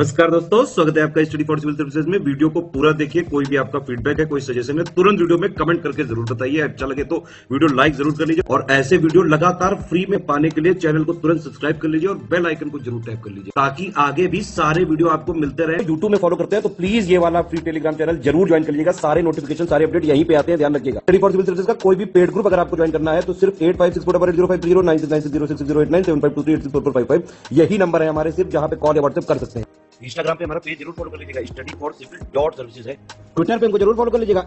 नमस्कार दोस्तों, स्वागत है आपका स्टडी फॉर सिविल सर्विसेज में। वीडियो को पूरा देखिए, कोई भी आपका फीडबैक है, कोई सजेशन है, तुरंत वीडियो में कमेंट करके जरूर बताइए। अच्छा लगे तो वीडियो लाइक जरूर कर लीजिए और ऐसे वीडियो लगातार फ्री में पाने के लिए चैनल को तुरंत सब्सक्राइब कर लीजिए और बेल आइकन को जरूर टैप कर लीजिए ताकि आगे भी सारे वीडियो आपको मिलते रहे। यूट्यूब में फॉलो करते हैं तो प्लीज ये वाला फ्री टेलीग्राम चैनल जरूर ज्वाइन कर लीजिएगा। सारे नोटिफिकेशन, सारे अपडेट यहीं पे आते हैं, ध्यान रखिएगा। स्टडी फॉर सिविल सर्विसेज का कोई भी पेड ग्रुप अगर आपको ज्वाइन करना है तो सिर्फ 856480969060897523864455 यही नंबर है हमारे, सिर्फ जहां पे कॉल या व्हाट्सएप कर सकते हैं। इंस्टाग्राम पे हमारा पेज जरूर फॉलो कर लीजिएगा, स्टडी फॉर सिविल .सर्विसेज है। ट्विटर पे हमको जरूर फॉलो कर लीजिएगा,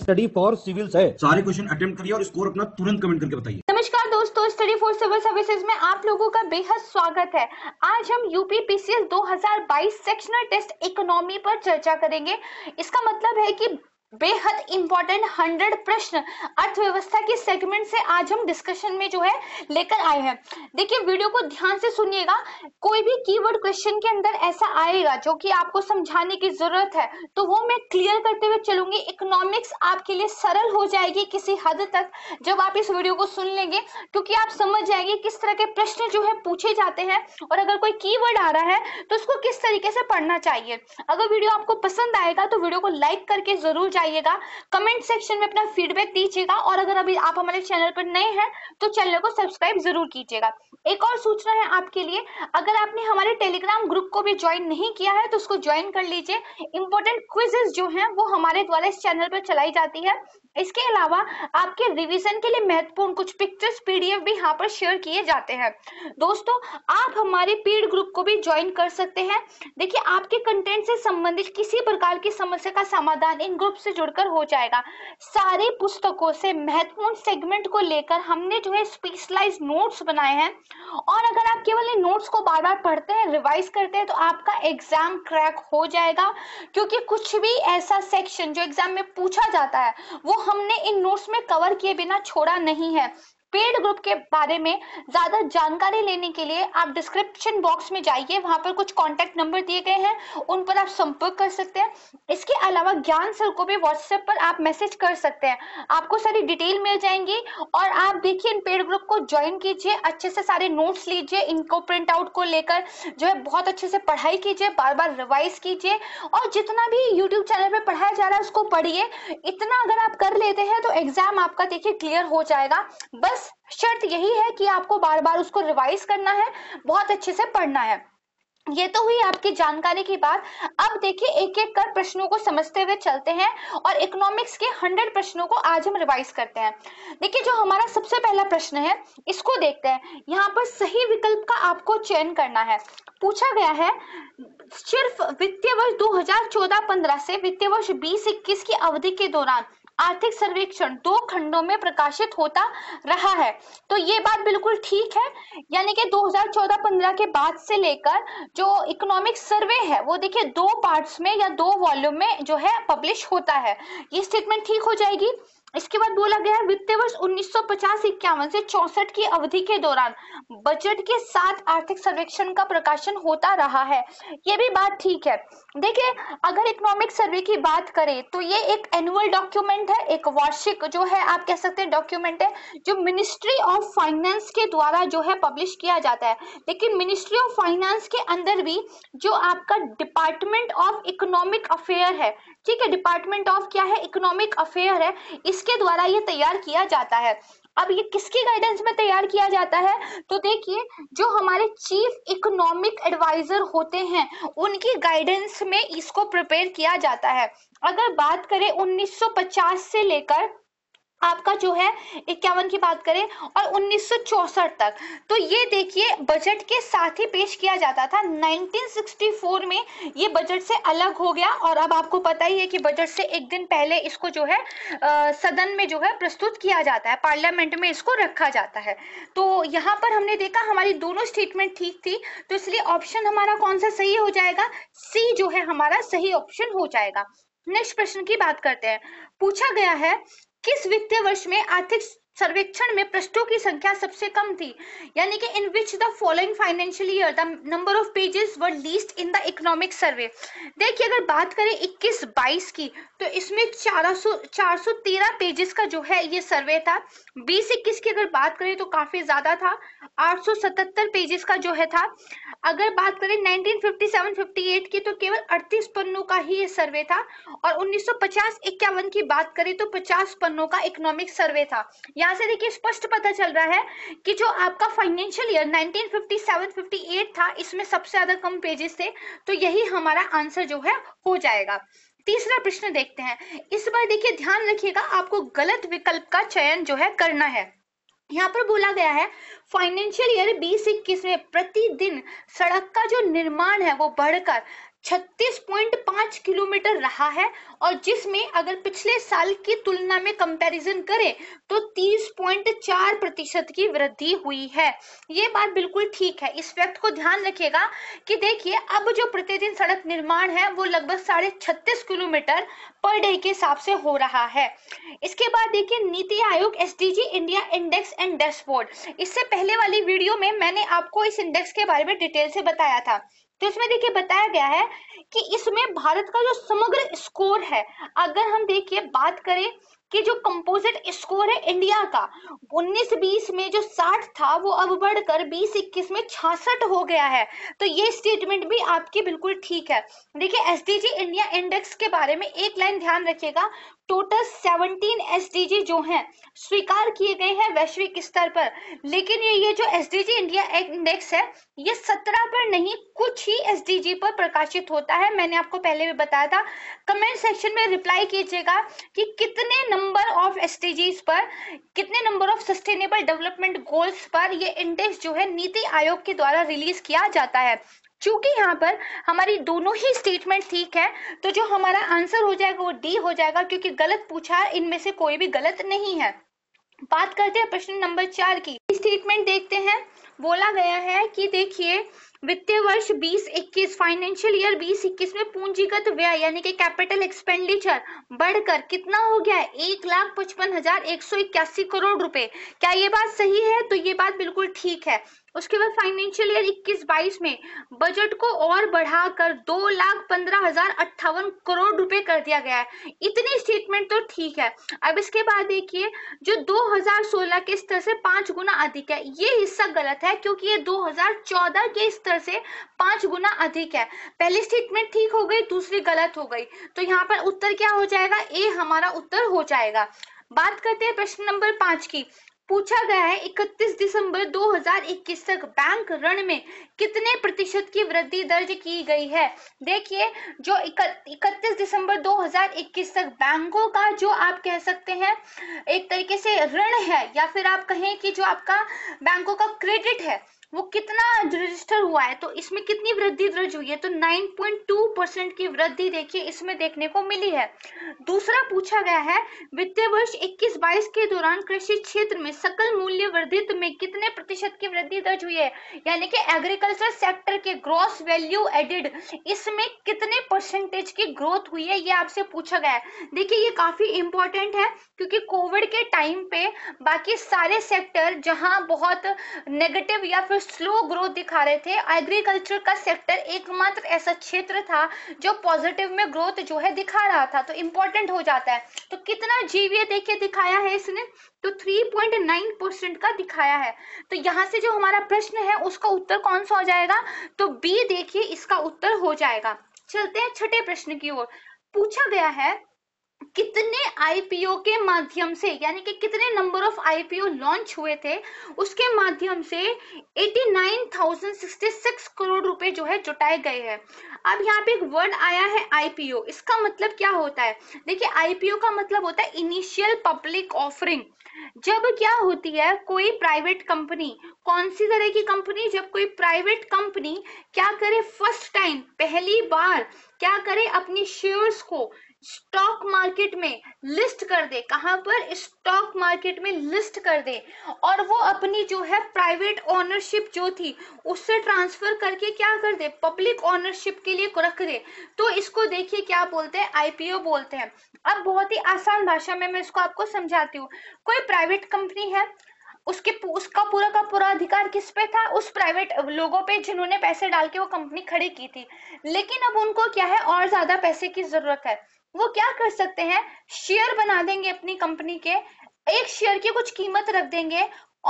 @studyforcivils है। सारे क्वेश्चन अटेम्प्ट करिए और स्कोर अपना तुरंत कमेंट करके बताइए। नमस्कार दोस्तों, स्टडी फॉर सिविल सर्विसेज में आप लोगों का बेहद स्वागत है। आज हम UP PCS 2022 sectional test economy पर चर्चा करेंगे। इसका मतलब है कि बेहद इंपॉर्टेंट 100 प्रश्न अर्थव्यवस्था के सेगमेंट से आज हम डिस्कशन में जो है लेकर आए हैं। देखिए, वीडियो को ध्यान से सुनिएगा, कोई भी कीवर्ड क्वेश्चन के अंदर ऐसा आएगा जो कि आपको समझाने की जरूरत है तो वो मैं क्लियर करते हुए चलूंगी। इकोनॉमिक्स आपके लिए सरल हो जाएगी किसी हद तक जब आप इस वीडियो को सुन लेंगे, क्योंकि आप समझ जाएंगे किस तरह के प्रश्न जो है पूछे जाते हैं और अगर कोई कीवर्ड आ रहा है तो उसको किस तरीके से पढ़ना चाहिए। अगर वीडियो आपको पसंद आएगा तो वीडियो को लाइक करके जरूर, कमेंट सेक्शन में अपना फीडबैक दीजिएगा और अगर अभी आप हमारे चैनल पर नए हैं तो चैनल को सब्सक्राइब जरूर कीजिएगा। एक और सूचना है आपके लिए, अगर आपने हमारे टेलीग्राम ग्रुप को भी ज्वाइन नहीं किया है तो उसको ज्वाइन कर लीजिए। इंपॉर्टेंट क्विजेस जो हैं वो हमारे द्वारा इस चैनल पर चलाई जाती है। इसके अलावा आपके रिवीजन के लिए महत्वपूर्ण कुछ पिक्चर्स, पीडीएफ भी यहाँ पर शेयर किए जाते हैं। दोस्तों, आप हमारे पेड ग्रुप को भी ज्वाइन कर सकते हैं। देखिए, आपके कंटेंट से संबंधित किसी प्रकार की समस्या का समाधान इन ग्रुप से जुड़कर हो जाएगा। सारी पुस्तकों से महत्वपूर्ण सेगमेंट को लेकर हमने जो है स्पेशलाइज्ड नोट्स बनाए हैं और अगर आप केवल इन नोट्स को बार बार पढ़ते हैं, रिवाइज करते हैं तो आपका एग्जाम क्रैक हो जाएगा, क्योंकि कुछ भी ऐसा सेक्शन जो एग्जाम में पूछा जाता है वो हमने इन नोट्स में कवर किए बिना छोड़ा नहीं है। पेड ग्रुप के बारे में ज्यादा जानकारी लेने के लिए आप डिस्क्रिप्शन बॉक्स में जाइए, वहां पर कुछ कांटेक्ट नंबर दिए गए हैं, उन पर आप संपर्क कर सकते हैं। इसके अलावा ज्ञान सर को भी व्हाट्सएप पर आप मैसेज कर सकते हैं, आपको सारी डिटेल मिल जाएंगी। और आप देखिए, इन पेड ग्रुप को ज्वाइन कीजिए, अच्छे से सारे नोट्स लीजिए, इनको प्रिंट आउट को लेकर जो है बहुत अच्छे से पढ़ाई कीजिए, बार बार रिवाइज कीजिए और जितना भी यूट्यूब चैनल पर पढ़ाया जा रहा है उसको पढ़िए। इतना अगर आप कर लेते हैं तो एग्जाम आपका देखिए क्लियर हो जाएगा। बस शर्त यही है कि आपको बार बार उसको रिवाइज करना है, बहुत अच्छे से पढ़ना है। ये तो हुई आपकी जानकारी की बात। अब देखिए, एक एक कर प्रश्नों को समझते हुए चलते हैं और इकोनॉमिक्स के 100 प्रश्नों को आज हम रिवाइज करते हैं। देखिए, जो हमारा सबसे पहला प्रश्न है इसको देखते हैं। यहाँ पर सही विकल्प का आपको चयन करना है। पूछा गया है सिर्फ वित्तीय वर्ष 2014-15 से वित्तीय वर्ष 2021 की अवधि के दौरान आर्थिक सर्वेक्षण 2 खंडों में प्रकाशित होता रहा है। तो ये बात बिल्कुल ठीक है, यानी कि 2014-15 के बाद से लेकर जो इकोनॉमिक सर्वे है वो देखिए 2 पार्ट्स में या 2 वॉल्यूम में जो है पब्लिश होता है, ये स्टेटमेंट ठीक हो जाएगी। इसके बाद बोला गया है वित्तीय वर्ष 1950-51 से 64 की अवधि के दौरान बजट के साथ आर्थिक सर्वेक्षण का प्रकाशन होता रहा है, ये भी बात ठीक है। देखिए, अगर इकोनॉमिक सर्वे की बात करें तो ये एक एनुअल डॉक्यूमेंट है, एक वार्षिक जो है आप कह सकते हैं डॉक्यूमेंट है जो मिनिस्ट्री ऑफ फाइनेंस के द्वारा जो है पब्लिश किया जाता है। लेकिन मिनिस्ट्री ऑफ फाइनेंस के अंदर भी जो आपका डिपार्टमेंट ऑफ इकोनॉमिक अफेयर है, ठीक है, डिपार्टमेंट ऑफ क्या है, इकोनॉमिक अफेयर है, इसके द्वारा ये तैयार किया जाता है। अब ये किसकी गाइडेंस में तैयार किया जाता है तो देखिए, जो हमारे चीफ इकोनॉमिक एडवाइजर होते हैं उनकी गाइडेंस में इसको प्रिपेयर किया जाता है। अगर बात करें 1950 से लेकर आपका जो है 51 की बात करें और 1964 तक, तो ये देखिए बजट के साथ ही पेश किया जाता था। 1964 में ये बजट से अलग हो गया और अब आपको पता ही है कि बजट से एक दिन पहले इसको जो है सदन में जो है प्रस्तुत किया जाता है, पार्लियामेंट में इसको रखा जाता है। तो यहाँ पर हमने देखा हमारी दोनों स्टेटमेंट ठीक थी, तो इसलिए ऑप्शन हमारा कौन सा सही हो जाएगा, सी जो है हमारा सही ऑप्शन हो जाएगा। नेक्स्ट प्रश्न की बात करते हैं। पूछा गया है किस वित्तीय वर्ष में आर्थिक सर्वेक्षण में पृष्ठों की संख्या सबसे कम थी, यानी कि in which the following financial year the number of pages were least in the economic survey. देखिए अगर बात करें 21-22 की तो इसमें 413 पेजेस का जो है ये सर्वे था। 20-21 की अगर बात करें तो काफी ज्यादा था, 877 पेजेस का जो है था। अगर बात करें 1957-58 की तो केवल 38 पन्नों का ही ये सर्वे था, और 1950-51 की बात करें तो 50 पन्नों का इकोनॉमिक सर्वे था। यहाँ से देखिए स्पष्ट पता चल रहा है कि जो आपका फाइनेंशियल ईयर 1957-58 था इसमें सबसे ज्यादा कम पेजेस थे, तो यही हमारा आंसर जो है हो जाएगा। तीसरा प्रश्न देखते हैं। इस बार देखिए ध्यान रखिएगा, आपको गलत विकल्प का चयन जो है करना है। यहाँ पर बोला गया है फाइनेंशियल ईयर 20-21 में प्रतिदिन सड़क का जो निर्माण है वो बढ़कर 36.5 किलोमीटर रहा है, और जिसमें अगर पिछले साल की तुलना में कंपैरिजन करें तो 30.4% की वृद्धि हुई है। ये बात बिल्कुल ठीक है, इस फैक्ट को ध्यान रखिएगा कि देखिए अब जो प्रतिदिन सड़क निर्माण है वो लगभग 36.5 किलोमीटर पर डे के हिसाब से हो रहा है। इसके बाद देखिए NITI Aayog SDG India index and dashboard. इससे पहले वाली वीडियो में मैंने आपको इस इंडेक्स के बारे में डिटेल से बताया था, तो इसमें देखिए बताया गया है कि इसमें भारत का जो समग्र स्कोर है, अगर हम देखिए बात करें कि जो कंपोजिट स्कोर है इंडिया का 19-20 में जो 60 था वो अब बढ़कर 20-21 में 66 हो गया है, तो ये स्टेटमेंट भी आपकी बिल्कुल ठीक है। देखिए एसडीजी इंडिया इंडेक्स के बारे में एक लाइन ध्यान रखिएगा, टोटल 17 एसडीजी जो हैं स्वीकार किए गए हैं वैश्विक स्तर पर, लेकिन ये जो एसडीजी इंडिया इंडेक्स है ये 17 पर नहीं कुछ ही एसडीजी पर प्रकाशित होता है। मैंने आपको पहले भी बताया था, कमेंट सेक्शन में रिप्लाई कीजिएगा कि कितने नंबर ऑफ एसडीजीज पर, कितने number of sustainable development goals पर ये इंडेक्स जो है नीति आयोग के द्वारा रिलीज किया जाता है। चूंकि यहाँ पर हमारी दोनों ही स्टेटमेंट ठीक है तो जो हमारा आंसर हो जाएगा वो डी हो जाएगा, क्योंकि गलत पूछा है, इनमें से कोई भी गलत नहीं है। बात करते हैं प्रश्न नंबर 4 की। स्टेटमेंट देखते हैं, बोला गया है कि देखिए वित्तीय वर्ष 20-21 फाइनेंशियल ईयर 20-21 में पूंजीगत व्यय यानी कि कैपिटल एक्सपेंडिचर बढ़कर कितना हो गया है 1,55,181 करोड़ रुपए। क्या ये बात सही है? तो ये बात बिल्कुल ठीक है। उसके बाद फाइनेंशियल ईयर 21-22 में बजट को और बढ़ाकर 2,15,058 करोड़ रुपए कर दिया गया है। इतनी स्टेटमेंट तो ठीक है। अब इसके बाद देखिए जो 2016 के स्तर से 5 गुना अधिक है, ये हिस्सा गलत है क्योंकि ये 2014 के स्तर से 5 गुना अधिक है। पहली स्टेटमेंट ठीक हो गई, दूसरी गलत हो गई, तो यहाँ पर उत्तर क्या हो जाएगा? ए हमारा उत्तर हो जाएगा। बात करते हैं प्रश्न नंबर 5 की। पूछा गया है 31 दिसंबर 2021 तक बैंक ऋण में कितने प्रतिशत की वृद्धि दर्ज की गई है। देखिए जो 31 दिसंबर 2021 तक बैंकों का जो आप कह सकते हैं एक तरीके से ऋण है, या फिर आप कहें कि जो आपका बैंकों का क्रेडिट है वो कितना रजिस्टर हुआ है, तो इसमें कितनी वृद्धि दर्ज हुई है, तो 9.2% की वृद्धि देखिए इसमें देखने को मिली है। दूसरा पूछा गया है वित्तीय वर्ष 21-22 के दौरान कृषि क्षेत्र में सकल मूल्य वर्धित में कितने प्रतिशत की वृद्धि दर्ज हुई है, यानी कि एग्रीकल्चर सेक्टर के ग्रॉस वैल्यू एडेड इसमें कितने परसेंटेज की ग्रोथ हुई है, ये आपसे पूछा गया है। देखिए ये काफी इंपॉर्टेंट है क्योंकि कोविड के टाइम पे बाकी सारे सेक्टर जहाँ बहुत नेगेटिव या फिर स्लो ग्रोथ दिखा रहे थे, एग्रीकल्चर का सेक्टर एकमात्र ऐसा क्षेत्र था जो पॉजिटिव में ग्रोथ जो है दिखा रहा था, तो इंपॉर्टेंट हो जाता है। तो कितना जीवीए देखिए दिखाया है इसने, तो 3.9% का दिखाया है। तो यहाँ से जो हमारा प्रश्न है उसका उत्तर कौन सा हो जाएगा? तो बी देखिए इसका उत्तर हो जाएगा। चलते हैं छठे प्रश्न की ओर। पूछा गया है कितने आईपीओ के माध्यम से, यानी कि कितने नंबर ऑफ आईपीओ लॉन्च हुए थे उसके माध्यम से 89,066 करोड़ रुपए जो है जुटाए गए हैं। अब यहाँ पे एक वर्ड आया है आईपीओ, इसका मतलब क्या होता है? देखिए आईपीओ का मतलब होता है इनिशियल पब्लिक ऑफरिंग। जब क्या होती है कोई प्राइवेट कंपनी, कौन सी तरह की कंपनी, जब कोई प्राइवेट कंपनी क्या करे फर्स्ट टाइम, पहली बार क्या करे अपने शेयर्स को स्टॉक मार्केट में लिस्ट कर दे, कहां पर? स्टॉक मार्केट में लिस्ट कर दे, और वो अपनी जो है प्राइवेट ओनरशिप जो थी उससे ट्रांसफर करके क्या कर दे, पब्लिक ओनरशिप के लिए रख दे। तो इसको देखिए क्या बोलते हैं, आईपीओ बोलते हैं। अब बहुत ही आसान भाषा में मैं इसको आपको समझाती हूँ। कोई प्राइवेट कंपनी है, उसका पूरा का पूरा अधिकार किस पे था? उस प्राइवेट लोगों पे जिन्होंने पैसे डाल के वो कंपनी खड़ी की थी। लेकिन अब उनको क्या है, और ज्यादा पैसे की जरूरत है। वो क्या कर सकते हैं, शेयर बना देंगे अपनी कंपनी के, एक शेयर की कुछ कीमत रख देंगे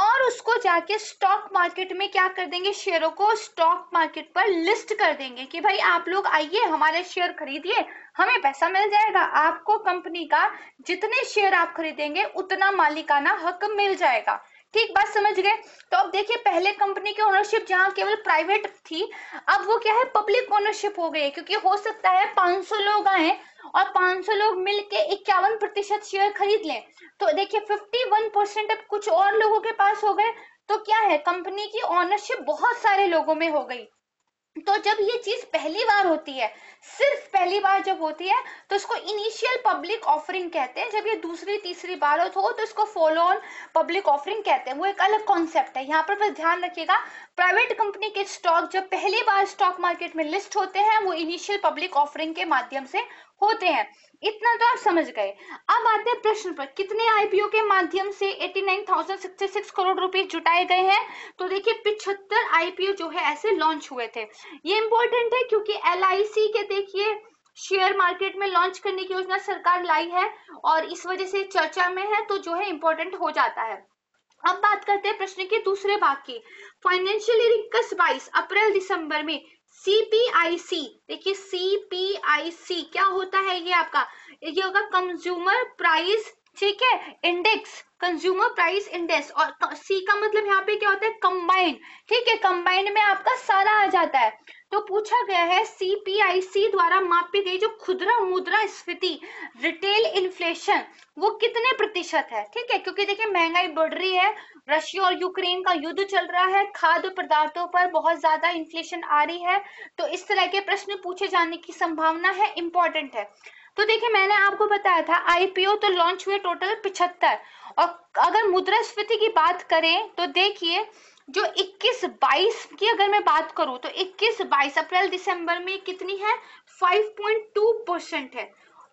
और उसको जाके स्टॉक मार्केट में क्या कर देंगे, शेयरों को स्टॉक मार्केट पर लिस्ट कर देंगे कि भाई आप लोग आइए, हमारे शेयर खरीदिए, हमें पैसा मिल जाएगा, आपको कंपनी का जितने शेयर आप खरीदेंगे उतना मालिकाना हक मिल जाएगा। ठीक, बात समझ गए? तो अब देखिए, पहले कंपनी की ओनरशिप जहां केवल प्राइवेट थी, अब वो क्या है, पब्लिक ओनरशिप हो गई है, क्योंकि हो सकता है 500 लोग आए और 500 लोग मिलके 51% शेयर खरीद लें। तो देखिए 51% अब कुछ और लोगों के पास हो गए, तो क्या है, कंपनी की ओनरशिप बहुत सारे लोगों में हो गई। तो जब ये चीज पहली बार होती है, सिर्फ पहली बार जब होती है, तो इसको इनिशियल पब्लिक ऑफरिंग कहते हैं। जब ये दूसरी तीसरी बार हो तो इसको फॉलो ऑन पब्लिक ऑफरिंग कहते हैं, वो एक अलग कॉन्सेप्ट है। यहाँ पर बस ध्यान रखिएगा, प्राइवेट कंपनी के स्टॉक जब पहली बार स्टॉक मार्केट में लिस्ट होते हैं, वो इनिशियल पब्लिक ऑफरिंग के माध्यम से होते हैं। इतना तो आप समझ गए। अब आते हैं प्रश्न पर, कितने आईपीओ के माध्यम से 89,066 करोड़ रुपए जुटाए गए हैं? तो देखिए 75 आईपीओ जो है ऐसे लॉन्च हुए थे। ये इंपॉर्टेंट है क्योंकि LIC के देखिए शेयर मार्केट में लॉन्च करने की योजना सरकार लाई है और इस वजह से चर्चा में है, तो जो है इंपॉर्टेंट हो जाता है। अब बात करते हैं प्रश्न के दूसरे भाग की, फाइनेंशियल ईयर 21-22 अप्रैल दिसंबर में CPIC, देखिए CPIC क्या होता है, ये आपका ये होगा कंज्यूमर प्राइस, ठीक है, इंडेक्स, कंज्यूमर प्राइस इंडेक्स, और C का मतलब यहाँ पे क्या होता है, कंबाइंड, ठीक है, कंबाइंड में आपका सारा आ जाता है। तो पूछा गया है CPIC द्वारा मापी गई जो खुदरा मुद्रा स्फीति, रिटेल इन्फ्लेशन, वो कितने प्रतिशत है? ठीक है, क्योंकि देखिए महंगाई बढ़ रही है, रशिया और यूक्रेन का युद्ध चल रहा है, खाद्य पदार्थों पर बहुत ज्यादा इन्फ्लेशन आ रही है, तो इस तरह के प्रश्न पूछे जाने की संभावना है, इंपॉर्टेंट है। तो देखिए मैंने आपको बताया था आईपीओ तो लॉन्च हुए टोटल 75, और अगर मुद्रास्फीति की बात करें तो देखिए जो 21-22 की अगर मैं बात करूं तो 21-22 अप्रैल दिसंबर में कितनी है, 5.2% है,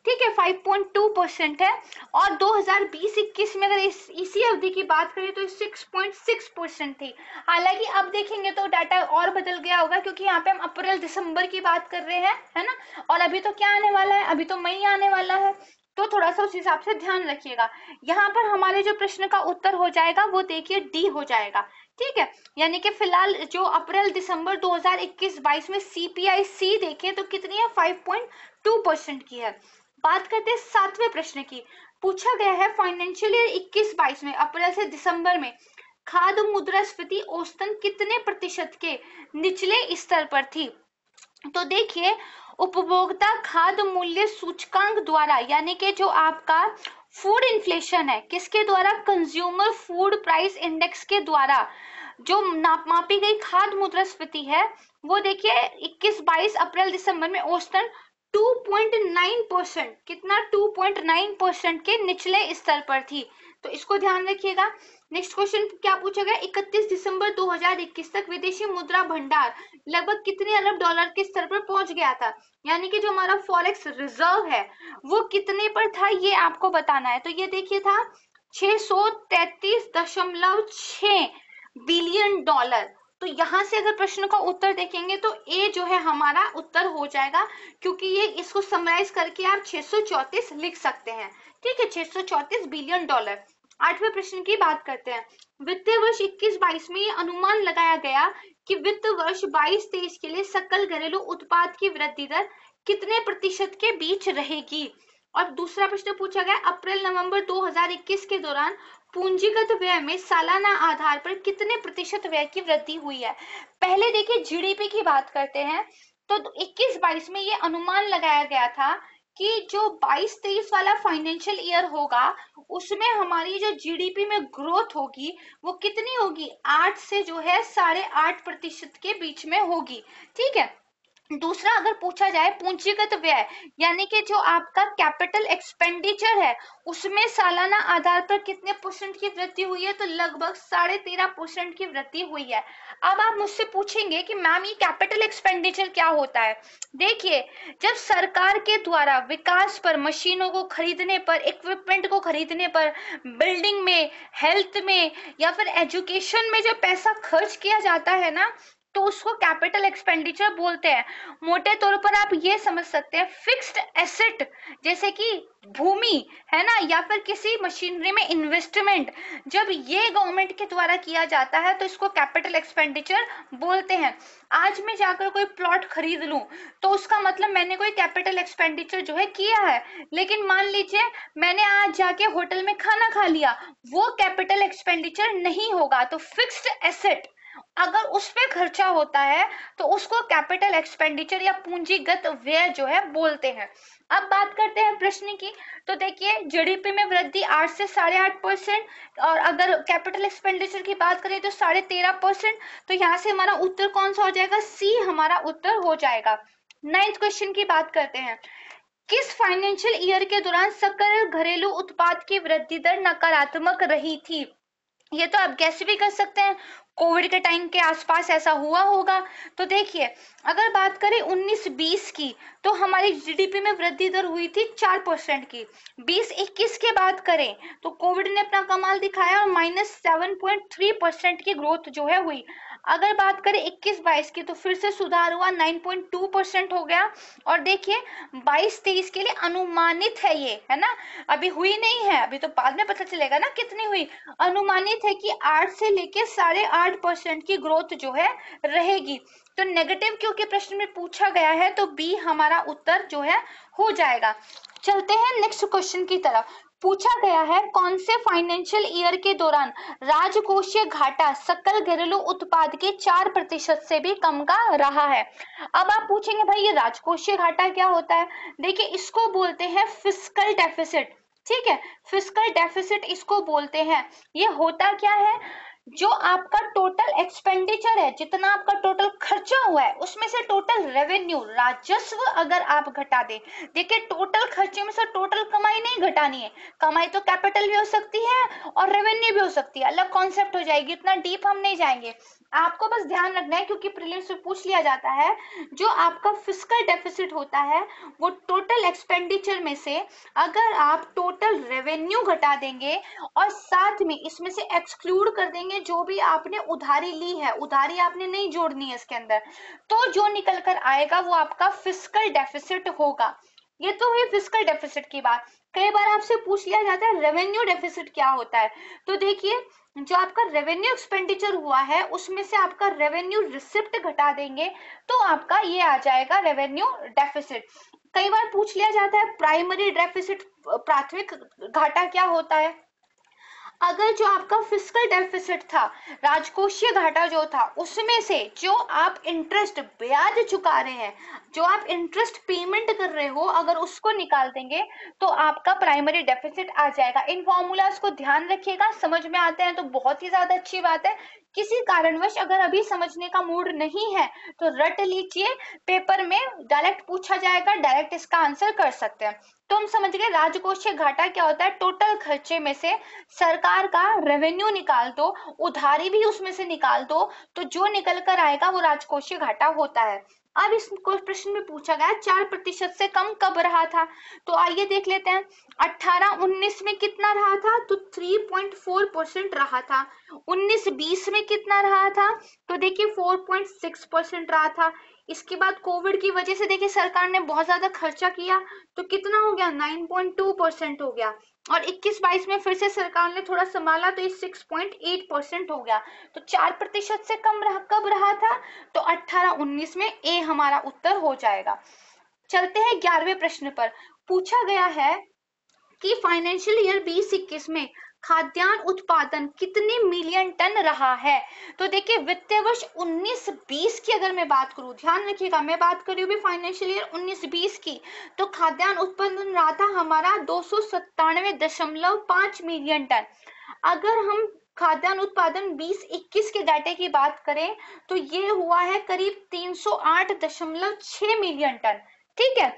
ठीक है, 5.2% है। और 2020-21 में अगर इसी अवधि की बात करें तो 6.6% थी। हालांकि अब देखेंगे तो डाटा और बदल गया होगा, क्योंकि यहाँ पे हम अप्रैल दिसंबर की बात कर रहे हैं, है ना, और अभी तो क्या आने वाला है, अभी तो मई आने वाला है, तो थोड़ा सा उस हिसाब से ध्यान रखिएगा। यहाँ पर हमारे जो प्रश्न का उत्तर हो जाएगा वो देखिए D हो जाएगा, ठीक है, यानी कि फिलहाल जो अप्रैल दिसंबर 2021-22 में CPIC देखें तो कितनी है, 5.2% की है। बात करते हैं सातवें प्रश्न की, पूछा गया है फाइनेंशियल ईयर 21-22 में अप्रैल से दिसंबर में खाद्य मुद्रास्फीति औसतन कितने प्रतिशत के निचले स्तर पर थी? तो देखिए उपभोक्ता खाद्य मूल्य सूचकांक द्वारा, यानी कि जो आपका फूड इन्फ्लेशन है, किसके द्वारा, कंज्यूमर फूड प्राइस इंडेक्स के द्वारा जो मापी गई खाद्य मुद्रास्फीति है वो देखिए 21-22 अप्रैल दिसंबर में औसतन 2.9%, कितना, 2.9% के निचले स्तर पर थी, तो इसको ध्यान रखिएगा। नेक्स्ट क्वेश्चन क्या पूछा गया, 31 दिसंबर 2021 तक विदेशी मुद्रा भंडार लगभग कितने अरब डॉलर के स्तर पर पहुंच गया था, यानी कि जो हमारा फॉरेक्स रिजर्व है वो कितने पर था, ये आपको बताना है। तो ये देखिए था 633.6 बिलियन डॉलर। तो यहाँ से अगर प्रश्न का उत्तर देखेंगे तो A जो है हमारा उत्तर हो जाएगा, क्योंकि ये इसको समराइज करके आप 634 लिख सकते हैं, ठीक है, 634 बिलियन डॉलर। आठवें प्रश्न की बात करते हैं, वित्तीय वर्ष 21-22 में ये अनुमान लगाया गया कि वित्त वर्ष 22-23 के लिए सकल घरेलू उत्पाद की वृद्धि दर कितने प्रतिशत के बीच रहेगी? और दूसरा प्रश्न पूछा गया, अप्रैल नवंबर 2021 के दौरान पूंजीगत व्यय में सालाना आधार पर कितने प्रतिशत व्यय की वृद्धि हुई है? पहले देखिए जीडीपी की बात करते हैं, तो 21-22 में ये अनुमान लगाया गया था कि जो 22-23 वाला फाइनेंशियल ईयर होगा उसमें हमारी जो जीडीपी में ग्रोथ होगी वो कितनी होगी, 8 से जो है 8.5% के बीच में होगी, ठीक है। दूसरा अगर पूछा जाए पूंजीगत व्यय, यानी कि जो आपका कैपिटल एक्सपेंडिचर है उसमें सालाना आधार पर कितने परसेंट की वृद्धि हुई है, तो लगभग 13.5% की वृद्धि हुई है। अब आप मुझसे पूछेंगे कि मैम ये कैपिटल एक्सपेंडिचर क्या होता है। देखिए, जब सरकार के द्वारा विकास पर, मशीनों को खरीदने पर, इक्विपमेंट को खरीदने पर, बिल्डिंग में, हेल्थ में या फिर एजुकेशन में जब पैसा खर्च किया जाता है ना, तो उसको कैपिटल एक्सपेंडिचर बोलते हैं। मोटे तौर पर आप ये समझ सकते हैं फिक्स्ड एसेट जैसे कि भूमि है ना, या फिर किसी मशीनरी में इन्वेस्टमेंट, जब ये गवर्नमेंट के द्वारा किया जाता है तो इसको कैपिटल एक्सपेंडिचर बोलते हैं। आज मैं जाकर कोई प्लॉट खरीद लूं तो उसका मतलब मैंने कोई कैपिटल एक्सपेंडिचर जो है किया है, लेकिन मान लीजिए मैंने आज जाके होटल में खाना खा लिया, वो कैपिटल एक्सपेंडिचर नहीं होगा। तो फिक्स्ड एसेट अगर उस पे खर्चा होता है तो उसको कैपिटल एक्सपेंडिचर या पूंजीगत व्यय जो है बोलते हैं। अब बात करते हैं प्रश्न की, तो देखिए जीडीपी में वृद्धि 8 से 8.5% और अगर कैपिटल एक्सपेंडिचर की बात करें तो 13.5%। तो यहाँ से हमारा उत्तर कौन सा हो जाएगा, सी हमारा उत्तर हो जाएगा। नाइन्थ क्वेश्चन की बात करते हैं, किस फाइनेंशियल ईयर के दौरान सकल घरेलू उत्पाद की वृद्धि दर नकारात्मक रही थी। ये तो आप गैस भी कर सकते हैं, कोविड के टाइम के आसपास ऐसा हुआ होगा। तो देखिए अगर बात करें 19-20 की तो हमारी जीडीपी में वृद्धि दर हुई थी 4% की। 20-21 की बात करें तो कोविड ने अपना कमाल दिखाया और -7.3% की ग्रोथ जो है हुई। अगर बात करें 21-22 की तो फिर से सुधार हुआ, 9.2% हो गया। और देखिए 22-23 के लिए अनुमानित है, ये है ना, अभी हुई नहीं है, अभी तो बाद में पता चलेगा ना कितनी हुई। अनुमानित है कि 8 से लेके 8.5% की ग्रोथ जो है रहेगी। तो नेगेटिव क्योंकि प्रश्न में पूछा गया है तो बी हमारा उत्तर जो है हो जाएगा। चलते हैं नेक्स्ट क्वेश्चन की तरफ। पूछा गया है कौन से फाइनेंशियल ईयर के दौरान राजकोषीय घाटा सकल घरेलू उत्पाद के 4% से भी कम का रहा है। अब आप पूछेंगे भाई ये राजकोषीय घाटा क्या होता है। देखिए इसको बोलते हैं फिस्कल डेफिसिट, ठीक है, फिस्कल डेफिसिट इसको बोलते हैं। ये होता क्या है, जो आपका टोटल एक्सपेंडिचर है, जितना आपका टोटल खर्चा हुआ है उसमें से टोटल रेवेन्यू, राजस्व अगर आप घटा दें। देखिए टोटल खर्चे में से टोटल कमाई नहीं घटानी है, कमाई तो कैपिटल भी हो सकती है और रेवेन्यू भी हो सकती है, अलग कॉन्सेप्ट हो जाएगी, इतना डीप हम नहीं जाएंगे। आपको बस ध्यान रखना है क्योंकि प्रीलिम्स में पूछ लिया जाता है, जो आपका फिस्कल डेफिसिट होता है वो टोटल एक्सपेंडिचर में से अगर आप टोटल रेवेन्यू घटा देंगे और साथ में इसमें से एक्सक्लूड कर देंगे जो भी आपने उधारी ली है, उधारी आपने नहीं जोड़नी है इसके अंदर, तो जो निकल कर आएगा वो आपका फिस्कल डेफिसिट होगा। ये तो हुई फिस्कल डेफिसिट की बात। कई बार आपसे पूछ लिया जाता है रेवेन्यू डेफिसिट क्या होता है। तो देखिए जो आपका रेवेन्यू एक्सपेंडिचर हुआ है उसमें से आपका रेवेन्यू रिसिप्ट घटा देंगे तो आपका ये आ जाएगा रेवेन्यू डेफिसिट। कई बार पूछ लिया जाता है प्राइमरी डेफिसिट, प्राथमिक घाटा क्या होता है। अगर जो आपका फिस्कल डेफिसिट था, राजकोषीय घाटा जो था, उसमें से जो आप इंटरेस्ट, ब्याज चुका रहे हैं, जो आप इंटरेस्ट पेमेंट कर रहे हो, अगर उसको निकाल देंगे तो आपका प्राइमरी डेफिसिट आ जाएगा। इन फॉर्मूलाज को ध्यान रखिएगा, समझ में आते हैं तो बहुत ही ज्यादा अच्छी बात है, किसी कारणवश अगर अभी समझने का मूड नहीं है तो रट लीजिए, पेपर में डायरेक्ट पूछा जाएगा, डायरेक्ट इसका आंसर कर सकते हैं। तो हम समझ गए राजकोषीय घाटा क्या होता है, टोटल खर्चे में से सरकार का रेवेन्यू निकाल दो, उधारी भी उसमें से निकाल दो तो जो निकल कर आएगा वो राजकोषीय घाटा होता है। अब इस प्रश्न में पूछा गया 4% से कम कब रहा था, तो आइए देख लेते हैं। 18-19 में कितना रहा था, तो 3.4% रहा था। 19-20 में कितना रहा था, तो देखिए 4.6% रहा था। इसके बाद कोविड की वजह से देखिए सरकार ने बहुत ज्यादा खर्चा किया तो कितना हो गया, 9.2% हो गया। और 21-22 में फिर से सरकार ने थोड़ा संभाला तो 6.8% हो गया। तो 4% से कम कब रहा था, तो 18-19 में ए हमारा उत्तर हो जाएगा। चलते हैं 11वें प्रश्न पर। पूछा गया है कि फाइनेंशियल ईयर 20-21 में खाद्यान्न उत्पादन कितने मिलियन टन रहा है। तो देखिए वित्तीय वर्ष 19-20 की अगर मैं बात करूं, ध्यान रखिएगा मैं बात कर रही हूँ फाइनेंशियल ईयर 19-20 की, तो खाद्यान्न उत्पादन रहा था हमारा 297.5 मिलियन टन। अगर हम खाद्यान्न उत्पादन 2021 के डाटे की बात करें तो ये हुआ है करीब 308.6 मिलियन टन। ठीक है,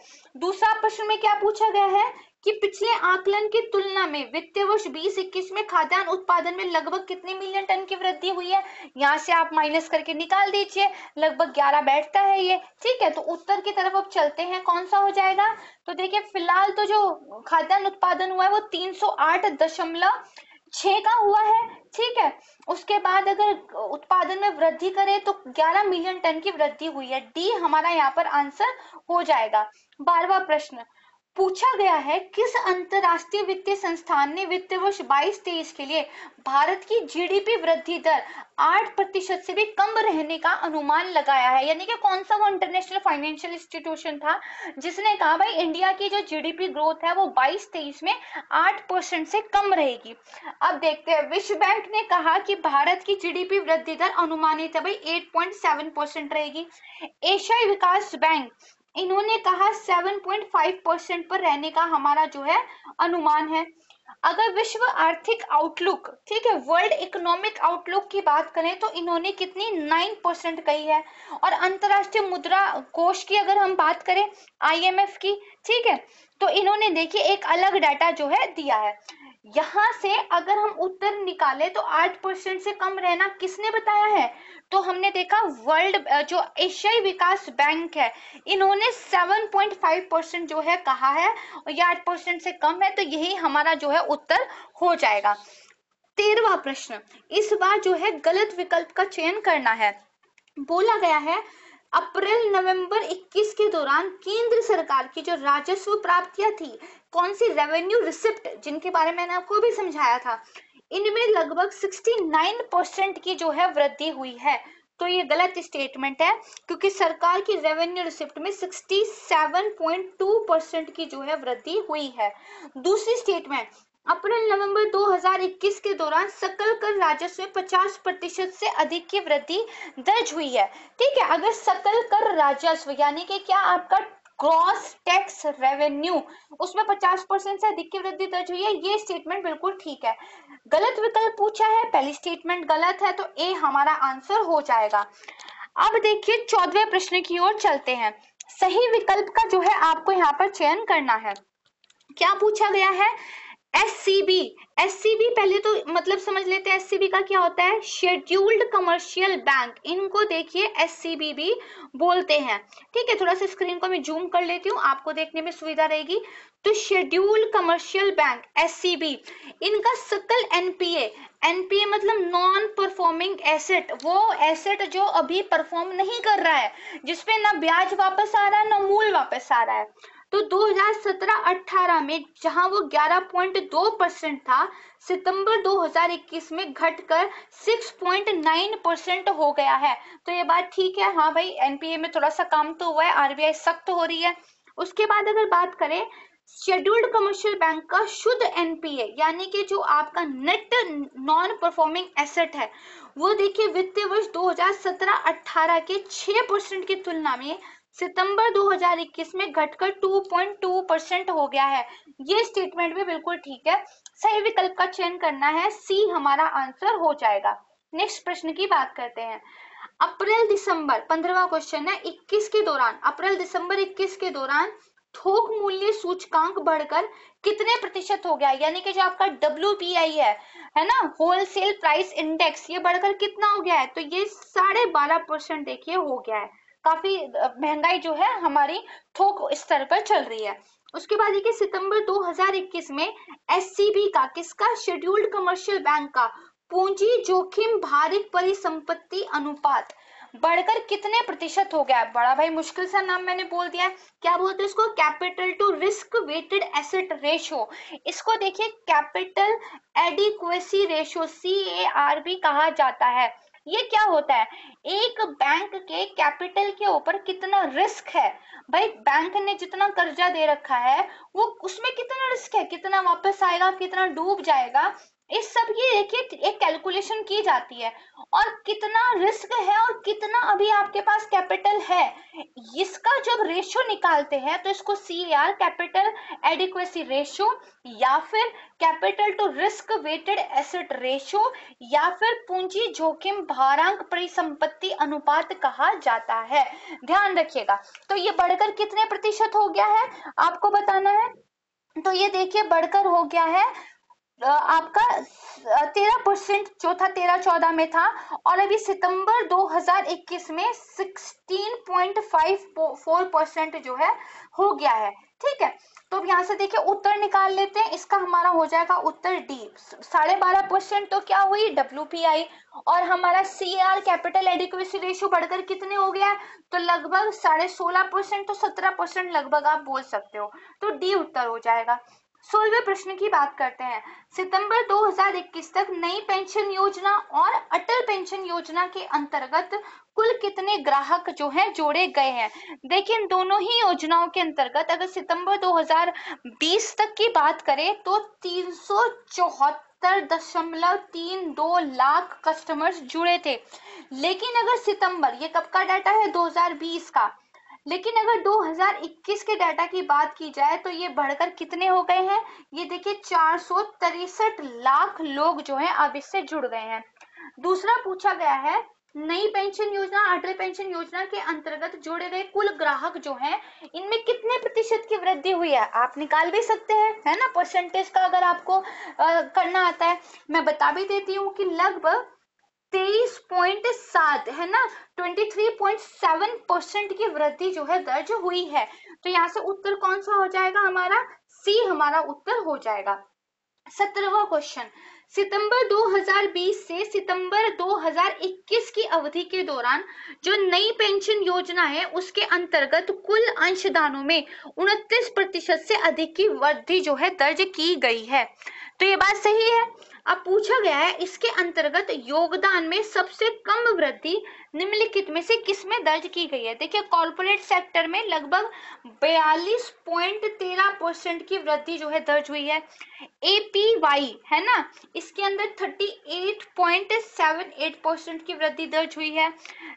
दूसरा प्रश्न में क्या पूछा गया है कि पिछले आकलन की तुलना में वित्तीय वर्ष 2021 में खाद्यान्न उत्पादन में लगभग कितने मिलियन टन की वृद्धि हुई है। यहाँ से आप माइनस करके निकाल दीजिए, लगभग 11 बैठता है ये। ठीक है, तो उत्तर की तरफ अब चलते हैं, कौन सा हो जाएगा। तो देखिए फिलहाल तो जो खाद्यान्न उत्पादन हुआ है वो 308.6 का हुआ है। ठीक है, उसके बाद अगर उत्पादन में वृद्धि करें तो 11 मिलियन टन की वृद्धि हुई है। डी हमारा यहाँ पर आंसर हो जाएगा। 12वां प्रश्न पूछा गया है, किस अंतरराष्ट्रीय वित्तीय संस्थान ने वित्त वर्ष 22-23 के लिए भारत की जीडीपी वृद्धि दर 8% से भी कम रहने का अनुमान लगाया है। यानी कि कौन सा वो इंटरनेशनल फाइनेंशियल इंस्टीट्यूशन था जिसने कहा भाई इंडिया की जो जीडीपी ग्रोथ है वो 22-23 में 8% से कम रहेगी। अब देखते हैं, विश्व बैंक ने कहा कि भारत की जीडीपी वृद्धि दर अनुमानित है भाई 8.7% रहेगी। एशियाई विकास बैंक इन्होंने कहा 7.5% पर रहने का हमारा जो है अनुमान है। अगर विश्व आर्थिक आउटलुक, ठीक है, वर्ल्ड इकोनॉमिक आउटलुक की बात करें तो इन्होंने कितनी 9% कही है। और अंतर्राष्ट्रीय मुद्रा कोष की अगर हम बात करें IMF की, ठीक है, तो इन्होंने देखिए एक अलग डाटा जो है दिया है। यहाँ से अगर हम उत्तर निकाले तो 8% से कम रहना किसने बताया है, तो हमने देखा वर्ल्ड जो एशियाई विकास बैंक है इन्होंने 7.5% जो है कहा है और ये 8% से कम है, तो यही हमारा जो है उत्तर हो जाएगा। 13वां प्रश्न, इस बार जो है गलत विकल्प का चयन करना है। बोला गया है अप्रैल-नवंबर 21 के दौरान केंद्र सरकार की जो राजस्व प्राप्तियां थी, कौन सी रेवेन्यू रिसिप्ट जिनके बारे में मैंने आपको भी समझाया था, इनमें लगभग 69% की जो है वृद्धि हुई है। तो ये गलत स्टेटमेंट है क्योंकि सरकार की रेवेन्यू रिसिप्ट में 67.2% की जो है वृद्धि हुई है। दूसरी स्टेटमेंट, अप्रैल-नवंबर 2021 के दौरान सकल कर राजस्व में 50% से अधिक की वृद्धि दर्ज हुई है। ठीक है, अगर सकल कर राजस्व यानी कि क्या आपका ग्रॉस टैक्स रेवेन्यू, उसमें 50% से अधिक की वृद्धि दर्ज हुई है, ये स्टेटमेंट बिल्कुल ठीक है। गलत विकल्प पूछा है, पहली स्टेटमेंट गलत है, तो ए हमारा आंसर हो जाएगा। अब देखिए 14वें प्रश्न की ओर चलते हैं, सही विकल्प का जो है आपको यहाँ पर चयन करना है। क्या पूछा गया है, एससीबी पहले तो मतलब समझ लेते हैं एससीबी का क्या होता है, शेड्यूल्ड कमर्शियल बैंक, इनको देखिए एससीबी भी बोलते हैं। ठीक है, थोड़ा सा स्क्रीन को मैं जूम कर लेती हूँ, आपको देखने में सुविधा रहेगी। तो शेड्यूल्ड कमर्शियल बैंक एससीबी, इनका सकल एनपीए मतलब नॉन परफॉर्मिंग एसेट, वो एसेट जो अभी परफॉर्म नहीं कर रहा है, जिसपे ना ब्याज वापस आ रहा है ना मूल वापस आ रहा है, तो 2017-18 में जहां वो 11.2% था, सितंबर 2021 में घटकर 6.9% हो गया है। तो ये बात ठीक है, हाँ भाई एनपीए में थोड़ा सा काम तो हुआ है, आरबीआई सख्त हो रही है। उसके बाद अगर बात करें शेड्यूल्ड कमर्शियल बैंक का शुद्ध एनपीए यानी कि जो आपका नेट नॉन परफॉर्मिंग एसेट है, वो देखिए वित्तीय वर्ष 2017-18 के 6% की तुलना में सितंबर 2021 में घटकर 2.2% हो गया है। ये स्टेटमेंट भी बिल्कुल ठीक है, सही विकल्प का चयन करना है, सी हमारा आंसर हो जाएगा। नेक्स्ट प्रश्न की बात करते हैं, अप्रैल-दिसंबर 15वां क्वेश्चन है, 21 के दौरान अप्रैल-दिसंबर 21 के दौरान थोक मूल्य सूचकांक बढ़कर कितने प्रतिशत हो गया, यानी कि जो आपका WPI है ना, होलसेल प्राइस इंडेक्स, ये बढ़कर कितना हो गया है, तो ये 12.5% देखिए हो गया है। काफी महंगाई जो है हमारी थोक स्तर पर चल रही है। उसके बाद देखिए सितंबर 2021 में एससीबी का, किसका, शेड्यूल्ड कमर्शियल बैंक का पूंजी जोखिम भारित परिसंपत्ति अनुपात बढ़कर कितने प्रतिशत हो गया है। बड़ा भाई मुश्किल सा नाम मैंने बोल दिया है, क्या बोलते हैं इसको, capital to risk weighted asset ratio, इसको देखिए कैपिटल एडिक्वेसी रेशियो CAR भी कहा जाता है। ये क्या होता है, एक बैंक के कैपिटल के ऊपर कितना रिस्क है, भाई बैंक ने जितना कर्जा दे रखा है वो उसमें कितना रिस्क है, कितना वापस आएगा, कितना डूब जाएगा, इस सब ये देखिए एक कैलकुलेशन की जाती है और कितना रिस्क है और कितना अभी आपके पास कैपिटल है, इसका जब रेशियो निकालते हैं तो इसको CAR कैपिटल एडिक्वेसी रेशियो या फिर capital to risk weighted asset ratio या फिर पूंजी जोखिम भारांक परिसंपत्ति अनुपात कहा जाता है। ध्यान रखिएगा, तो ये बढ़कर कितने प्रतिशत हो गया है आपको बताना है। तो ये देखिए बढ़कर हो गया है आपका 13%, जो था 13-14 में था और अभी सितंबर 2021 में 16.54% जो है हो गया है। ठीक है, तो अब यहाँ से देखिए उत्तर निकाल लेते हैं, इसका हमारा हो जाएगा उत्तर डी। 12.5% तो क्या हुई WPI और हमारा CAR कैपिटल एडिक्वेसी रेशियो बढ़कर कितने हो गया है तो लगभग 16.5% तो 17% लगभग आप बोल सकते हो, तो डी उत्तर हो जाएगा। 16वें प्रश्न की बात करते हैं। सितंबर 2021 तक नई पेंशन योजना और अटल पेंशन योजना के अंतर्गत कुल कितने ग्राहक जो हैं जोड़े गए हैं। देखिए इन दोनों ही योजनाओं के अंतर्गत अगर सितंबर 2020 तक की बात करें तो 374.32 लाख कस्टमर्स जुड़े थे, लेकिन अगर सितंबर, ये कब का डाटा है 2020 का, लेकिन अगर 2021 के डाटा की बात की जाए तो ये बढ़कर कितने हो गए हैं, ये देखिए 463 लाख लोग जो हैं अब इससे जुड़ गए हैं। दूसरा पूछा गया है नई पेंशन योजना अटल पेंशन योजना के अंतर्गत जोड़े गए कुल ग्राहक जो हैं इनमें कितने प्रतिशत की वृद्धि हुई है, आप निकाल भी सकते हैं, है ना, परसेंटेज का अगर आपको करना आता है। मैं बता भी देती हूँ कि लगभग 23.7 है ना 23.7% की वृद्धि जो है दर्ज हुई है। तो यहाँ से उत्तर कौन सा हो जाएगा हमारा सी हमारा उत्तर हो जाएगा। 17वां क्वेश्चन। सितंबर 2020 से सितंबर 2021 की अवधि के दौरान जो नई पेंशन योजना है उसके अंतर्गत कुल अंशदानों में 29% से अधिक की वृद्धि जो है दर्ज की गई है, तो ये बात सही है। अब पूछा गया है इसके अंतर्गत योगदान में सबसे कम वृद्धि निम्नलिखित में से किसमें दर्ज की गई है। देखिए कॉर्पोरेट सेक्टर में लगभग 42.13% की वृद्धि जो है दर्ज हुई है। APY है ना इसके अंदर 38.78% की वृद्धि दर्ज हुई है।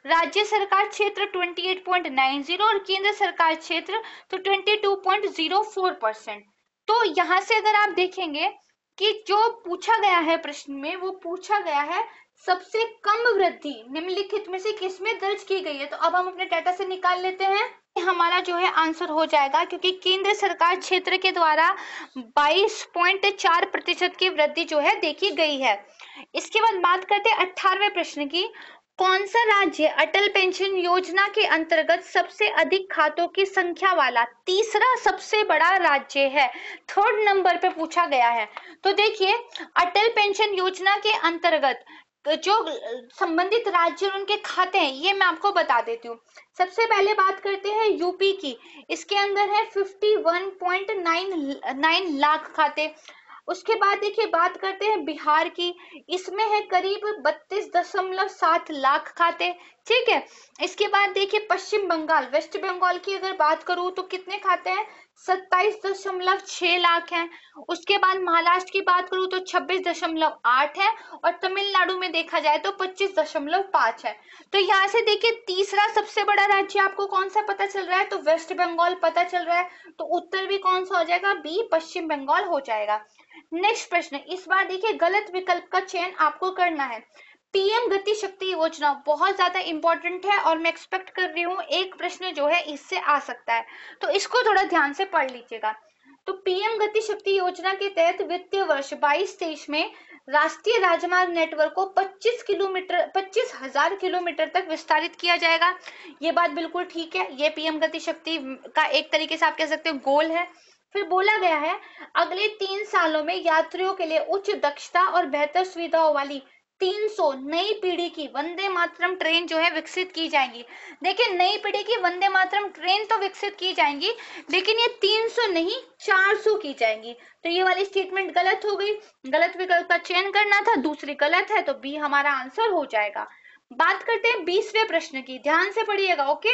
राज्य सरकार क्षेत्र 28.90 और केंद्र सरकार क्षेत्र तो 22.04%। तो यहाँ से अगर आप देखेंगे कि जो पूछा गया है प्रश्न में वो पूछा गया है सबसे कम वृद्धि निम्नलिखित में से किसमें दर्ज की गई है, तो अब हम अपने डाटा से निकाल लेते हैं, हमारा जो है आंसर हो जाएगा, क्योंकि केंद्र सरकार क्षेत्र के द्वारा 22.4% की वृद्धि जो है देखी गई है। इसके बाद बात करते हैं 18वें प्रश्न की। कौन सा राज्य अटल पेंशन योजना के अंतर्गत सबसे अधिक खातों की संख्या वाला तीसरा सबसे बड़ा राज्य है, थर्ड नंबर पे पूछा गया है। तो देखिए अटल पेंशन योजना के अंतर्गत जो संबंधित राज्य उनके खाते हैं ये मैं आपको बता देती हूँ। सबसे पहले बात करते हैं यूपी की, इसके अंदर है 51.99 लाख खाते। उसके बाद देखिए बात करते हैं बिहार की, इसमें है करीब 32.7 लाख खाते। ठीक है, इसके बाद देखिए पश्चिम बंगाल वेस्ट बंगाल की अगर बात करूँ तो कितने खाते हैं 27.6 लाख हैं। उसके बाद महाराष्ट्र की बात करूँ तो 26.8 है और तमिलनाडु में देखा जाए तो 25.5 है। तो यहाँ से देखिए तीसरा सबसे बड़ा राज्य आपको कौन सा पता चल रहा है तो वेस्ट बंगाल पता चल रहा है, तो उत्तर भी कौन सा हो जाएगा बी पश्चिम बंगाल हो जाएगा। नेक्स्ट प्रश्न, इस बार देखिए गलत विकल्प का चयन आपको करना है। पीएम गति शक्ति योजना बहुत ज्यादा इंपॉर्टेंट है और मैं एक्सपेक्ट कर रही हूँ एक प्रश्न जो है इससे आ सकता है, तो इसको थोड़ा ध्यान से पढ़ लीजिएगा। तो पीएम गति शक्ति योजना के तहत वित्तीय वर्ष 22-23 में राष्ट्रीय राजमार्ग नेटवर्क को 25,000 किलोमीटर तक विस्तारित किया जाएगा। ये बात बिल्कुल ठीक है, ये पीएम गति शक्ति का एक तरीके से आप कह सकते हो गोल है। फिर बोला गया है अगले 3 सालों में यात्रियों के लिए उच्च दक्षता और बेहतर सुविधाओं वाली 300 नई पीढ़ी की वंदे मातरम ट्रेन जो है विकसित की जाएंगी। देखिए नई पीढ़ी की वंदे मातरम ट्रेन तो विकसित की जाएंगी लेकिन ये 300 नहीं 400 की जाएंगी। तो ये वाली स्टेटमेंट गलत हो गई, गलत विकल्प का चयन करना था, दूसरी गलत है, तो बी हमारा आंसर हो जाएगा। बात करते हैं 20वें प्रश्न की, ध्यान से पढ़िएगा ओके।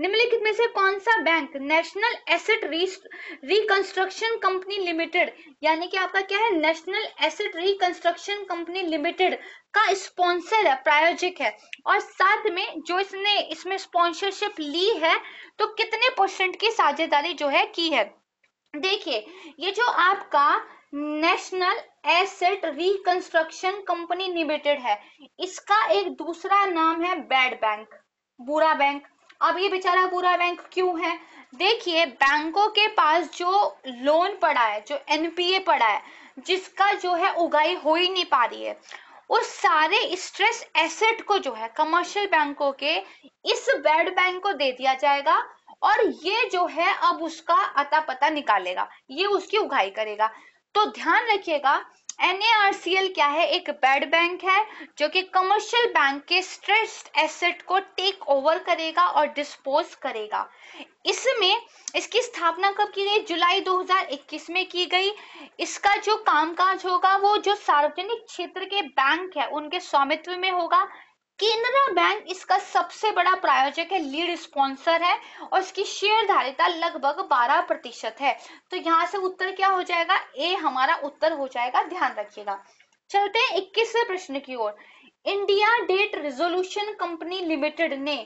निम्नलिखित में से कौन सा bank national asset reconstruction company limited यानी कि आपका क्या है national asset reconstruction company limited का स्पॉन्सर है, प्रायोजक है, और साथ में जो इसने इसमें स्पॉन्सरशिप ली है तो कितने % की साझेदारी जो है की है। देखिए ये जो आपका national asset reconstruction company limited है इसका एक दूसरा नाम है बैड बैंक, बुरा बैंक। अब ये बेचारा बुरा बैंक क्यों है? देखिए बैंकों के पास जो लोन पड़ा है, जो एनपीए पड़ा है, जिसका जो है उगाई हो ही नहीं पा रही है, उस सारे स्ट्रेस एसेट को जो है कमर्शियल बैंकों के इस बैड बैंक को दे दिया जाएगा और ये जो है अब उसका अता पता निकालेगा, ये उसकी उगाई करेगा। तो ध्यान रखिएगा NARCL क्या है, एक बैड बैंक है जो कि कमर्शियल बैंक के स्ट्रेस्ड एसेट को टेक ओवर करेगा और डिस्पोज करेगा। इसमें इसकी स्थापना कब की गई? जुलाई 2021 में की गई। इसका जो कामकाज होगा वो जो सार्वजनिक क्षेत्र के बैंक है उनके स्वामित्व में होगा। केनरा बैंक इसका सबसे बड़ा प्रायोजक है, लीड स्पॉन्सर है और इसकी शेयरधारिता लगभग 12% है। तो यहाँ से उत्तर क्या हो जाएगा? ए हमारा उत्तर हो जाएगा, ध्यान रखिएगा। चलते हैं 21वें प्रश्न की ओर। India date resolution company limited ने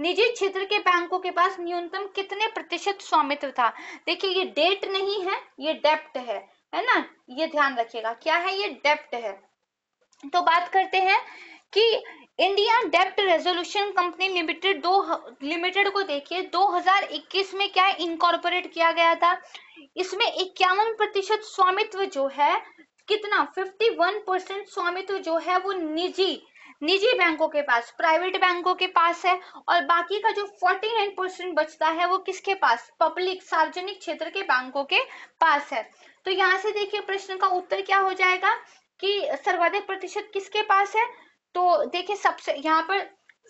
निजी क्षेत्र के बैंकों के पास न्यूनतम कितने % स्वामित्व था? देखिए ये डेट नहीं है, ये डेप्ट है ना, ये ध्यान रखिएगा क्या है, ये डेप्ट है। तो बात करते हैं कि इंडिया डेप्ट रेजोल्यूशन कंपनी लिमिटेड को देखिए 2021 में क्या इनकॉर्पोरेट किया गया था। इसमें 51% स्वामित्व जो है, कितना 51% स्वामित्व जो है वो निजी बैंकों के पास, प्राइवेट बैंकों के पास है और बाकी का जो 49% बचता है वो किसके पास? पब्लिक सार्वजनिक क्षेत्र के बैंकों के पास है। तो यहाँ से देखिए प्रश्न का उत्तर क्या हो जाएगा कि सर्वाधिक % किसके पास है? तो देखिए सबसे यहाँ पर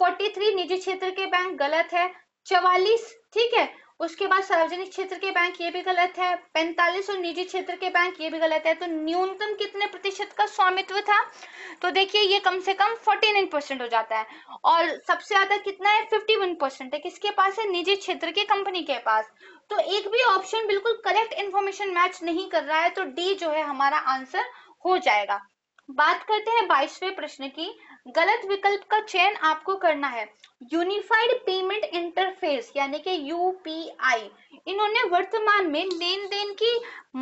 43 निजी क्षेत्र के बैंक गलत है, 44 ठीक है, उसके बाद सार्वजनिक क्षेत्र के बैंक ये भी गलत है, 45 और निजी क्षेत्र के बैंक ये भी गलत है। तो न्यूनतम कितने % का स्वामित्व था? तो देखिए ये कम से कम 49% हो जाता है और सबसे ज्यादा कितना है 51% है, किसके पास है? निजी क्षेत्र की कंपनी के पास। तो एक भी ऑप्शन बिल्कुल करेक्ट इंफॉर्मेशन मैच नहीं कर रहा है, तो डी जो है हमारा आंसर हो जाएगा। बात करते हैं 22वें प्रश्न की। गलत विकल्प का चयन आपको करना है। यूनिफाइड पेमेंट इंटरफेस यानी कि यूपीआई, इन्होंने वर्तमान में लेन देन की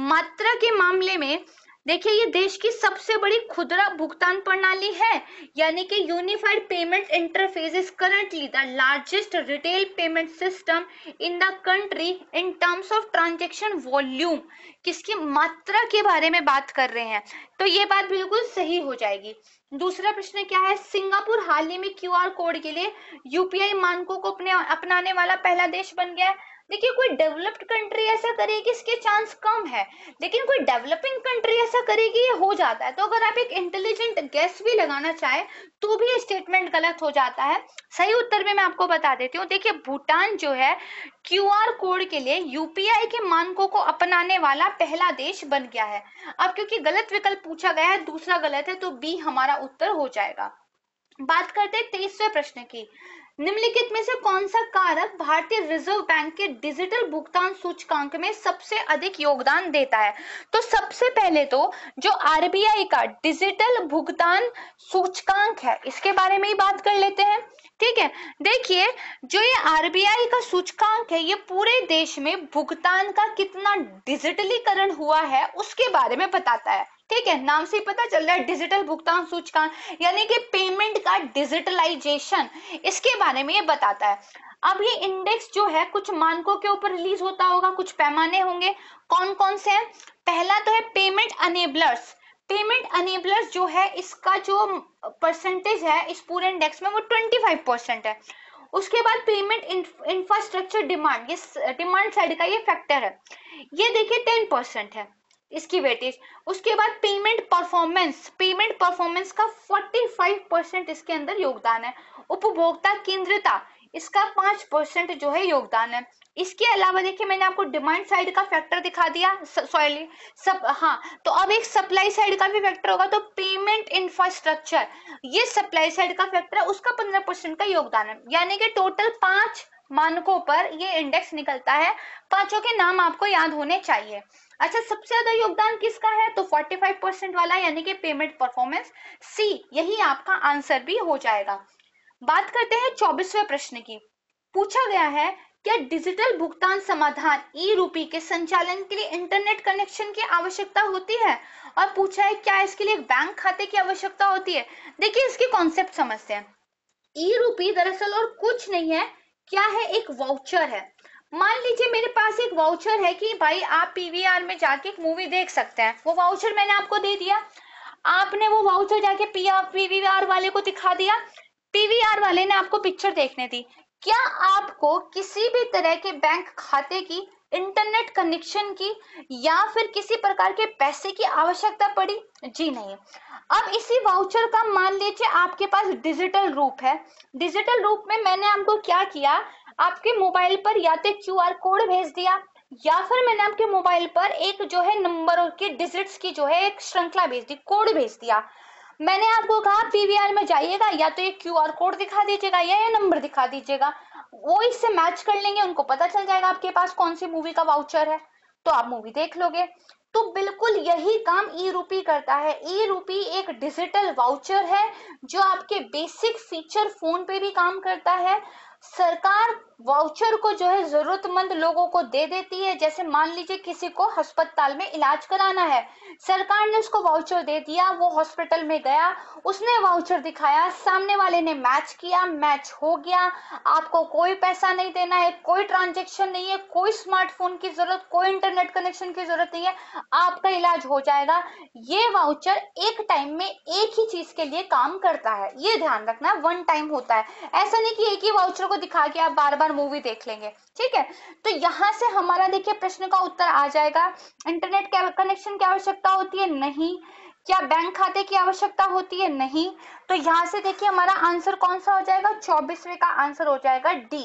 मात्रा के मामले में, देखिए ये देश की सबसे बड़ी खुदरा भुगतान प्रणाली है यानी कि unified payment interface is currently the largest retail payment system in the country in terms of transaction volume, किसकी मात्रा के बारे में बात कर रहे हैं, तो ये बात बिल्कुल सही हो जाएगी। दूसरा प्रश्न क्या है? सिंगापुर हाल ही में QR कोड के लिए UPI मानकों को अपनाने वाला पहला देश बन गया है। देखिए कोई डेवलप्ड कंट्री ऐसा करेगी इसके चांस कम है, लेकिन कोई डेवलपिंग कंट्री ऐसा करेगी ये हो जाता है। तो अगर आप एक इंटेलिजेंट गैस भी लगाना चाहे तो भी स्टेटमेंट गलत हो जाता है। सही उत्तर में मैं आपको बता देती हूँ। देखिए भूटान जो है QR कोड के लिए UPI के मानकों को अपनाने वाला पहला देश बन गया है। अब क्योंकि गलत विकल्प पूछा गया है, दूसरा गलत है, तो B हमारा उत्तर हो जाएगा। बात करते हैं 23वें प्रश्न की। निम्नलिखित में से कौन सा कारक भारतीय रिजर्व बैंक के डिजिटल भुगतान सूचकांक में सबसे अधिक योगदान देता है? तो सबसे पहले तो जो RBI का डिजिटल भुगतान सूचकांक है इसके बारे में ही बात कर लेते हैं, ठीक है। देखिए जो ये RBI का सूचकांक है ये पूरे देश में भुगतान का कितना डिजिटलीकरण हुआ है उसके बारे में बताता है, ठीक है। नाम से ही पता चल रहा है डिजिटल भुगतान सूचकांक यानी कि पेमेंट का डिजिटलाइजेशन, इसके बारे में ये बताता है। अब ये इंडेक्स जो है कुछ मानकों के ऊपर रिलीज होता होगा, कुछ पैमाने होंगे, कौन कौन से हैं? पहला तो है पेमेंट अनेबलर्स। पेमेंट अनेबलर्स जो है इसका जो % है इस पूरे इंडेक्स में वो 25% है। उसके बाद पेमेंट इंफ्रास्ट्रक्चर डिमांड, ये डिमांड साइड का ये फैक्टर है, ये देखिए 10% है इसकी वेटेज। उसके बाद पेमेंट परफॉर्मेंस का 45% इसके अंदर योगदान है। उपभोक्ता केंद्रिता इसका 5% जो है योगदान है। इसके अलावा देखिए मैंने आपको डिमांड साइड का फैक्टर दिखा दिया, सॉरी सब, हाँ, तो अब एक सप्लाई साइड का भी फैक्टर होगा। तो पेमेंट इंफ्रास्ट्रक्चर ये सप्लाई साइड का फैक्टर है, उसका 15% का योगदान है, यानी कि टोटल 5 मानकों पर ये इंडेक्स निकलता है। पांचों के नाम आपको याद होने चाहिए। अच्छा, सबसे ज्यादा योगदान किसका है? तो 45% वाला यानी कि पेमेंट परफॉर्मेंस, सी यही आपका आंसर भी हो जाएगा। बात करते हैं 24वें प्रश्न की। पूछा गया है क्या डिजिटल भुगतान समाधान ई-रूपी के संचालन के लिए इंटरनेट कनेक्शन की आवश्यकता होती है, और पूछा है क्या इसके लिए बैंक खाते की आवश्यकता होती है। देखिए इसके कॉन्सेप्ट समझते हैं। ई-रूपी दरअसल और कुछ नहीं है, क्या है, एक वाउचर है। मान लीजिए मेरे पास एक वाउचर है कि भाई आप पीवीआर में जाके एक मूवी देख सकते हैं। वो वाउचर मैंने आपको दे दिया, आपने वो वाउचर जाके पीवीआर वाले को दिखा दिया, पीवीआर वाले ने आपको पिक्चर देखने दी। क्या आपको किसी भी तरह के बैंक खाते की, इंटरनेट कनेक्शन की या फिर किसी प्रकार के पैसे की आवश्यकता पड़ी? जी नहीं। अब इसी वाउचर का मान लीजिए आपके पास डिजिटल रूप है। डिजिटल रूप में मैंने आपको क्या किया, आपके मोबाइल पर या तो क्यूआर कोड भेज दिया या फिर मैंने आपके मोबाइल पर एक जो है नंबर की डिजिट्स की जो है एक श्रृंखला भेज दी, कोड भेज दिया। मैंने आपको कहा पीवीआर में जाइएगा या तो ये क्यूआर कोड दिखा दीजिएगा या ये नंबर दिखा दीजिएगा, वो इससे मैच कर लेंगे, उनको पता चल जाएगा आपके पास कौन सी मूवी का वाउचर है, तो आप मूवी देख लोगे। तो बिल्कुल यही काम ई-रूपी करता है। ई-रूपी एक डिजिटल वाउचर है जो आपके बेसिक फीचर फोन पे भी काम करता है। सरकार वाउचर को जो है जरूरतमंद लोगों को दे देती है। जैसे मान लीजिए किसी को अस्पताल में इलाज कराना है, सरकार ने उसको वाउचर दे दिया, वो हॉस्पिटल में गया, उसने वाउचर दिखाया, सामने वाले ने मैच किया, मैच हो गया, आपको कोई पैसा नहीं देना है, कोई ट्रांजैक्शन नहीं है, कोई स्मार्टफोन की जरूरत, कोई इंटरनेट कनेक्शन की जरूरत नहीं है, आपका इलाज हो जाएगा। ये वाउचर एक टाइम में एक ही चीज के लिए काम करता है, ये ध्यान रखना, वन टाइम होता है, ऐसा नहीं कि एक ही वाउचर को दिखा के आप बार बार मूवी देख लेंगे। ठीक है, तो यहाँ से हमारा देखिए प्रश्न का उत्तर आ जाएगा। इंटरनेट कनेक्शन की आवश्यकता होती है? नहीं। क्या बैंक खाते की आवश्यकता होती है? नहीं। तो यहाँ से देखिए हमारा आंसर कौन सा हो जाएगा, 24वें का आंसर हो जाएगा डी।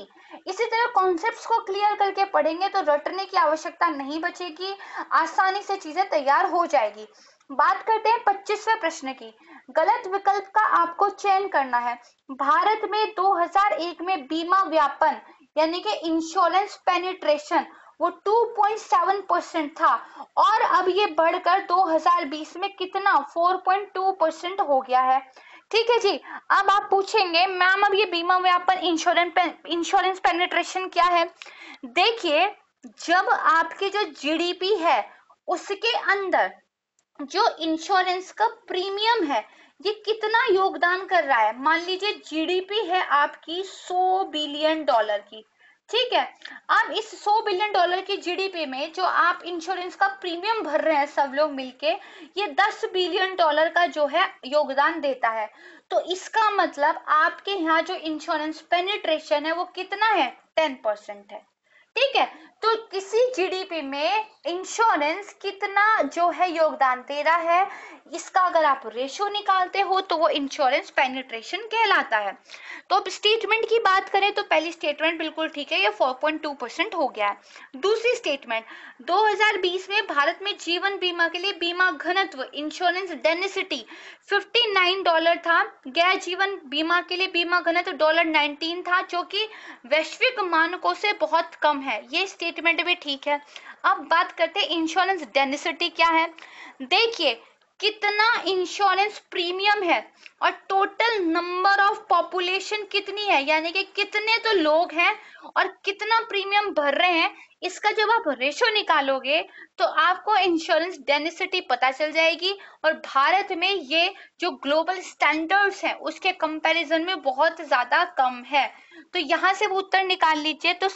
इसी तरह कॉन्सेप्ट्स को क्लियर करके पढ़ेंगे तो रटने की आवश्यकता नहीं बचेगी, आसानी से चीजें तैयार हो जाएगी। बात करते हैं 25वें प्रश्न की। गलत विकल्प का आपको चयन करना है। भारत में 2001 में बीमा व्यापन यानी कि इंश्योरेंस पेनिट्रेशन वो 2.7% था और अब ये बढ़कर 2020 में कितना 4.2% हो गया है। ठीक है जी। अब आप पूछेंगे मैम अब ये बीमा व्यापन इंश्योरेंस पेनिट्रेशन क्या है। देखिए जब आपके जो जीडीपी है उसके अंदर जो इंश्योरेंस का प्रीमियम है ये कितना योगदान कर रहा है। मान लीजिए जीडीपी है आपकी $100 बिलियन की, ठीक है, अब इस $100 बिलियन की जीडीपी में जो आप इंश्योरेंस का प्रीमियम भर रहे हैं सब लोग मिलके, ये $10 बिलियन का जो है योगदान देता है। तो इसका मतलब आपके यहाँ जो इंश्योरेंस पेनिट्रेशन है वो कितना है, 10% है। ठीक है, तो किसी जीडीपी में इंश्योरेंस कितना जो है योगदान दे रहा है, इसका अगर आप रेशियो निकालते हो तो वो इंश्योरेंस पेनिट्रेशन कहलाता है। तो अब स्टेटमेंट की बात करें तो पहली स्टेटमेंट बिल्कुल ठीक है, ये 4.2% हो गया है। दूसरी स्टेटमेंट 2020 में भारत में जीवन बीमा के लिए बीमा घनत्व इंश्योरेंस डेनिसिटी $59 था, गैर जीवन बीमा के लिए बीमा घनत्व $19 था जो कि वैश्विक मानकों से बहुत कम है। ये स्टेटमेंट भी ठीक है। अब बात करते हैं इंश्योरेंस डेनिसिटी क्या है। देखिए कितना इंश्योरेंस प्रीमियम है और टोटल नंबर ऑफ पॉपुलेशन कितनी है, यानी कि कितने तो लोग हैं और कितना प्रीमियम भर रहे हैं, इसका जब आप रेशो निकालोगे तो आपको इंश्योरेंस डेनिसिटी पता चल जाएगी। और भारत में ये जो ग्लोबल स्टैंडर्ड्स हैं उसके कंपैरिजन में बहुत ज्यादा कम है। तो यहाँ से वो उत्तर निकाल लीजिए, तो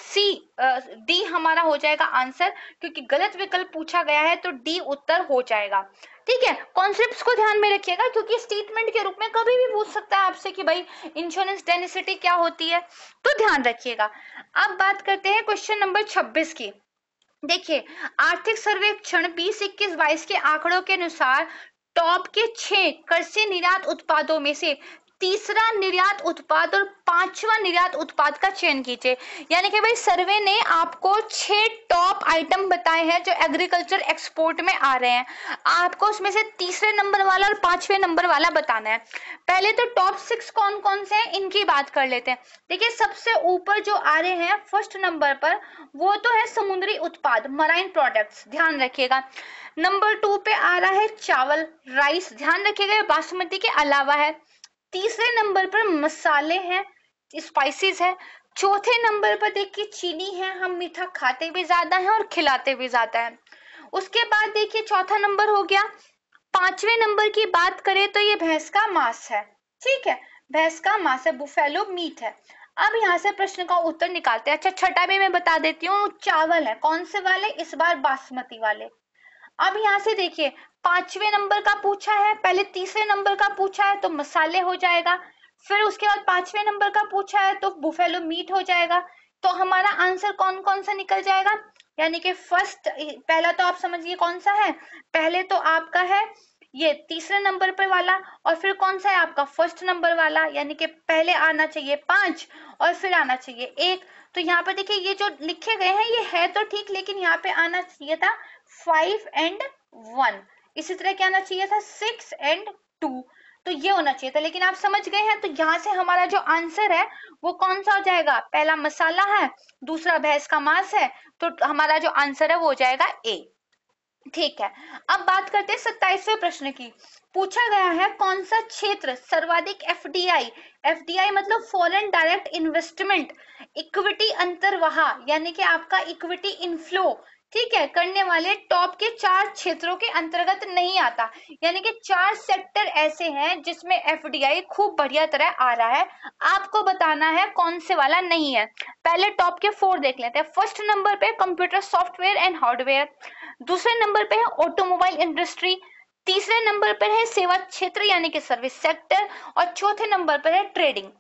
डी हमारा हो जाएगा आंसर, क्योंकि गलत विकल्प पूछा गया है तो डी उत्तर हो जाएगा। ठीक है, कॉन्सेप्ट्स को ध्यान में रखिएगा क्योंकि स्टेटमेंट के रूप में कभी भी पूछ सकता है आपसे कि भाई इंश्योरेंस डेनिसिटी क्या होती है, तो ध्यान रखिएगा। अब बात करते हैं क्वेश्चन नंबर 26 की। देखिए आर्थिक सर्वेक्षण 2021-22 के आंकड़ों के अनुसार टॉप के 6 कृषि निर्यात उत्पादों में से तीसरा निर्यात उत्पाद और पांचवा निर्यात उत्पाद का चयन कीजिए। यानी कि भाई सर्वे ने आपको 6 टॉप आइटम बताए हैं जो एग्रीकल्चर एक्सपोर्ट में आ रहे हैं, आपको उसमें से तीसरे नंबर वाला और पांचवे नंबर वाला बताना है। पहले तो टॉप 6 कौन कौन से हैं इनकी बात कर लेते हैं। देखिए सबसे ऊपर जो आ रहे हैं फर्स्ट नंबर पर वो तो है समुद्री उत्पाद, मराइन प्रोडक्ट्स, ध्यान रखिएगा। नंबर 2 पे आ रहा है चावल, राइस, ध्यान रखिएगा बासमती के अलावा है। तीसरे नंबर पर मसाले हैं, स्पाइसेस है। चौथे नंबर पर देखिए चीनी है, हम मीठा खाते भी ज्यादा है और खिलाते भी ज्यादा है। उसके बाद देखिए चौथा नंबर हो गया। पांचवे नंबर की बात करें तो ये भैंस का मांस है, ठीक है, भैंस का मांस है, बुफेलो मीट है। अब यहाँ से प्रश्न का उत्तर निकालते हैं। अच्छा छठा भी मैं बता देती हूँ, चावल है, कौन से वाले, इस बार बासमती वाले। अब यहाँ से देखिए पांचवे नंबर का पूछा है, पहले तीसरे नंबर का पूछा है तो मसाले हो जाएगा, फिर उसके बाद पांचवे नंबर का पूछा है तो बुफेलो मीट हो जाएगा। तो हमारा आंसर कौन कौन सा निकल जाएगा, यानी कि फर्स्ट, पहला तो आप समझिए कौन सा है, पहले तो आपका है ये तीसरे नंबर पर वाला और फिर कौन सा है आपका फर्स्ट नंबर वाला, यानी कि पहले आना चाहिए 5 और फिर आना चाहिए 1। तो यहाँ पे देखिए ये जो लिखे गए हैं ये है तो ठीक, लेकिन यहाँ पे आना चाहिए था 5 एंड 1, इसी तरह क्या आना चाहिए था 6 एंड 2, तो ये होना चाहिए था। लेकिन आप समझ गए हैं, तो यहाँ से हमारा जो आंसर है वो कौन सा हो जाएगा, पहला मसाला है, दूसरा भैंस का मांस है, तो हमारा जो आंसर है वो हो जाएगा ए, ठीक है। अब बात करते हैं 27वें प्रश्न की। पूछा गया है कौन सा क्षेत्र सर्वाधिक एफडीआई मतलब फॉरेन डायरेक्ट इन्वेस्टमेंट, इक्विटी अंतर्वाह यानी कि आपका इक्विटी इनफ्लो, ठीक है, करने वाले टॉप के 4 क्षेत्रों के अंतर्गत नहीं आता। यानी कि 4 सेक्टर ऐसे हैं जिसमें एफडीआई खूब बढ़िया तरह आ रहा है, आपको बताना है कौन से वाला नहीं है। पहले टॉप के 4 देख लेते हैं। फर्स्ट नंबर पे कंप्यूटर सॉफ्टवेयर एंड हार्डवेयर, दूसरे नंबर पे है ऑटोमोबाइल इंडस्ट्री, तीसरे नंबर पर है सेवा क्षेत्र यानी कि सर्विस सेक्टर, और चौथे नंबर पर है ट्रेडिंग।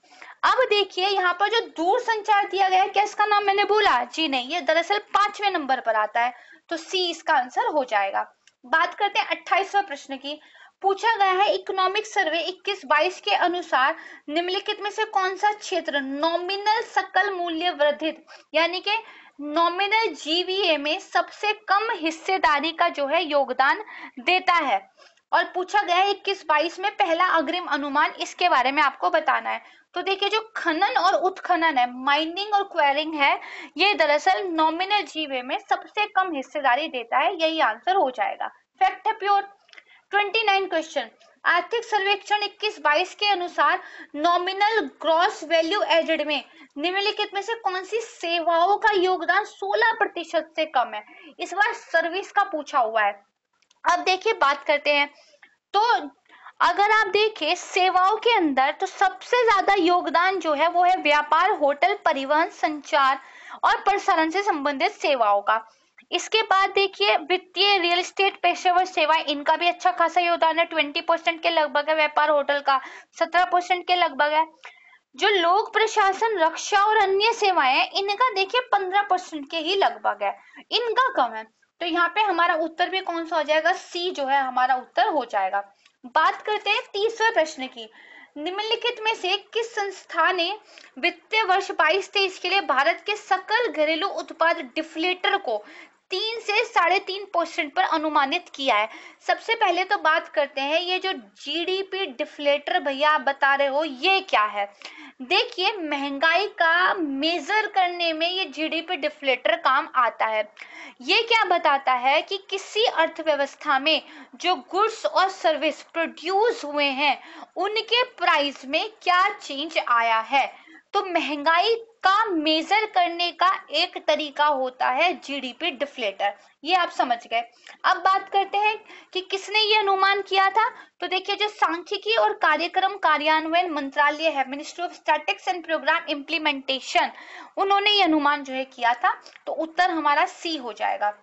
अब देखिए यहाँ पर जो दूर संचार दिया गया है, क्या इसका नाम मैंने बोला, जी नहीं, ये दरअसल 5वें नंबर पर आता है, तो सी इसका आंसर हो जाएगा। बात करते हैं 28वें प्रश्न की। पूछा गया है इकोनॉमिक सर्वे 21-22 के अनुसार निम्नलिखित में से कौन सा क्षेत्र नॉमिनल सकल मूल्य वर्धित यानी कि नॉमिनल जीवीए में सबसे कम हिस्सेदारी का जो है योगदान देता है, और पूछा गया है 21-22 में पहला अग्रिम अनुमान, इसके बारे में आपको बताना है। तो देखिए जो खनन और उत्खनन है, माइनिंग और क्वेरिंग है, ये दरअसल नॉमिनल जीवे में सबसे कम हिस्सेदारी देता है, यही आंसर हो जाएगा, फैक्ट है प्योर। 29 क्वेश्चन। आर्थिक सर्वेक्षण 21-22 के अनुसार नॉमिनल ग्रॉस वैल्यू एडेड में निम्नलिखित में से कौन सी सेवाओं का योगदान 16% से कम है, इस बार सर्विस का पूछा हुआ है। अब देखिए बात करते हैं, तो अगर आप देखें सेवाओं के अंदर तो सबसे ज्यादा योगदान जो है वो है व्यापार, होटल, परिवहन, संचार और प्रसारण से संबंधित सेवाओं का। इसके बाद देखिए वित्तीय, रियल एस्टेट, पेशेवर सेवाएं, इनका भी अच्छा खासा योगदान है, 20% के लगभग है, व्यापार होटल का 17% के लगभग है। जो लोक प्रशासन, रक्षा और अन्य सेवाएं, इनका देखिए 15% के ही लगभग है, इनका कम है। तो यहाँ पे हमारा उत्तर भी कौन सा हो जाएगा, सी जो है हमारा उत्तर हो जाएगा। बात करते हैं 30वें प्रश्न की। निम्नलिखित में से किस संस्था ने वित्तीय वर्ष 22-23 के लिए भारत के सकल घरेलू उत्पाद डिफ्लेटर को 3 से 3.5% पर अनुमानित किया है। सबसे पहले तो बात करते हैं ये जो जीडीपी डिफ्लेटर भैया आप बता रहे हो ये क्या है। देखिए महंगाई का मेजर करने में ये जीडीपी डिफ्लेटर काम आता है। ये क्या बताता है कि किसी अर्थव्यवस्था में जो गुड्स और सर्विस प्रोड्यूस हुए हैं उनके प्राइस में क्या चेंज आया है। तो महंगाई का मेजर करने का एक तरीका होता है जीडीपी डिफ्लेटर, ये आप समझ गए। अब बात करते हैं कि किसने ये अनुमान किया था। तो देखिए जो सांख्यिकी और कार्यक्रम कार्यान्वयन मंत्रालय है, ministry of statistics and programme implementation, उन्होंने ये अनुमान जो है किया था। तो उत्तर हमारा सी हो जाएगा।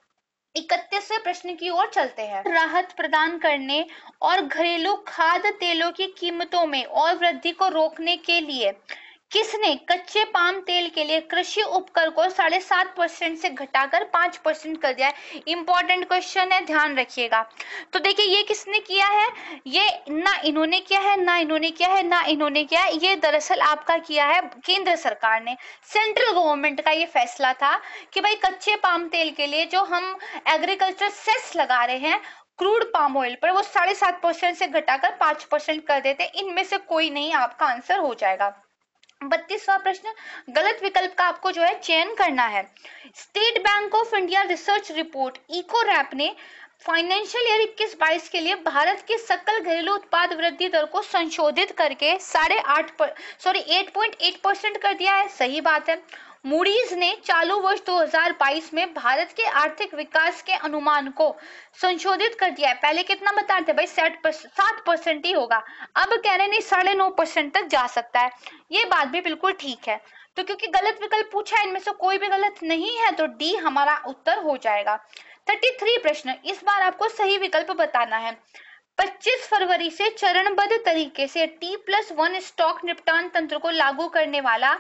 31वें प्रश्न की ओर चलते हैं। राहत प्रदान करने और घरेलू खाद्य तेलों की कीमतों में और वृद्धि को रोकने के लिए किसने कच्चे पाम तेल के लिए कृषि उपकर को 7.5% से घटाकर 5% कर दिया है? इंपॉर्टेंट क्वेश्चन है, ध्यान रखिएगा। तो देखिए ये किसने किया है, ये ना इन्होंने किया है, ना इन्होंने किया है, ना इन्होंने किया है, ये दरअसल आपका किया है केंद्र सरकार ने, सेंट्रल गवर्नमेंट का ये फैसला था कि भाई कच्चे पाम तेल के लिए जो हम एग्रीकल्चर सेस लगा रहे हैं क्रूड पाम ऑयल पर, वो 7.5% से घटाकर 5% कर देते। इनमें से कोई नहीं आपका आंसर हो जाएगा। 32वां प्रश्न, गलत विकल्प का आपको जो है चयन करना है। State bank of India research report Ecowrap ने फाइनेंशियल ईयर 21-22 के लिए भारत की सकल घरेलू उत्पाद वृद्धि दर को संशोधित करके 8.8% कर दिया है, सही बात है। मूडीज ने चालू वर्ष 2022 में भारत के आर्थिक विकास के अनुमान को संशोधित कर दिया है। पहले कितना बताते भाई 7% ही होगा, अब कह रहे नहीं 9.5% तक जा सकता है, ये बात भी बिल्कुल ठीक है। तो क्योंकि गलत विकल्प पूछा है, इनमें से कोई भी गलत नहीं है, तो डी हमारा उत्तर हो जाएगा। 33 प्रश्न, इस बार आपको सही विकल्प बताना है। 25 फरवरी से चरणबद्ध तरीके से T+1 स्टॉक निपटान तंत्र को लागू करने वाला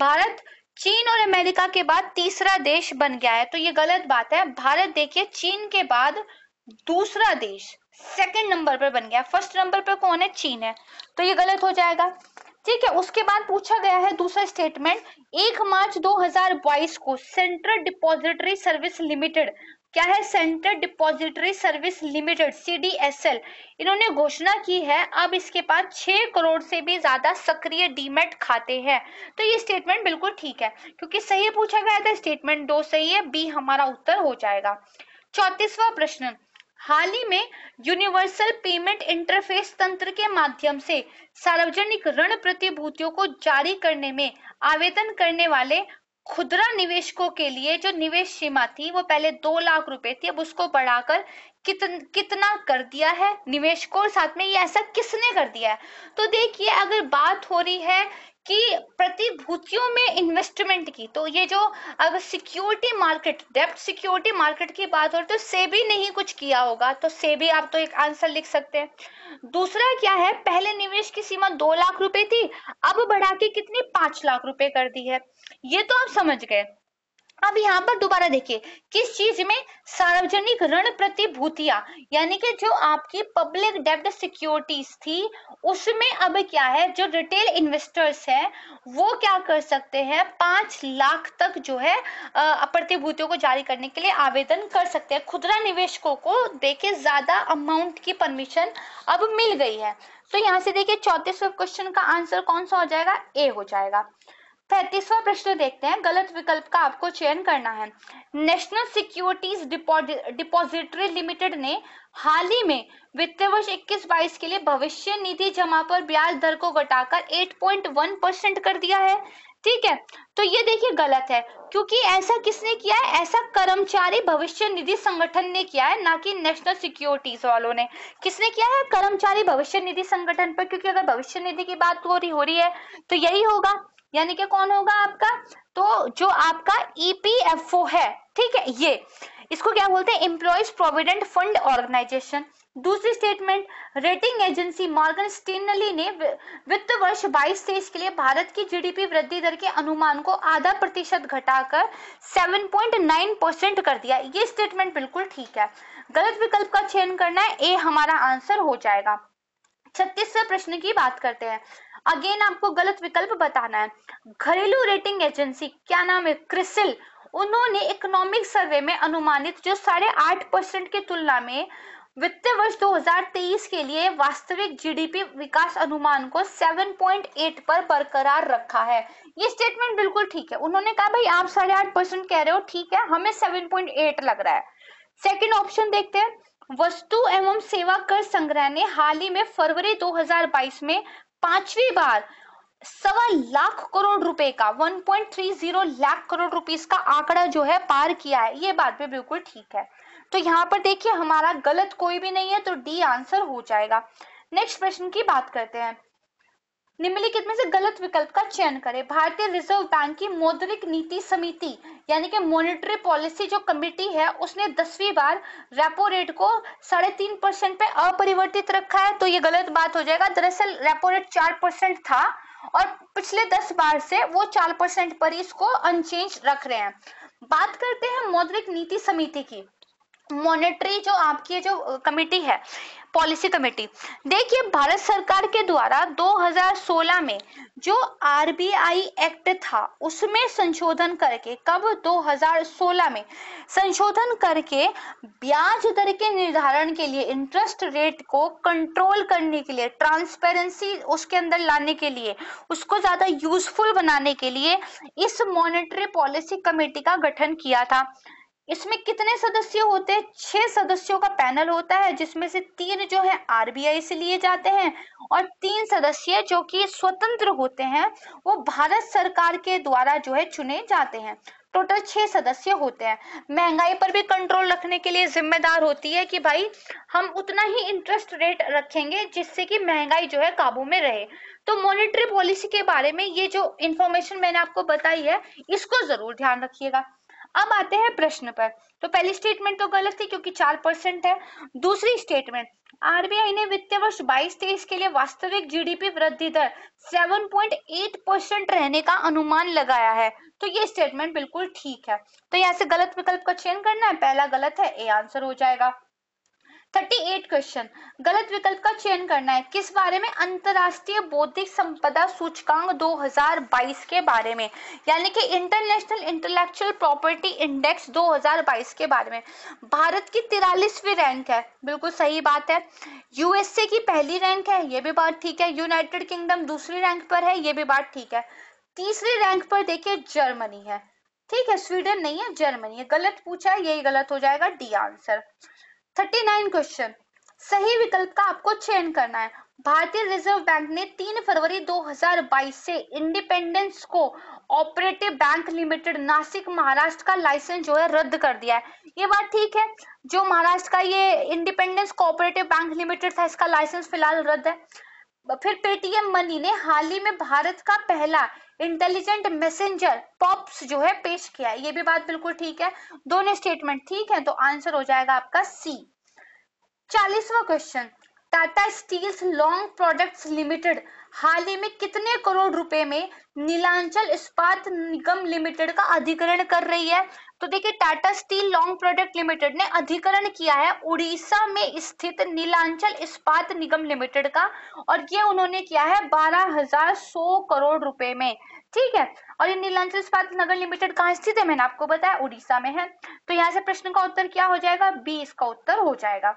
भारत चीन और अमेरिका के बाद तीसरा देश बन गया है, तो ये गलत बात है। भारत देखिए चीन के बाद दूसरा देश सेकंड नंबर पर बन गया, फर्स्ट नंबर पर कौन है, चीन है, तो ये गलत हो जाएगा, ठीक है। उसके बाद पूछा गया है दूसरा स्टेटमेंट, 1 मार्च 2022 को सेंट्रल डिपॉजिटरी सर्विस लिमिटेड, क्या है, central depository service Limited CDSL, इन्होंने घोषणा की है अब इसके पास 6 करोड़ से भी ज्यादा सक्रिय डीमैट खाते हैं, तो ये स्टेटमेंट बिल्कुल ठीक है क्योंकि सही पूछा गया था। स्टेटमेंट 2 सही है, बी हमारा उत्तर हो जाएगा। 34वां प्रश्न, हाल ही में यूनिवर्सल पेमेंट इंटरफेस तंत्र के माध्यम से सार्वजनिक ऋण प्रतिभूतियों को जारी करने में आवेदन करने वाले खुदरा निवेशकों के लिए जो निवेश सीमा थी वो पहले 2 लाख रुपए थी, अब उसको बढ़ाकर कितना कर दिया है निवेशकों, और साथ में ये ऐसा किसने कर दिया है। तो देखिए अगर बात हो रही है कि प्रतिभूतियों में इन्वेस्टमेंट की, तो ये जो अगर सिक्योरिटी मार्केट, डेब्ट सिक्योरिटी मार्केट की बात हो रही है, तो सेबी ने ही कुछ किया होगा, तो सेबी आप तो एक आंसर लिख सकते हैं। दूसरा क्या है, पहले निवेश की सीमा 2 लाख रुपए थी, अब बढ़ा के कितनी 5 लाख रुपए कर दी है, ये तो आप समझ गए। अब यहाँ पर दोबारा देखिए किस चीज में, सार्वजनिक ऋण प्रतिभूतियां, यानी कि जो आपकी पब्लिक डेब्ट सिक्योरिटीज थी उसमें अब क्या है, जो रिटेल इन्वेस्टर्स हैं वो क्या कर सकते हैं, 5 लाख तक जो है प्रतिभूतियों को जारी करने के लिए आवेदन कर सकते हैं। खुदरा निवेशकों को देके ज्यादा अमाउंट की परमिशन अब मिल गई है, तो यहाँ से देखिए 34वें क्वेश्चन का आंसर कौन सा हो जाएगा, ए हो जाएगा। 35वां प्रश्न देखते हैं, गलत विकल्प का आपको चयन करना है। नेशनल सिक्योरिटीज डिपॉजिटरी लिमिटेड ने हाल ही में वित्तीय वर्ष 21-22 के लिए भविष्य निधि जमा पर ब्याज दर को घटाकर 8.1% कर दिया है, ठीक है, तो ये देखिए गलत है क्योंकि ऐसा किसने किया है, ऐसा कर्मचारी भविष्य निधि संगठन ने किया है, ना कि नेशनल सिक्योरिटीज वालों ने। किसने किया है, कर्मचारी भविष्य निधि संगठन पर, क्योंकि अगर भविष्य निधि की बात हो रही है तो यही होगा, यानी कि कौन होगा आपका, तो जो आपका EPFO है, ठीक है, ये इसको क्या बोलते हैं, एम्प्लॉइज प्रोविडेंट फंड ऑर्गेनाइजेशन। दूसरी statement, rating agency Morgan Stanley ने वित्त वर्ष 22-23 के लिए भारत की GDP वृद्धि दर के अनुमान को 0.5% घटाकर 7.9% कर दिया, ये स्टेटमेंट बिल्कुल ठीक है। गलत विकल्प का चयन करना है, ए हमारा आंसर हो जाएगा। 36वें प्रश्न की बात करते हैं, अगेन आपको गलत विकल्प बताना है। घरेलू रेटिंग एजेंसी, क्या नाम है, क्रिसिल, उन्होंने इकोनॉमिक सर्वे में अनुमानित जो 8.5% की तुलना में वित्तीय वर्ष 2023 के लिए वास्तविक GDP विकास अनुमान को 7.8 पर बरकरार रखा है, ये स्टेटमेंट बिल्कुल ठीक है। उन्होंने कहा भाई आप 8.5% कह रहे हो, ठीक है, हमें 7.8 लग रहा है। सेकंड ऑप्शन देखते हैं, वस्तु एवं सेवा कर संग्रह ने हाल ही में फरवरी 2022 में 5वीं बार 1.25 लाख करोड़ रुपए का 1.30 लाख करोड़ रुपीस का आंकड़ा जो है पार किया है, ये बात भी बिल्कुल ठीक है। तो यहाँ पर देखिए हमारा गलत कोई भी नहीं है, तो डी आंसर हो जाएगा। नेक्स्ट प्रश्न की बात करते हैं, निम्नलिखित में से गलत विकल्प का चयन करें। भारतीय रिजर्व बैंक की मौद्रिक नीति समिति यानी कि मॉनेटरी पॉलिसी जो कमेटी है उसने 10वीं बार रेपो रेट को 3.5% पे अपरिवर्तित रखा है, तो ये गलत बात हो जाएगा। दरअसल रेपो रेट 4% था और पिछले 10 बार से वो 4% पर इसको अनचेंज रख रहे हैं। बात करते हैं मौद्रिक नीति समिति की, मॉनेटरी जो आपकी जो कमेटी है, पॉलिसी कमेटी। देखिए भारत सरकार के द्वारा 2016 में जो आरबीआई एक्ट था उसमें संशोधन करके, कब 2016 में संशोधन करके ब्याज दर के निर्धारण के लिए, इंटरेस्ट रेट को कंट्रोल करने के लिए, ट्रांसपेरेंसी उसके अंदर लाने के लिए, उसको ज्यादा यूजफुल बनाने के लिए इस मॉनेटरी पॉलिसी कमेटी का गठन किया था। इसमें कितने सदस्य होते हैं? 6 सदस्यों का पैनल होता है, जिसमें से 3 जो है आरबीआई से लिए जाते हैं और 3 सदस्य जो कि स्वतंत्र होते हैं वो भारत सरकार के द्वारा जो है चुने जाते हैं। टोटल 6 सदस्य होते हैं। महंगाई पर भी कंट्रोल रखने के लिए जिम्मेदार होती है कि भाई हम उतना ही इंटरेस्ट रेट रखेंगे जिससे कि महंगाई जो है काबू में रहे। तो मॉनेटरी पॉलिसी के बारे में ये जो इंफॉर्मेशन मैंने आपको बताई है इसको जरूर ध्यान रखिएगा। अब आते हैं प्रश्न पर। तो पहली स्टेटमेंट तो गलत थी क्योंकि 4% है। दूसरी स्टेटमेंट, आरबीआई ने वित्तीय वर्ष 22-23 के लिए वास्तविक जीडीपी वृद्धि दर 7.8% रहने का अनुमान लगाया है। तो ये स्टेटमेंट बिल्कुल ठीक है। तो यहाँ से गलत विकल्प का चयन करना है, पहला गलत है, ए आंसर हो जाएगा। 38 क्वेश्चन, गलत विकल्प का चयन करना है। किस बारे में? अंतरराष्ट्रीय बौद्धिक संपदा सूचकांक 2022 के बारे में, यानी कि इंटरनेशनल इंटेलेक्चुअल प्रॉपर्टी इंडेक्स 2022 के बारे में। भारत की 43वीं रैंक है, बिल्कुल सही बात है। यूएसए की पहली रैंक है, ये भी बात ठीक है। यूनाइटेड किंगडम दूसरी रैंक पर है, ये भी बात ठीक है। तीसरी रैंक पर देखिए जर्मनी है, ठीक है, स्वीडन नहीं है, जर्मनी है। गलत पूछा है, यही गलत हो जाएगा, डी आंसर। 39 क्वेश्चन, सही विकल्प का आपको चयन करना है। भारतीय रिजर्व बैंक ने 3 फरवरी 2022 से independence cooperative bank limited Nashik Maharashtra का लाइसेंस जो है रद्द कर दिया है। ये बात ठीक है, जो महाराष्ट्र का ये इंडिपेंडेंस कोऑपरेटिव बैंक लिमिटेड था इसका लाइसेंस फिलहाल रद्द है। फिर पेटीएम मनी ने हाल ही में भारत का पहला इंटेलिजेंट मैसेंजर पॉप्स जो है पेश किया है, ये भी बात बिल्कुल ठीक है। दोनों स्टेटमेंट ठीक है, तो आंसर हो जाएगा आपका सी। 40वां question, Tata steels long products limited हाल ही में कितने करोड़ रुपए में नीलांचल इस्पात निगम लिमिटेड का अधिग्रहण कर रही है? तो देखिए Tata steel long product limited ने अधिग्रहण किया है उड़ीसा में स्थित नीलांचल इस्पात निगम लिमिटेड का, और ये उन्होंने किया है 12,100 करोड़ रुपए में, ठीक है। और ये नीलांचल इस्पात नगर लिमिटेड कहाँ स्थित है? मैंने आपको बताया उड़ीसा में है। तो यहाँ से प्रश्न का उत्तर क्या हो जाएगा? बी इसका उत्तर हो जाएगा।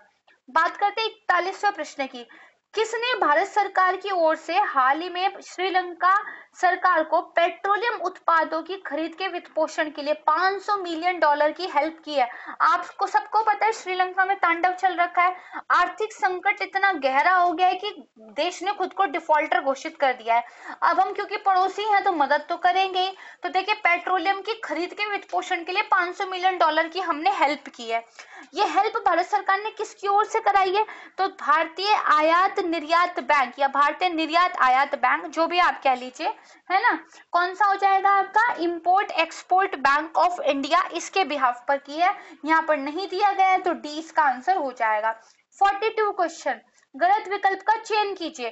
बात करते हैं 41वें प्रश्न की। किसने भारत सरकार की ओर से हाल ही में श्रीलंका सरकार को पेट्रोलियम उत्पादों की खरीद के वित्तपोषण के लिए $500 मिलियन की हेल्प की है? आपको सबको पता है श्रीलंका में तांडव चल रखा है, आर्थिक संकट इतना गहरा हो गया है कि देश ने खुद को डिफॉल्टर घोषित कर दिया है। अब हम क्योंकि पड़ोसी हैं तो मदद तो करेंगे ही। तो देखिए पेट्रोलियम की खरीद के वित्तपोषण के लिए $500 मिलियन की हमने हेल्प की है। ये हेल्प भारत सरकार ने किसकी ओर से कराई है? तो भारतीय आयात निर्यात बैंक या भारतीय निर्यात आयात बैंक, जो भी आप कह लीजिए, है ना, कौन सा हो जाएगा आपका? Import export bank of India, इसके बिहाफ पर की है, यहाँ पर नहीं दिया गया है, तो डी इसका आंसर हो जाएगा। 42 क्वेश्चन, गलत विकल्प का चयन कीजिए।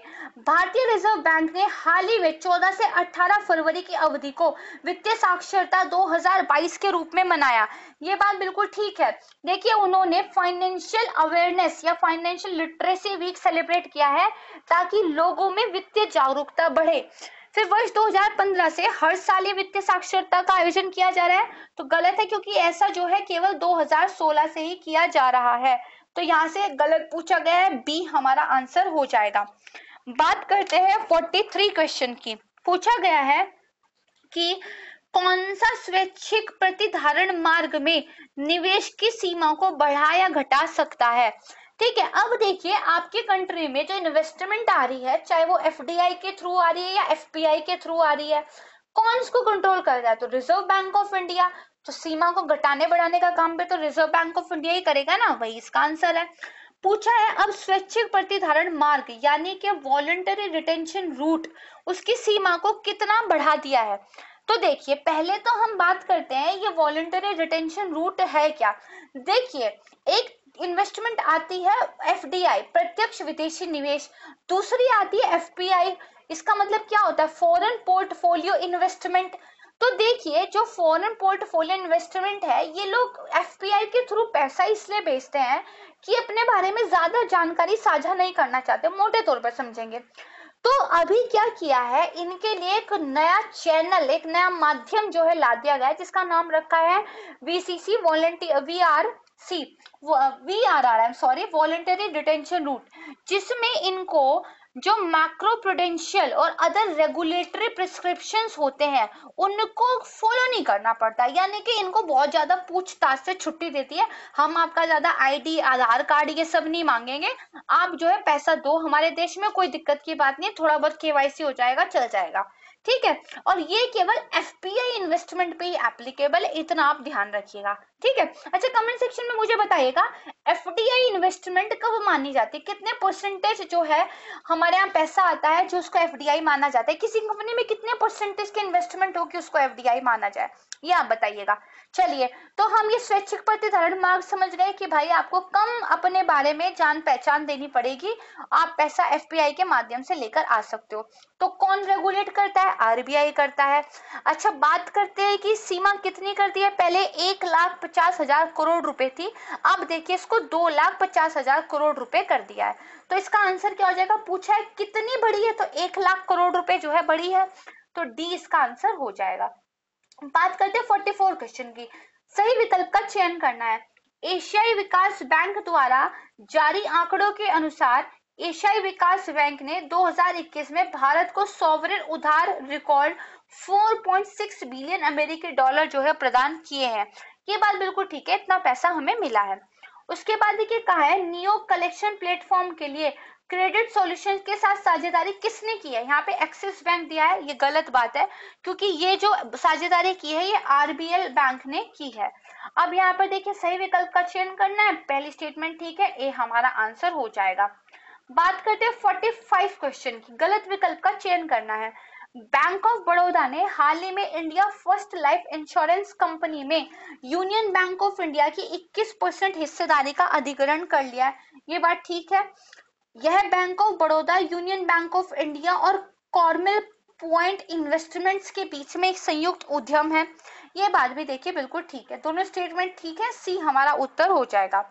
भारतीय रिजर्व बैंक ने हाल ही में 14 से 18 फरवरी की अवधि को वित्तीय साक्षरता 2022 के रूप में मनाया। ये बात बिल्कुल ठीक है। देखिए उन्होंने फाइनेंशियल अवेयरनेस या फाइनेंशियल लिटरेसी वीक सेलिब्रेट किया है ताकि लोगों में वित्तीय जागरूकता बढ़े। फिर वर्ष 2015 से हर साल ये वित्तीय साक्षरता का आयोजन किया जा रहा है। तो गलत है क्योंकि ऐसा जो है केवल 2016 से ही किया जा रहा है। तो यहाँ से गलत पूछा गया है, बी हमारा आंसर हो जाएगा। बात करते हैं 43 क्वेश्चन की। पूछा गया है कि कौन सा स्वैच्छिक प्रतिधारण मार्ग में निवेश की सीमा को बढ़ा या घटा सकता है, ठीक है। अब देखिए आपकी कंट्री में जो इन्वेस्टमेंट आ रही है, चाहे वो एफडीआई के थ्रू आ रही है या एफपीआई के थ्रू आ रही है, कौन इसको कंट्रोल कर रहा है? तो रिजर्व बैंक ऑफ इंडिया। तो सीमा को घटाने बढ़ाने का काम भी तो रिजर्व बैंक ऑफ इंडिया ही करेगा ना, वही इसका आंसर है। पूछा है अब स्वैच्छिक प्रतिधारण मार्ग यानी कि वॉलंटरी रिटेंशन रूट, उसकी सीमा को कितना बढ़ा दिया है? तो देखिए पहले तो हम बात करते हैं ये वॉलंटरी रिटेंशन रूट है क्या। देखिए एक इन्वेस्टमेंट आती है एफडीआई, प्रत्यक्ष विदेशी निवेश, दूसरी आती है एफपीआई, इसका मतलब क्या होता है? Foreign portfolio investment. तो देखिए जो फॉरेन पोर्टफोलियो इन्वेस्टमेंट है, ये लोग एफपीआई के थ्रू पैसा इसलिए भेजते हैं कि अपने बारे में ज्यादा जानकारी साझा नहीं करना चाहते, मोटे तौर पर समझेंगे। तो अभी क्या किया है, इनके लिए एक नया चैनल, एक नया माध्यम जो है ला दिया गया है, जिसका नाम रखा है VCC volunteer voluntary detention route, जिसमें इनको जो मैक्रो प्रूडेंशियल और अदर रेगुलेटरी प्रिस्क्रिप्शंस होते हैं उनको फॉलो नहीं करना पड़ता, यानी कि इनको बहुत ज़्यादा पूछताछ से छुट्टी देती है। हम आपका ज़्यादा आईडी, आधार कार्ड ये सब नहीं मांगेंगे, आप जो है पैसा दो हमारे देश में, कोई दिक्कत की बात नहीं, थोड़ा बहुत केवाईसी हो जाएगा, चल जाएगा, ठीक है। और ये केवल एफपीआई इन्वेस्टमेंट पे ही एप्लीकेबल है, इतना आप ध्यान रखिएगा, ठीक है। अच्छा, कमेंट सेक्शन में मुझे बताइएगा एफडीआई इन्वेस्टमेंट कब मानी जाती है, कितने परसेंटेज जो है हमारे यहाँ पैसा आता है जो उसको एफडीआई माना जाता है, किसी कंपनी में कितने परसेंटेज के इन्वेस्टमेंट हो कि उसको एफडीआई माना जाए, ये आप बताइएगा। चलिए, तो हम ये स्वैच्छिक प्रतिधारण मार्ग समझ गए कि भाई आपको कम अपने बारे में जान पहचान देनी पड़ेगी, आप पैसा एफपीआई के माध्यम से लेकर आ सकते हो। तो कौन रेगुलेट करता है? आरबीआई करता है। अच्छा, बात करते हैं कि सीमा कितनी कर दी है, पहले 1,50,000 करोड़ रुपए थी, अब देखिए इसको 2,50,000 करोड़ रुपए कर दिया है। तो इसका आंसर क्या हो जाएगा, पूछा है कितनी बड़ी है, तो 1,00,000 करोड़ रुपए जो है बड़ी है, तो डी इसका आंसर हो जाएगा। बात करते हैं 44 क्वेश्चन की, सही विकल्प का चयन करना है। एशियाई विकास बैंक द्वारा जारी आंकड़ों के अनुसार एशियाई विकास बैंक ने 2021 में भारत को सॉवरेन उधार रिकॉर्ड 4.6 बिलियन अमेरिकी डॉलर जो है प्रदान किए हैं। ये बात बिल्कुल ठीक है, इतना पैसा हमें मिला है। उसके बाद देखिए कहा है नियोग कलेक्शन प्लेटफॉर्म के लिए क्रेडिट सॉल्यूशंस के साथ साझेदारी किसने की है, यहाँ पे एक्सिस बैंक दिया है, ये गलत बात है क्योंकि ये जो साझेदारी की है ये आरबीएल बैंक ने की है। अब यहाँ पर देखिए सही विकल्प का चयन करना है, पहली स्टेटमेंट ठीक है, ए हमारा आंसर हो जाएगा। बात करते हैं 45 क्वेश्चन की, गलत विकल्प का चयन करना है। बैंक ऑफ बड़ौदा ने हाल ही में India first life insurance company में यूनियन बैंक ऑफ इंडिया की 21% हिस्सेदारी का अधिग्रहण कर लिया है, ये बात ठीक है। यह bank of Baroda, union bank of India और कॉर्मेल पॉइंट इन्वेस्टमेंट्स के बीच में एक संयुक्त उद्यम है, ये बात भी देखिए बिल्कुल ठीक है, दोनों स्टेटमेंट ठीक है, सी हमारा उत्तर हो जाएगा।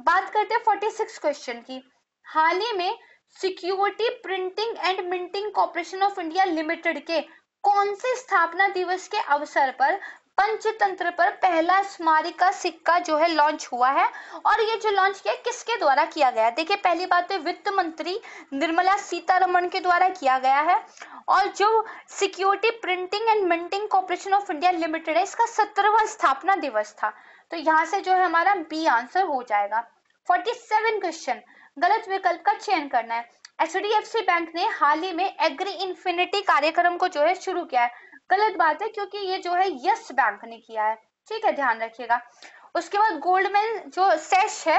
बात करते हैं 46 क्वेश्चन की, हाल ही में security printing and minting corporation of India limited के कौन से स्थापना दिवस के अवसर पर पंचतंत्र पर पहला स्मारिका सिक्का जो है लॉन्च हुआ है, और ये जो लॉन्च किया किसके द्वारा किया गया है? देखिए पहली बात तो वित्त मंत्री निर्मला सीतारमण के द्वारा किया गया है, और जो security printing and minting corporation of India limited है इसका 17वां स्थापना दिवस था, तो यहाँ से जो है हमारा बी आंसर हो जाएगा। 47 क्वेश्चन, गलत विकल्प का चयन करना है। एचडीएफसी बैंक ने हाल ही में एग्री इन्फिनिटी कार्यक्रम को जो है शुरू किया है, गलत बात है क्योंकि ये जो है यस बैंक ने किया है, ठीक है, ध्यान रखिएगा। उसके बाद गोल्डमैन जो सैश है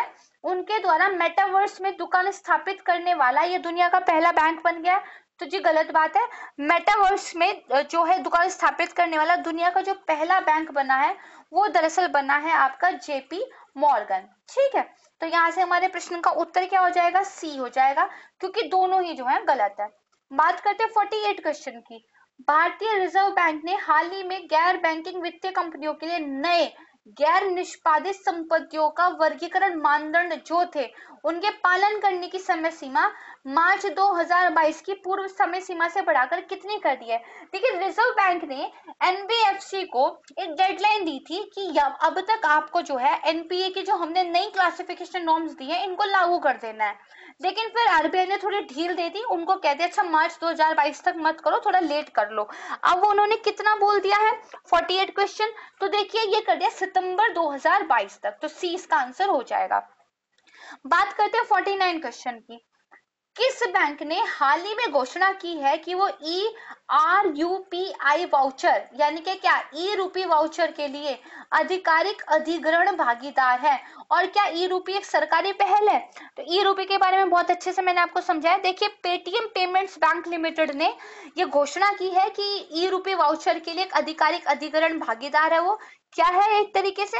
उनके द्वारा मेटावर्स में दुकान स्थापित करने वाला ये दुनिया का पहला बैंक बन गया है, तो जी गलत बात है, मेटावर्स में जो है दुकान स्थापित करने वाला दुनिया का जो पहला बैंक बना है वो दरअसल बना है आपका जेपी मॉर्गन, ठीक है। तो यहाँ से हमारे प्रश्न का उत्तर क्या हो जाएगा, सी हो जाएगा, क्योंकि दोनों ही जो है गलत है। बात करते हैं 48 क्वेश्चन की, भारतीय रिजर्व बैंक ने हाल ही में गैर बैंकिंग वित्तीय कंपनियों के लिए नए गैर निष्पादित संपत्तियों का वर्गीकरण मानदंड जो थे उनके पालन करने की समय सीमा मार्च 2022 की पूर्व समय सीमा से बढ़ाकर कितनी कर दी है? देखिए रिजर्व बैंक ने एनबीएफसी को एक डेडलाइन दी थी कि अब तक आपको जो है एनपीए की जो हमने नई क्लासिफिकेशन नॉर्म्स दी है इनको लागू कर देना है, लेकिन फिर आरबीआई ने थोड़ी ढील दे दी, उनको कह दिया अच्छा मार्च 2022 तक मत करो, थोड़ा लेट कर लो। अब उन्होंने कितना बोल दिया है, 48 क्वेश्चन, तो देखिए ये कर दिया सितंबर 2022 तक, तो सी इसका आंसर हो जाएगा। बात करते हैं 49 क्वेश्चन की, किस बैंक ने हाल ही में घोषणा की है कि वो ERUPI वाउचर यानी कि क्या ई-रूपी वाउचर के लिए आधिकारिक अधिग्रहण भागीदार है, और क्या ई-रूपी एक सरकारी पहल है? तो ई-रूपी के बारे में बहुत अच्छे से मैंने आपको समझाया। देखिए पेटीएम पेमेंट्स बैंक लिमिटेड ने ये घोषणा की है कि ई-रूपी वाउचर के लिए एक आधिकारिक अधिग्रहण भागीदार है वो, क्या है एक तरीके से,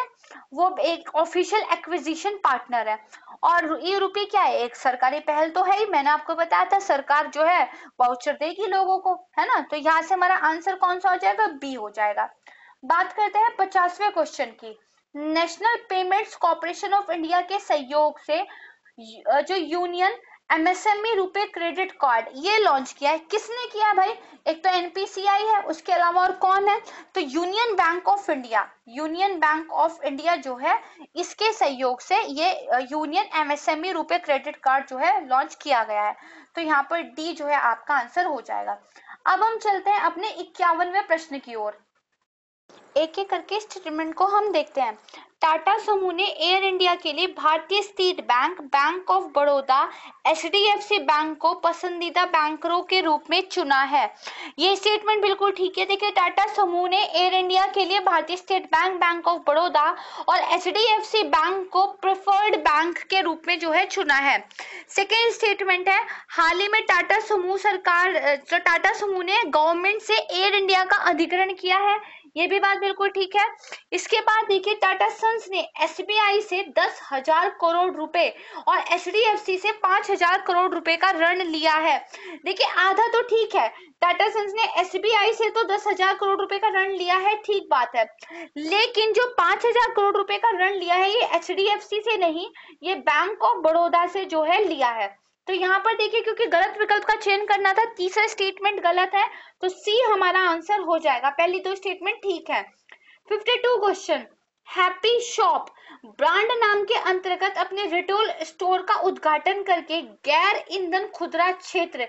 वो एक ऑफिशियल एक्विजिशन पार्टनर है। और ई रुपये क्या है, एक सरकारी पहल तो है ही, मैंने आपको बताया था सरकार जो है वाउचर देगी लोगों को, है ना। तो यहाँ से हमारा आंसर कौन सा हो जाएगा, बी हो जाएगा। बात करते हैं 50वें क्वेश्चन की। National payments corporation of India के सहयोग से जो यूनियन एमएसएमई रुपए क्रेडिट कार्ड ये लॉन्च किया है, किसने किया भाई? एक तो एनपीसीआई है, उसके अलावा और कौन है, तो union bank of India. Union bank of India जो है इसके सहयोग से ये यूनियन एमएसएमई रुपए क्रेडिट कार्ड जो है लॉन्च किया गया है। तो यहाँ पर डी जो है आपका आंसर हो जाएगा। अब हम चलते हैं अपने 51वें प्रश्न की ओर। एक एक करके स्टेटमेंट को हम देखते हैं। टाटा समूह ने एयर इंडिया के लिए भारतीय state bank, bank of Baroda, HDFC bank को पसंदीदा बैंकरों के रूप में चुना है। ये स्टेटमेंट बिल्कुल ठीक है। देखिए, टाटा समूह ने एयर इंडिया के लिए भारतीय state bank, bank of Baroda और एचडीएफसी बैंक को प्रेफर्ड बैंक के रूप में जो है चुना है। सेकेंड स्टेटमेंट है, हाल ही में टाटा समूह ने गवर्नमेंट से एयर इंडिया का अधिग्रहण किया है। ये भी बात बिल्कुल ठीक है। इसके बाद देखिए, टाटा सन्स ने एसबीआई से 10,000 करोड़ रुपए और एचडीएफसी से 5,000 करोड़ रुपए का ऋण लिया है। देखिए, आधा तो ठीक है, टाटा सन्स ने एसबीआई से तो 10,000 करोड़ रुपए का ऋण लिया है, ठीक बात है, लेकिन जो 5,000 करोड़ रुपए का ऋण लिया है ये एचडीएफसी से नहीं, ये बैंक ऑफ बड़ौदा से जो है लिया है। तो यहाँ पर देखिए, क्योंकि गलत विकल्प का चयन करना था, तीसरा स्टेटमेंट गलत है, तो सी हमारा आंसर हो जाएगा। पहली दो स्टेटमेंट ठीक है। 52 क्वेश्चन, हैप्पी शॉप ब्रांड नाम के अंतर्गत अपने रिटेल स्टोर का उद्घाटन करके गैर ईंधन खुदरा क्षेत्र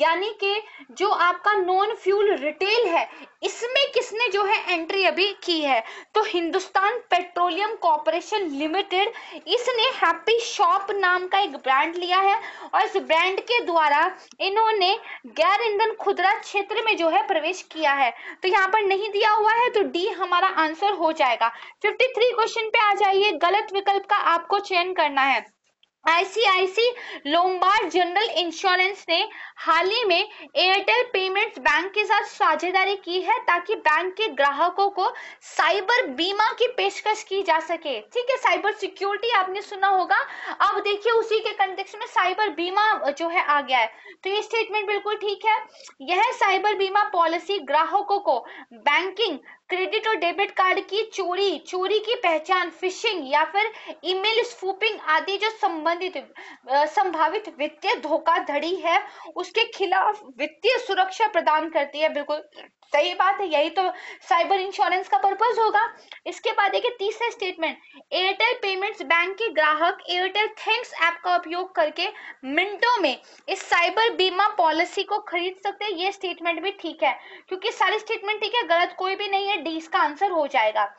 यानी कि जो आपका नॉन फ्यूल रिटेल है, इसमें किसने जो है एंट्री अभी की है? तो हिंदुस्तान पेट्रोलियम कॉर्पोरेशन लिमिटेड, इसने हैप्पी शॉप नाम का एक ब्रांड लिया है और इस ब्रांड के द्वारा इन्होंने गैर ईंधन खुदरा क्षेत्र में जो है प्रवेश किया है। तो यहाँ पर नहीं दिया हुआ है, तो डी हमारा आंसर हो जाएगा। 53 क्वेश्चन पे आ जाइए, गलत विकल्प का आपको चयन करना है। आईसीआईसी लोम्बार्ड जनरल इंश्योरेंस ने हाल ही में एयरटेल पेमेंट्स बैंक के साथ साझेदारी की है ताकि बैंक के ग्राहकों को साइबर बीमा की पेशकश की जा सके। ठीक है, साइबर सिक्योरिटी आपने सुना होगा, अब देखिए उसी के कंटेक्स्ट में साइबर बीमा जो है आ गया है। तो ये स्टेटमेंट बिल्कुल ठीक है। यह साइबर बीमा पॉलिसी ग्राहकों को बैंकिंग, क्रेडिट और डेबिट कार्ड की चोरी, चोरी की पहचान, फिशिंग या फिर ईमेल स्पूफिंग आदि जो संबंधित संभावित वित्तीय धोखाधड़ी है उसके खिलाफ वित्तीय सुरक्षा प्रदान करती है। बिल्कुल सही बात है, यही तो साइबर इंश्योरेंस का पर्पस होगा। इसके बाद देखिए, तीसरा स्टेटमेंट, एयरटेल पेमेंट्स बैंक के ग्राहक एयरटेल थैंक्स ऐप का उपयोग करके मिनटों में इस साइबर बीमा पॉलिसी को खरीद सकते हैं। ये स्टेटमेंट भी ठीक है, क्योंकि सारे स्टेटमेंट ठीक है, गलत कोई भी नहीं है, डी इसका आंसर हो जाएगा।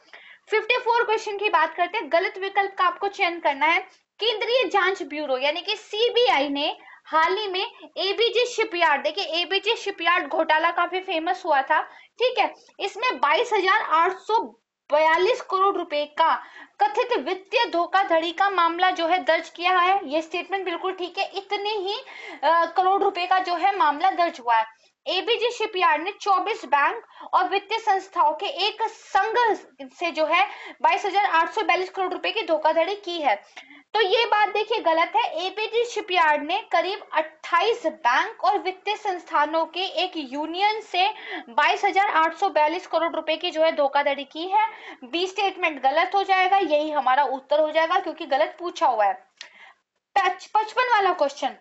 54 क्वेश्चन की बात करते हैं, गलत विकल्प का आपको चयन करना है। केंद्रीय जांच ब्यूरो यानी कि सीबीआई ने हाल ही में एबीजे शिपयार्ड, देखिए एबीजे शिपयार्ड घोटाला काफी फेमस हुआ था, ठीक है, इसमें 22,842 करोड़ रुपए का कथित वित्तीय धोखाधड़ी का मामला जो है दर्ज किया है। ये स्टेटमेंट बिल्कुल ठीक है, इतने ही करोड़ रुपए का जो है मामला दर्ज हुआ है। एबीजे शिपयार्ड ने 24 बैंक और वित्तीय संस्थाओं के एक संघ से जो है 22,842 करोड़ रुपए की धोखाधड़ी की है। तो ये बात देखिए गलत है। एबीजे शिपयार्ड ने करीब 28 बैंक और वित्तीय संस्थानों के एक यूनियन से 22,842 करोड़ रुपए की जो है धोखाधड़ी की है। बी स्टेटमेंट गलत हो जाएगा, यही हमारा उत्तर हो जाएगा, क्योंकि गलत पूछा हुआ है। 55 वाला क्वेश्चन,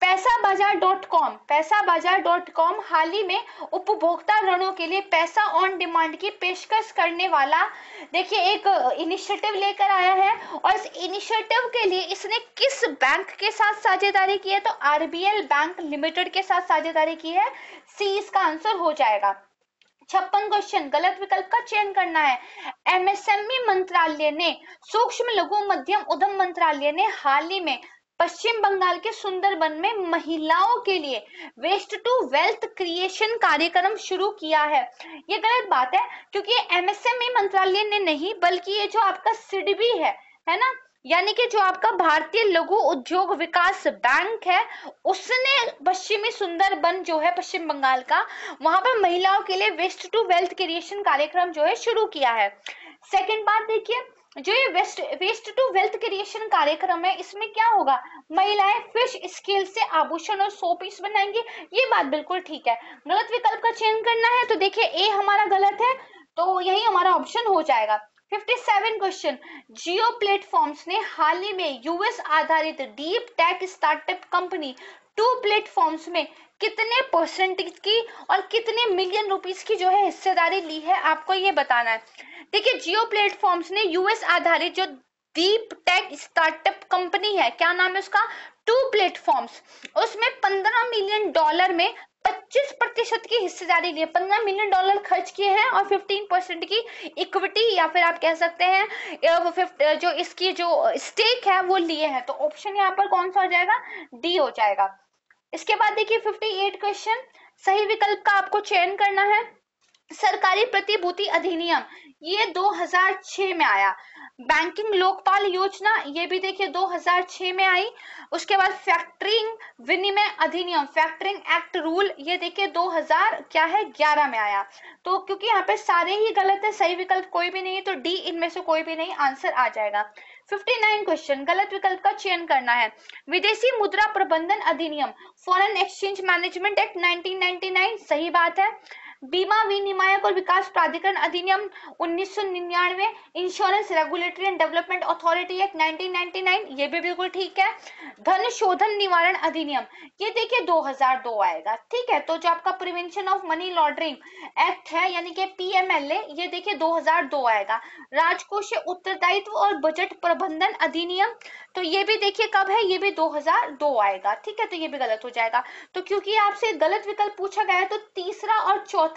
पैसाबाजार.com हाल ही में उपभोक्ता ऋणों के लिए पैसा ऑन डिमांड की पेशकश करने वाला देखिए एक इनिशिएटिव लेकर आया है और इस इनिशिएटिव के लिए इसने किस बैंक के साथ साझेदारी की है? तो आरबीएल बैंक लिमिटेड के साथ साझेदारी की है। सी इसका आंसर हो जाएगा। 56 क्वेश्चन, गलत विकल्प का चयन करना है। एमएसएमई मंत्रालय ने, सूक्ष्म लघु मध्यम उद्यम मंत्रालय ने हाल ही में पश्चिम बंगाल के सुंदरबन में महिलाओं के लिए वेस्ट टू वेल्थ क्रिएशन कार्यक्रम शुरू किया है। ये गलत बात है, क्योंकि एमएसएमई मंत्रालय ने नहीं, बल्कि ये जो आपका सिडबी है ना, यानी कि जो आपका भारतीय लघु उद्योग विकास बैंक है, उसने पश्चिमी सुंदरबन जो है पश्चिम बंगाल का, वहां पर महिलाओं के लिए वेस्ट टू वेल्थ क्रिएशन कार्यक्रम जो है शुरू किया है। सेकेंड बात देखिए, जो ये वेस्ट टू वेल्थ क्रिएशन कार्यक्रम है, इसमें क्या होगा, महिलाएं फिश स्केल से आभूषण और सो पीस बनाएंगी। ये बात बिल्कुल ठीक है। गलत विकल्प का चयन करना है, तो देखिए ए हमारा गलत है, तो यही हमारा ऑप्शन हो जाएगा। 57 क्वेश्चन, जियो प्लेटफॉर्म्स ने हाल ही में यूएस आधारित deep tech startup company to platforms में कितने परसेंटेज की और कितने मिलियन रुपीस की जो है हिस्सेदारी ली है, आपको ये बताना है। देखिए जियो प्लेटफॉर्म्स ने यूएस आधारित जो डीप टेक स्टार्टअप कंपनी है, क्या नाम है उसका, टू प्लेटफॉर्म्स, उसमें 15 मिलियन डॉलर में 25% की हिस्सेदारी लिए, 15 मिलियन डॉलर खर्च किए हैं और 15% की इक्विटी या फिर आप कह सकते हैं जो इसकी जो स्टेक है वो लिए हैं। तो ऑप्शन यहाँ पर कौन सा हो जाएगा, डी हो जाएगा। इसके बाद देखिए 58 क्वेश्चन, सही विकल्प का आपको चयन करना है। सरकारी प्रतिभूति अधिनियम ये 2006 में आया, बैंकिंग लोकपाल योजना ये भी देखिए 2006 में आई, उसके बाद फैक्टरिंग विनिमय अधिनियम फैक्टरिंग एक्ट रूल ये देखिए 2011 में आया। तो क्योंकि यहाँ पे सारे ही गलत है, सही विकल्प कोई भी नहीं है, तो डी इनमें से कोई भी नहीं, आंसर आ जाएगा। 59 क्वेश्चन, गलत विकल्प का चयन करना है। विदेशी मुद्रा प्रबंधन अधिनियम फॉरेन एक्सचेंज मैनेजमेंट एक्ट 1999, सही बात है। बीमा विनियामक और विकास प्राधिकरण अधिनियम 1999, Insurance regulatory and development authority Act 1999 ये भी बिल्कुल ठीक है। धन शोधन निवारण अधिनियम ये देखिए 2002 आएगा, ठीक है। तो जो आपका prevention of money laundering act है यानी कि पीएमएलए ये देखिए 2002 आएगा। राजकोषीय उत्तरदायित्व और बजट प्रबंधन अधिनियम तो ये भी देखिए कब है, ये भी 2002 आएगा, ठीक है। तो ये भी गलत हो जाएगा। तो क्योंकि आपसे गलत विकल्प पूछा गया है तो तीसरा और चौथा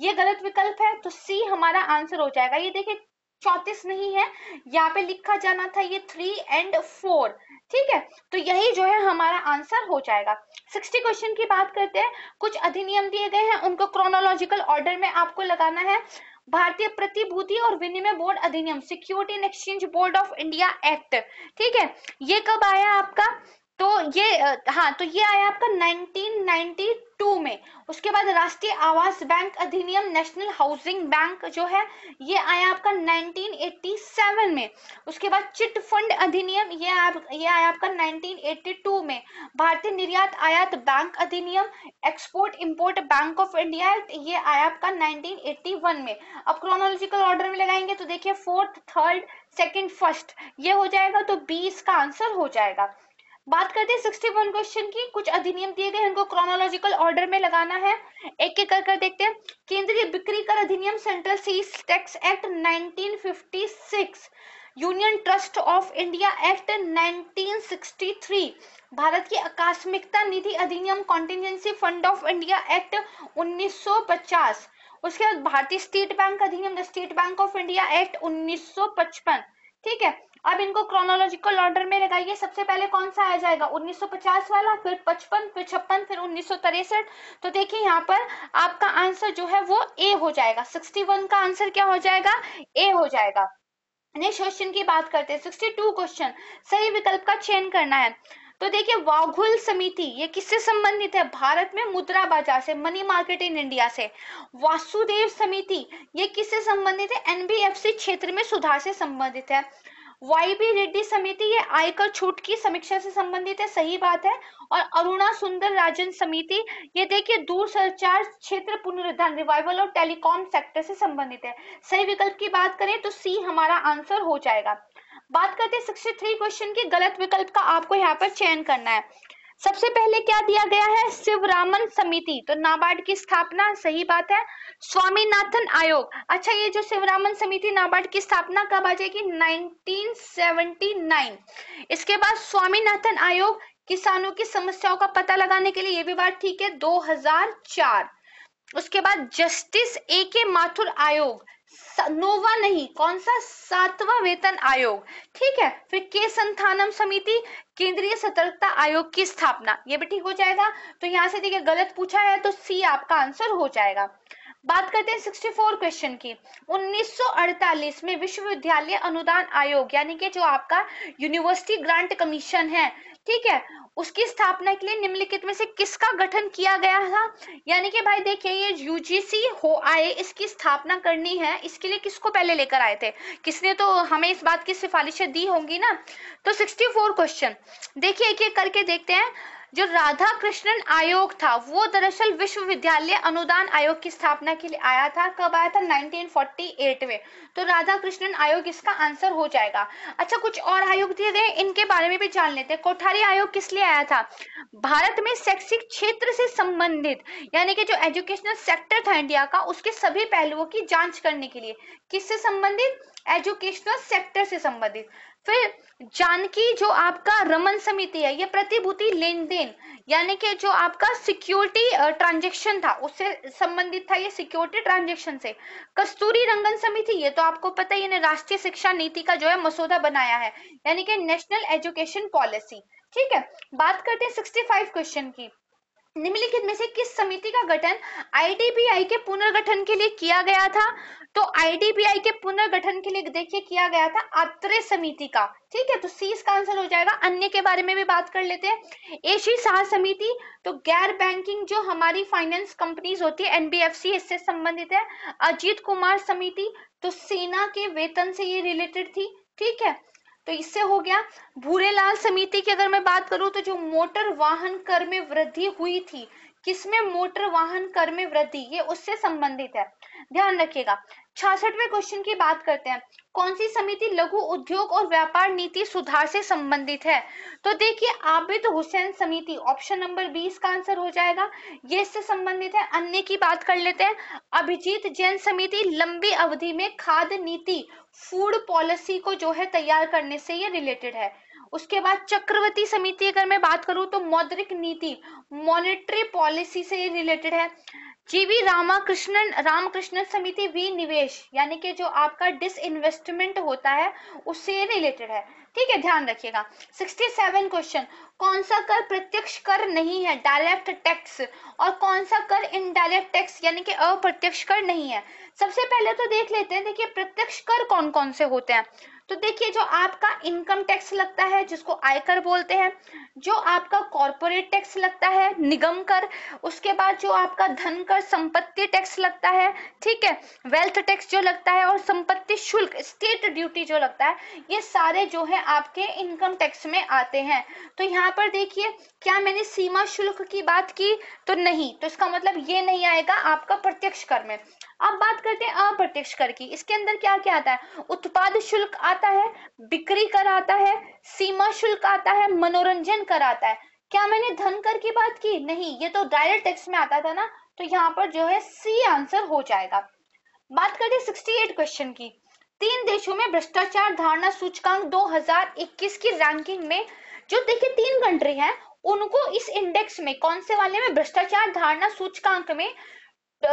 ये गलत विकल्प है, तो सी हमारा आंसर हो जाएगा। ये देखिए 34 नहीं है, यहाँ पे लिखा जाना था ये 3 और 4, ठीक है। तो यही जो है हमारा आंसर हो जाएगा। 60 क्वेश्चन की बात करते हैं। कुछ अधिनियम दिए गए हैं, उनको क्रोनोलॉजिकल ऑर्डर में आपको लगाना है। भारतीय प्रतिभूति और विनिमय बोर्ड अधिनियम security and exchange board of India act, ठीक है, ये कब आया आपका, तो ये हाँ तो ये आया आपका 1992 में। उसके बाद राष्ट्रीय आवास बैंक अधिनियम नेशनल हाउसिंग बैंक जो है ये आया आपका 1987 में। उसके बाद चिट फंड अधिनियम ये आया आपका 1982 में। भारतीय निर्यात आयात बैंक अधिनियम export import bank of India act ये आया आपका 1981 में। अब क्रोनोलॉजिकल ऑर्डर में लगाएंगे तो देखिए 4th, 3rd, 2nd, 1st ये हो जाएगा, तो बी इसका आंसर हो जाएगा। बात करते हैं 61 क्वेश्चन की। कुछ अधिनियम दिए गए हैं, इनको क्रोनोलॉजिकल ऑर्डर में लगाना है, एक एक कर देखते हैं। केंद्रीय बिक्री कर अधिनियम central cess tax Act 1956, Union trust of India Act 1963, Bharat की आकस्मिकता निधि अधिनियम contingency fund of India Act 1950, उसके बाद भारतीय स्टेट बैंक अधिनियम the State bank of India Act 1955, ठीक है। अब इनको क्रोनोलॉजिकल ऑर्डर में लगाइए। सबसे पहले कौन सा आ जाएगा, 1950 वाला, फिर 55, फिर 56, फिर 1963। तो देखिए यहाँ पर आपका आंसर जो है वो ए हो जाएगा। 61 का आंसर क्या हो जाएगा, ए हो जाएगा। नेक्स्ट क्वेश्चन की बात करते हैं, 62 क्वेश्चन, सही विकल्प का चयन करना है। तो देखिए वाघुल समिति ये किससे संबंधित है, भारत में मुद्रा बाजार से, मनी मार्केट इन इंडिया से। वासुदेव समिति ये किससे संबंधित है, एनबीएफसी क्षेत्र में सुधार से संबंधित है। वाईबी रेड्डी समिति ये आयकर छूट की समीक्षा से संबंधित है, सही बात है। और अरुणा सुंदर राजन समिति ये देखिए दूरसंचार क्षेत्र पुनरुद्धार रिवाइवल और टेलीकॉम सेक्टर से संबंधित है। सही विकल्प की बात करें तो सी हमारा आंसर हो जाएगा। बात करते हैं 63 क्वेश्चन की। गलत विकल्प का आपको यहाँ पर चयन करना है। सबसे पहले क्या दिया गया है, शिवरामन समिति, तो नाबार्ड की स्थापना, सही बात है। स्वामीनाथन आयोग, अच्छा ये जो शिवरामन समिति नाबार्ड की स्थापना कब आ जाएगी, 1979। इसके बाद स्वामीनाथन आयोग किसानों की समस्याओं का पता लगाने के लिए, ये भी बात ठीक है, 2004। उसके बाद जस्टिस ए के माथुर आयोग, नोवा नहीं, कौन सा, 7वां वेतन आयोग, ठीक है। फिर के संथानम समिति, केंद्रीय सतर्कता आयोग की स्थापना, ये भी ठीक हो जाएगा। तो यहाँ से देखिए गलत पूछा है तो सी आपका आंसर हो जाएगा। बात करते हैं 64 क्वेश्चन की। 1948 में विश्वविद्यालय अनुदान आयोग यानी कि जो आपका यूनिवर्सिटी ग्रांट कमीशन है, ठीक है, उसकी स्थापना के लिए निम्नलिखित में से किसका गठन किया गया था? यानी कि भाई देखिए ये यूजीसी हो आए इसकी स्थापना करनी है, इसके लिए किसको पहले लेकर आए थे, किसने तो हमें इस बात की सिफारिशें दी होंगी ना। तो 64 क्वेश्चन देखिए एक एक करके देखते हैं। जो राधा कृष्णन आयोग था वो दरअसल विश्वविद्यालय अनुदान आयोग की स्थापना के लिए आया था। कब आया था? 1948 में। तो राधा कृष्णन आयोग इसका आंसर हो जाएगा। अच्छा कुछ और आयोग दिए गए इनके बारे में भी जान लेते हैं। कोठारी आयोग किस लिए आया था? भारत में शैक्षिक क्षेत्र से संबंधित यानी कि जो एजुकेशनल सेक्टर था इंडिया का उसके सभी पहलुओं की जांच करने के लिए। किससे संबंधित? एजुकेशनल सेक्टर से संबंधित। फिर जानकी जो आपका रमन समिति है ये प्रतिभूति लेन देन यानी कि जो आपका सिक्योरिटी ट्रांजैक्शन था उससे संबंधित था, ये सिक्योरिटी ट्रांजैक्शन से। कस्तूरी रंगन समिति ये तो आपको पता है, राष्ट्रीय शिक्षा नीति का जो है मसौदा बनाया है यानी कि नेशनल एजुकेशन पॉलिसी, ठीक है। बात करते हैं 65 क्वेश्चन की। निम्नलिखित में से किस समिति का गठन आईडीबीआई के पुनर्गठन के लिए किया गया था? तो आईडीबीआई के पुनर्गठन के लिए देखिए किया गया था आत्रे समिति का, ठीक है। तो सी इसका आंसर हो जाएगा। अन्य के बारे में भी बात कर लेते हैं। एशी शाह समिति तो गैर बैंकिंग जो हमारी फाइनेंस कंपनीज होती है एनबीएफसी इससे संबंधित है। अजीत कुमार समिति तो सेना के वेतन से ये रिलेटेड थी, ठीक है, तो इससे हो गया। भूरेलाल समिति की अगर मैं बात करूं तो जो मोटर वाहन कर में वृद्धि हुई थी, किसमें? मोटर वाहन कर में वृद्धि, ये उससे संबंधित है, ध्यान रखिएगा। 66वें क्वेश्चन की बात करते हैं। कौन सी समिति लघु उद्योग और व्यापार नीति सुधार से संबंधित है? तो देखिए आबिद हुसैन समिति, ऑप्शन नंबर 20 का आंसर हो जाएगा, ये इससे संबंधित है। अन्य की बात कर लेते हैं। अभिजीत जैन समिति लंबी अवधि में खाद्य नीति फूड पॉलिसी को जो है तैयार करने से ये रिलेटेड है। उसके बाद चक्रवर्ती समिति अगर मैं बात करूं तो मौद्रिक नीति मॉनेटरी पॉलिसी से रिलेटेड है। जीवी रामकृष्णन समिति विनिवेश यानी कि जो आपका डिसइन्वेस्टमेंट होता है उससे रिलेटेड है, ठीक है, ध्यान रखिएगा। 67 क्वेश्चन। कौन सा कर प्रत्यक्ष कर नहीं है? Direct tax. और कौन सा कर इनडायरेक्ट टैक्स यानी कि अप्रत्यक्ष कर नहीं है? सबसे पहले तो देख लेते हैं, देखिए प्रत्यक्ष कर कौन कौन से होते हैं। तो देखिए जो आपका इनकम टैक्स लगता है जिसको आयकर बोलते हैं, जो आपका कॉर्पोरेट टैक्स लगता है निगम कर, उसके बाद जो आपका धन कर संपत्ति टैक्स लगता है, ठीक है, वेल्थ टैक्स जो लगता है, और संपत्ति शुल्क स्टेट ड्यूटी जो लगता है, ये सारे जो है आपके इनकम टैक्स में आते हैं। तो यहाँ पर देखिए क्या मैंने सीमा शुल्क की बात की? तो नहीं, तो इसका मतलब ये नहीं आएगा आपका प्रत्यक्ष कर में। अब बात करते हैं अप्रत्यक्ष कर की। इसके अंदर क्या क्या आता है? उत्पाद शुल्क आता है, बिक्री कर आता है, सीमा शुल्क आता है, मनोरंजन कर आता है। क्या मैंने धन कर की बात की? नहीं, ये तो डायरेक्ट टैक्स में आता था ना, तो यहाँ पर जो है सी आंसर हो जाएगा। बात करते हैं 68 क्वेश्चन की। 3 देशों में भ्रष्टाचार धारणा सूचकांक 2021 की रैंकिंग में जो देखिए 3 कंट्री है उनको इस इंडेक्स में कौन से वाले में भ्रष्टाचार धारणा सूचकांक में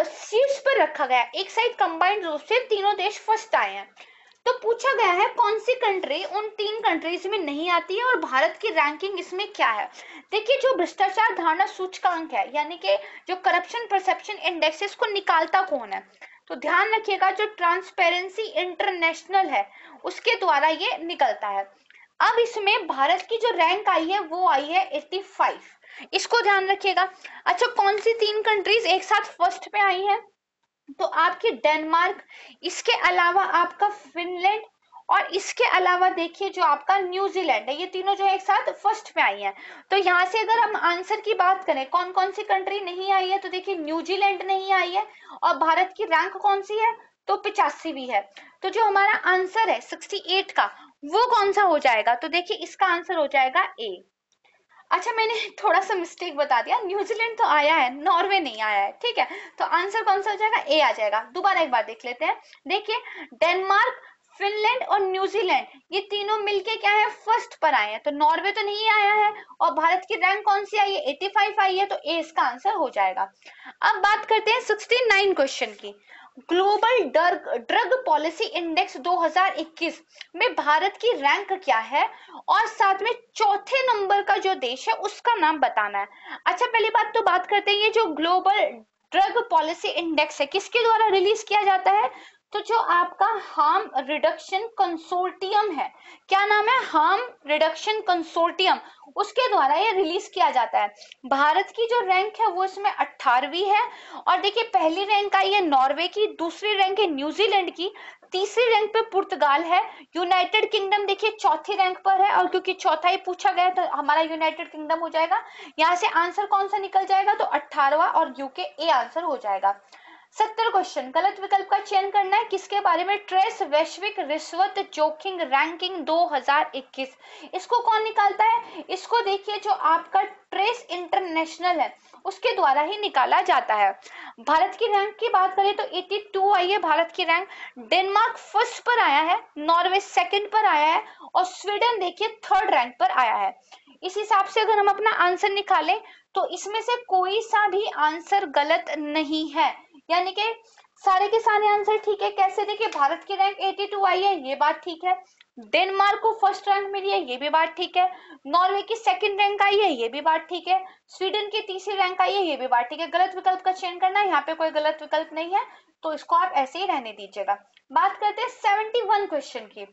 शीर्ष पर रखा गया। एक साइड कंबाइंड रूप से तीनों देश फर्स्ट आए हैं। तो पूछा गया है कौन सी कंट्री उन 3 कंट्रीज में नहीं आती है और भारत की रैंकिंग इसमें क्या है। देखिए जो भ्रष्टाचार धारणा सूचकांक है यानी कि जो करप्शन परसेप्शन इंडेक्स, इसको निकालता कौन है? तो ध्यान रखिएगा जो ट्रांसपेरेंसी इंटरनेशनल है उसके द्वारा ये निकलता है। अब इसमें भारत की जो रैंक आई है वो आई है 85, इसको ध्यान रखिएगा। अच्छा कौन सी 3 कंट्रीज एक साथ फर्स्ट पे आई हैं? तो आपकी डेनमार्क, इसके अलावा आपका फिनलैंड, और इसके अलावा देखिए जो आपका न्यूजीलैंड है, ये तीनों जो है एक साथ फर्स्ट में आई हैं। तो यहाँ से अगर हम आंसर की बात करें कौन कौन सी कंट्री नहीं आई है, तो देखिए न्यूजीलैंड नहीं आई है, और भारत की रैंक कौन सी है? तो 85वीं है। तो जो हमारा आंसर है 68 का वो कौन सा हो जाएगा? तो देखिए इसका आंसर हो जाएगा ए। अच्छा मैंने थोड़ा सा मिस्टेक बता दिया, न्यूजीलैंड तो आया है, नॉर्वे नहीं आया है, ठीक है। तो आंसर कौन सा हो जाएगा? ए आ जाएगा। दोबारा एक बार देख लेते हैं। देखिए डेनमार्क, फिनलैंड और न्यूजीलैंड ये तीनों मिलके क्या है फर्स्ट पर आए हैं। तो नॉर्वे तो नहीं आया है और भारत की रैंक कौन सी आई है? 85 आई है, तो ए इसका आंसर हो जाएगा। अब बात करते हैं 69 क्वेश्चन की। ग्लोबल ड्रग पॉलिसी इंडेक्स 2021 में भारत की रैंक क्या है और साथ में चौथे नंबर का जो देश है उसका नाम बताना है। अच्छा पहली बात तो बात करते हैं ये जो ग्लोबल ड्रग पॉलिसी इंडेक्स है, किसके द्वारा रिलीज किया जाता है? तो जो आपका हार्म रिडक्शन कंसोर्टियम है, क्या नाम है? हार्म रिडक्शन कंसोर्टियम, उसके द्वारा ये रिलीज किया जाता है। भारत की जो रैंक है वो इसमें 18वीं है। और देखिए पहली रैंक आई है नॉर्वे की, दूसरी रैंक है न्यूजीलैंड की, तीसरी रैंक पे पुर्तगाल है, यूनाइटेड किंगडम देखिए चौथी रैंक पर है। और क्योंकि चौथा ही पूछा गया तो हमारा यूनाइटेड किंगडम हो जाएगा। यहाँ से आंसर कौन सा निकल जाएगा? तो 18वां और यूके ए आंसर हो जाएगा। 70 क्वेश्चन, गलत विकल्प का चयन करना है। किसके बारे में? ट्रेस वैश्विक रिश्वत जोखिम रैंकिंग 2021, इसको कौन निकालता है? इसको देखिए जो आपका ट्रेस इंटरनेशनल है उसके द्वारा ही निकाला जाता है। भारत की रैंक की बात करें तो 82 आई है भारत की रैंक। डेनमार्क फर्स्ट पर आया है, नॉर्वे सेकंड पर आया है और स्वीडन देखिए थर्ड रैंक पर आया है। इस हिसाब से अगर हम अपना आंसर निकालें तो इसमें से कोई सा भी आंसर गलत नहीं है, यानी कि सारे के सारे आंसर ठीक है। कैसे? देखिए भारत की रैंक 82 आई है, ये बात ठीक है। डेनमार्क को फर्स्ट रैंक मिली है, ये भी बात ठीक है। नॉर्वे की सेकंड रैंक आई है, ये भी बात ठीक है। स्वीडन की तीसरी रैंक आई है, ये भी बात ठीक है। गलत विकल्प का चयन करना है, यहाँ पे कोई गलत विकल्प नहीं है तो इसको आप ऐसे ही रहने दीजिएगा। बात करते हैं 71 क्वेश्चन की।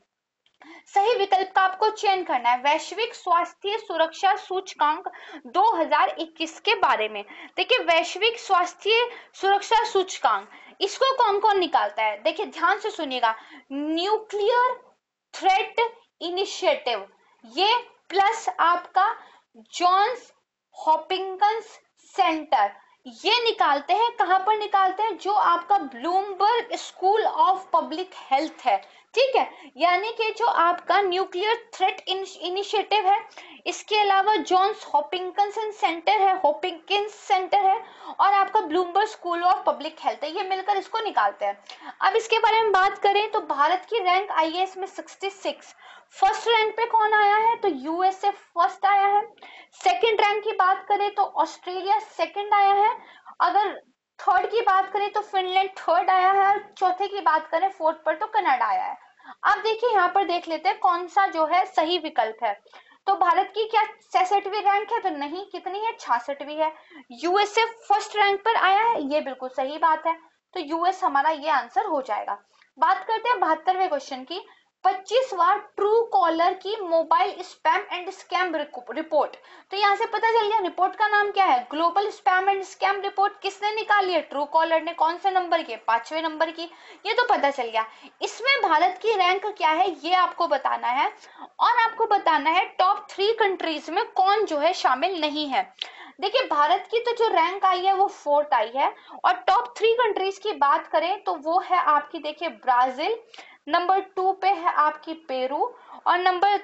सही विकल्प का आपको चयन करना है। वैश्विक स्वास्थ्य सुरक्षा सूचकांक 2021 के बारे में, देखिए वैश्विक स्वास्थ्य सुरक्षा सूचकांक इसको कौन कौन निकालता है? देखिए ध्यान से सुनिएगा, न्यूक्लियर थ्रेट इनिशिएटिव, ये प्लस आपका जॉन्स हॉपिंगन्स सेंटर, ये निकालते हैं। कहाँ पर निकालते हैं? जो आपका Bloomberg school of public health है, ठीक है। यानी कि जो आपका न्यूक्लियर थ्रेट इनिशिएटिव है, इसके अलावा जॉन्स हॉपिंगन्स सेंटर है, हॉपिंगकिंस सेंटर है और आपका Bloomberg school of public health है, ये मिलकर इसको निकालते हैं। अब इसके बारे में बात करें तो भारत की रैंक आई है इसमें 66। फर्स्ट रैंक पे कौन आया है? तो यूएसए फर्स्ट आया है। सेकंड रैंक की बात करें तो ऑस्ट्रेलिया सेकंड आया है। अगर थर्ड की बात करें तो फिनलैंड थर्ड आया है और चौथे की बात करें फोर्थ पर तो कनाडा आया है। अब देखिए यहाँ पर देख लेते हैं कौन सा जो है सही विकल्प है। तो भारत की क्या 66वीं रैंक है? तो नहीं, कितनी है? 66वीं है। यूएसए फर्स्ट रैंक पर आया है, ये बिल्कुल सही बात है, तो यूएस हमारा ये आंसर हो जाएगा। बात करते हैं 72वें क्वेश्चन की। 25वां ट्रू कॉलर की mobile spam and scam report, तो यहाँ से पता चल गया रिपोर्ट का नाम क्या है? Global spam and scam report. किसने निकाली है? ट्रू कॉलर ने। कौन से नंबर की? 5वें नंबर की, ये तो पता चल गया। इसमें भारत की रैंक क्या है ये आपको बताना है और आपको बताना है टॉप 3 कंट्रीज में कौन जो है शामिल नहीं है। देखिए भारत की तो जो रैंक आई है वो 4th आई है और टॉप 3 कंट्रीज की बात करें तो वो है आपकी देखिए ब्राजील, नंबर 2 पे है आपकी पेरू और नंबर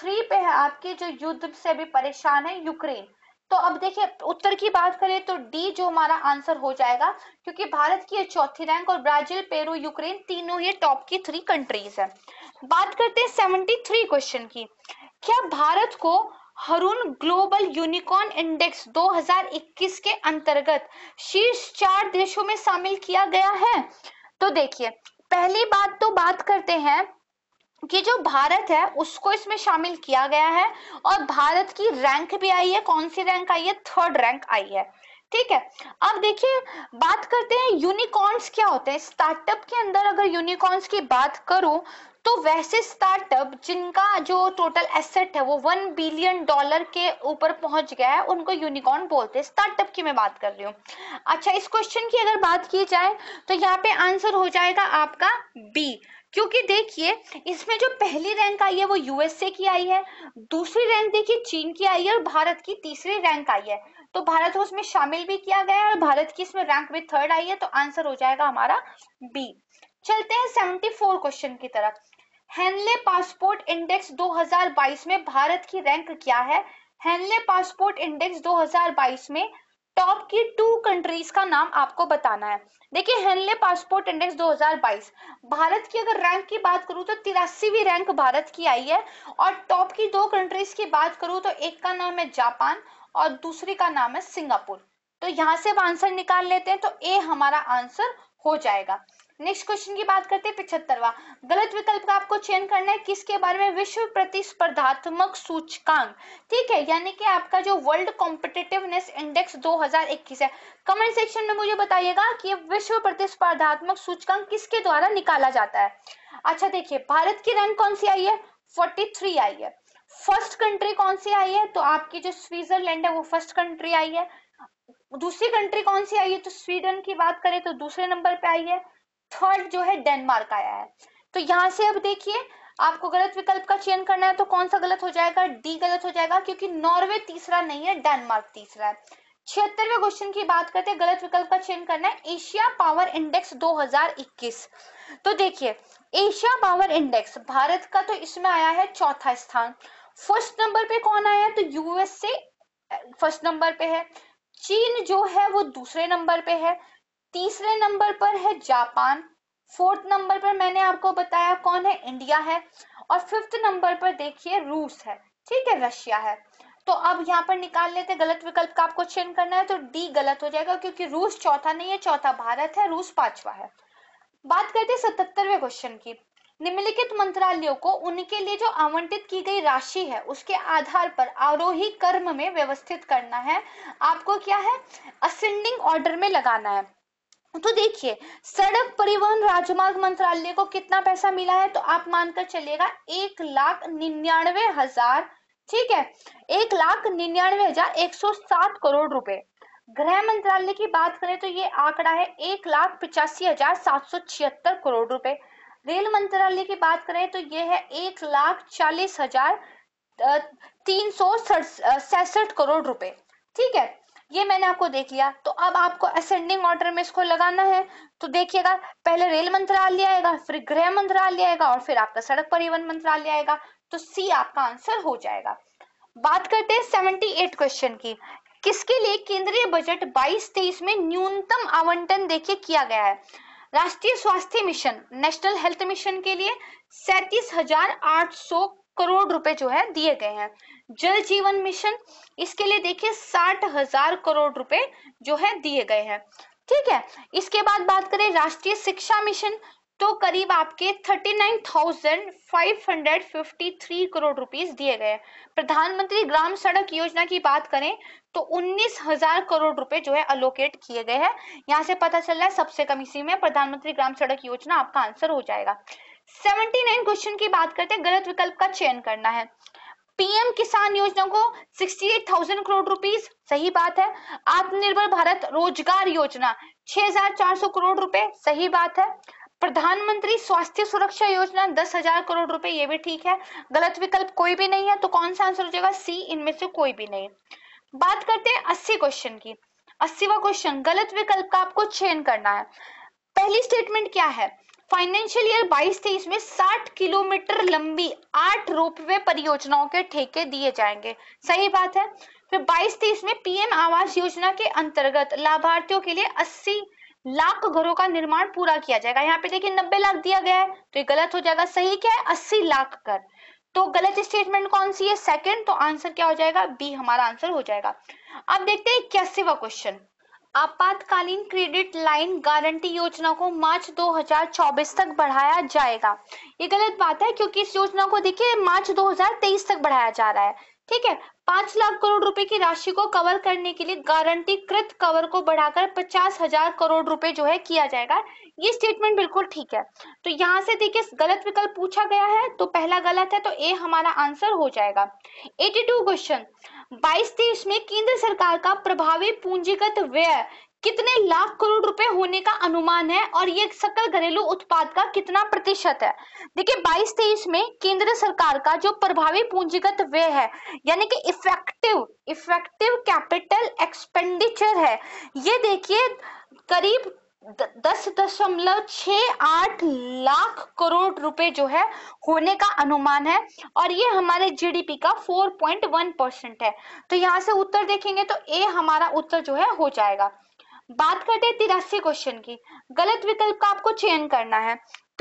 3 पे है आपकी जो युद्ध से भी परेशान है यूक्रेन। तो अब देखिए उत्तर की बात करें तो डी जो हमारा आंसर हो जाएगा, क्योंकि भारत की 4थी रैंक और ब्राजील, पेरू, यूक्रेन तीनों ये टॉप 3 कंट्रीज है। बात करते हैं 73 क्वेश्चन की। क्या भारत को हरून ग्लोबल यूनिकॉर्न इंडेक्स 2021 के अंतर्गत शीर्ष 4 देशों में शामिल किया गया है? तो देखिए पहली बात तो बात करते हैं कि जो भारत है उसको इसमें शामिल किया गया है और भारत की रैंक भी आई है। कौन सी रैंक आई है? 3rd रैंक आई है, ठीक है। अब देखिए बात करते हैं यूनिकॉर्न्स क्या होते हैं। स्टार्टअप के अंदर अगर यूनिकॉर्न्स की बात करूं तो वैसे स्टार्टअप जिनका जो टोटल एसेट है वो $1 बिलियन के ऊपर पहुंच गया है उनको यूनिकॉर्न बोलते हैं। स्टार्टअप की मैं बात कर रही हूँ। अच्छा, इस क्वेश्चन की अगर बात की जाए तो यहाँ पे आंसर हो जाएगा आपका बी, क्योंकि देखिए इसमें जो पहली रैंक आई है वो यूएसए की आई है, दूसरी रैंक देखिए चीन की आई है और भारत की तीसरी रैंक आई है। तो भारत को उसमें शामिल भी किया गया है और भारत की इसमें रैंक भी 3rd आई है, तो आंसर हो जाएगा हमारा बी। चलते हैं 74 क्वेश्चन की तरफ। हेनले पासपोर्ट इंडेक्स 2022 में भारत की रैंक क्या है? हेनले पासपोर्ट इंडेक्स 2022 में टॉप की 2 कंट्रीज का नाम आपको बताना है। देखिए हेनले पासपोर्ट इंडेक्स 2022 भारत की अगर रैंक की बात करूं तो 83वीं रैंक भारत की आई है और टॉप की 2 कंट्रीज की बात करूं तो एक का नाम है जापान और दूसरी का नाम है सिंगापुर। तो यहाँ से आंसर निकाल लेते हैं तो ए हमारा आंसर हो जाएगा। नेक्स्ट क्वेश्चन की बात करते हैं 75वां। गलत विकल्प का आपको चयन करना है किसके बारे में, विश्व प्रतिस्पर्धात्मक सूचकांक, ठीक है, यानी कि आपका जो वर्ल्ड कॉम्पिटिटिवनेस इंडेक्स 2021 है। कमेंट सेक्शन में मुझे बताइएगा कि विश्व प्रतिस्पर्धात्मक सूचकांक किसके द्वारा निकाला जाता है। अच्छा देखिए, भारत की रैंक कौन सी आई है, 43 आई है। फर्स्ट कंट्री कौन सी आई है, तो आपकी जो स्विट्जरलैंड है वो फर्स्ट कंट्री आई है। दूसरी कंट्री कौन सी आई है, तो स्वीडन की बात करें तो दूसरे नंबर पे आई है। थर्ड जो है डेनमार्क आया है। तो यहाँ से अब देखिए आपको गलत विकल्प का चयन करना है, तो कौन सा गलत हो जाएगा, डी गलत हो जाएगा, क्योंकि नॉर्वे तीसरा नहीं है, डेनमार्क तीसरा है। 76वें क्वेश्चन की बात करते हैं, गलत विकल्प का चयन करना है एशिया पावर इंडेक्स 2021। तो देखिए एशिया पावर इंडेक्स भारत का तो इसमें आया है चौथा स्थान। फर्स्ट नंबर पे कौन आया है, तो यूएसए फर्स्ट नंबर पे है, चीन जो है वो दूसरे नंबर पे है, तीसरे नंबर पर है जापान, फोर्थ नंबर पर मैंने आपको बताया कौन है, इंडिया है, और फिफ्थ नंबर पर देखिए रूस है, ठीक है, रशिया है। तो अब यहाँ पर निकाल लेते हैं गलत विकल्प का आपको चयन करना है, तो डी गलत हो जाएगा क्योंकि रूस चौथा नहीं है, चौथा भारत है, रूस पांचवा है। बात करते हैं 77वें क्वेश्चन की। निम्नलिखित मंत्रालयों को उनके लिए जो आवंटित की गई राशि है उसके आधार पर आरोही क्रम में व्यवस्थित करना है, आपको क्या है, असेंडिंग ऑर्डर में लगाना है। तो देखिए सड़क परिवहन राजमार्ग मंत्रालय को कितना पैसा मिला है, तो आप मानकर चलेगा 1,99,000, ठीक है, 1,99,107 करोड़ रुपए। गृह मंत्रालय की बात करें तो ये आंकड़ा है 1,85,776 करोड़ रुपए। रेल मंत्रालय की बात करें तो ये है 1,40,367 करोड़ रुपए, ठीक है, ये मैंने आपको देख लिया। तो अब आपको असेंडिंग ऑर्डर में इसको लगाना है, तो देखिएगा पहले रेल मंत्रालय आएगा, फिर गृह मंत्रालय आएगा, और फिर आपका सड़क परिवहन मंत्रालय आएगा। तो सी आपका आंसर हो जाएगा। बात करते हैं 78 क्वेश्चन की। किसके लिए केंद्रीय बजट 22-23 में न्यूनतम आवंटन देखिए किया गया है, राष्ट्रीय स्वास्थ्य मिशन नेशनल हेल्थ मिशन के लिए 37,800 करोड़ रुपए जो है दिए गए हैं। जल जीवन मिशन इसके लिए देखिए 60,000 करोड़ रुपए जो है दिए गए हैं, ठीक है। इसके बाद बात करें राष्ट्रीय शिक्षा मिशन, तो करीब आपके 39,553 करोड़ रुपीस दिए गए। प्रधानमंत्री ग्राम सड़क योजना की बात करें तो 19,000 करोड़ रुपए जो है अलोकेट किए गए हैं। यहाँ से पता चल रहा है सबसे कम इसी में प्रधानमंत्री ग्राम सड़क योजना आपका आंसर हो जाएगा। 79 क्वेश्चन की बात करते हैं, गलत विकल्प का चयन करना है। पीएम किसान योजना को 68,000 करोड़ रुपीस, सही बात है। आत्मनिर्भर भारत रोजगार योजना 6,400 करोड़ रुपए, सही बात है। प्रधानमंत्री स्वास्थ्य सुरक्षा योजना 10,000 करोड़ रुपए, ये भी ठीक है। गलत विकल्प कोई भी नहीं है, तो कौन सा आंसर हो जाएगा, सी, इनमें से कोई भी नहीं। बात करते हैं 80 क्वेश्चन की। 80वां क्वेश्चन, गलत विकल्प का आपको चयन करना है। पहली स्टेटमेंट क्या है, फाइनेंशियल ईयर 22-23 में 60 किलोमीटर लंबी 8 रोपवे परियोजनाओं के ठेके दिए जाएंगे, सही बात है। फिर 22-23 में पीएम आवास योजना के अंतर्गत लाभार्थियों के लिए 80 लाख घरों का निर्माण पूरा किया जाएगा। यहाँ पे देखिए 90 लाख दिया गया है, तो ये गलत हो जाएगा। सही क्या है, 80 लाख घर। तो गलत स्टेटमेंट कौन सी है, सेकंड। तो आंसर क्या हो जाएगा, बी हमारा आंसर हो जाएगा। अब देखते हैं 81वां क्वेश्चन। आपातकालीन क्रेडिट लाइन गारंटी योजना को मार्च 2024 तक बढ़ाया जाएगा, ये गलत बात है क्योंकि इस योजना को देखिए मार्च 2023 तक बढ़ाया जा रहा है, ठीक है। 5,00,000 करोड़ रुपए की राशि को कवर करने के लिए गारंटीकृत कवर को बढ़ाकर 50,000 करोड़ रुपए जो है किया जाएगा, ये स्टेटमेंट बिल्कुल ठीक है। तो यहाँ से देखिए गलत विकल्प पूछा गया है, तो पहला गलत है, तो ए हमारा आंसर हो जाएगा। 82 क्वेश्चन, 22-23 में केंद्र सरकार का प्रभावी पूंजीगत व्यय कितने लाख करोड़ रुपए होने का अनुमान है और ये सकल घरेलू उत्पाद का कितना प्रतिशत है। देखिए 22-23 में केंद्र सरकार का जो प्रभावी पूंजीगत व्यय है, यानी कि इफेक्टिव कैपिटल एक्सपेंडिचर है, ये देखिए करीब 10.68 लाख करोड़ रुपए जो है होने का अनुमान है और ये हमारे जीडीपी का 4.1% है। तो यहाँ से उत्तर देखेंगे तो ए हमारा उत्तर जो है हो जाएगा। बात करते हैं 83 क्वेश्चन की। गलत विकल्प का आपको चयन करना है।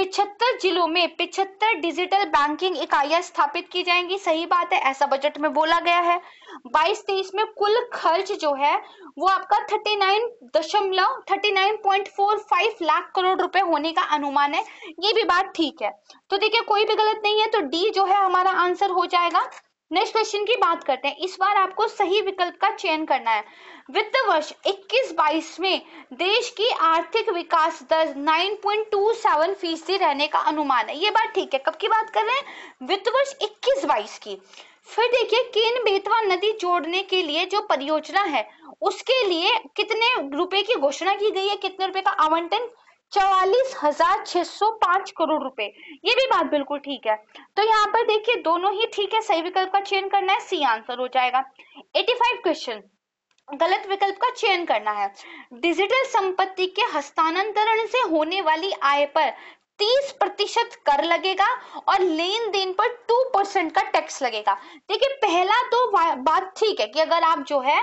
75 जिलों में 75 डिजिटल बैंकिंग इकाइयां स्थापित की जाएंगी। सही बात है, ऐसा बजट में बोला गया है। 22-23 में कुल खर्च जो है वो आपका 39.45 लाख करोड़ रुपए होने का अनुमान है। ये भी बात ठीक है, तो देखिए कोई भी गलत नहीं है, तो डी जो है हमारा आंसर हो जाएगा। नेक्स्ट क्वेश्चन की बात करते हैं। इस बार आपको सही विकल्प का चयन करना है। वित्त वर्ष 21-22 में देश की आर्थिक विकास दर 9.27% रहने का अनुमान है। ये बात ठीक है। कब की बात कर रहे हैं? वित्त वर्ष 21-22 की। फिर देखिए केन बेतवा नदी जोड़ने के लिए जो परियोजना है उसके लिए कितने रुपए की घोषणा की गई है, कितने रुपए का आवंटन? 44,605 करोड़ रुपए। ये भी बात बिल्कुल ठीक है, तो यहाँ पर देखिए दोनों ही ठीक है। सही विकल्प का चयन करना है, सी आंसर हो जाएगा। 85 क्वेश्चन, गलत विकल्प का चयन करना है। डिजिटल संपत्ति के हस्तांतरण से होने वाली आय पर 30% कर लगेगा और लेन देन पर 2% का टैक्स लगेगा। देखिए पहला तो बात ठीक है कि अगर आप जो है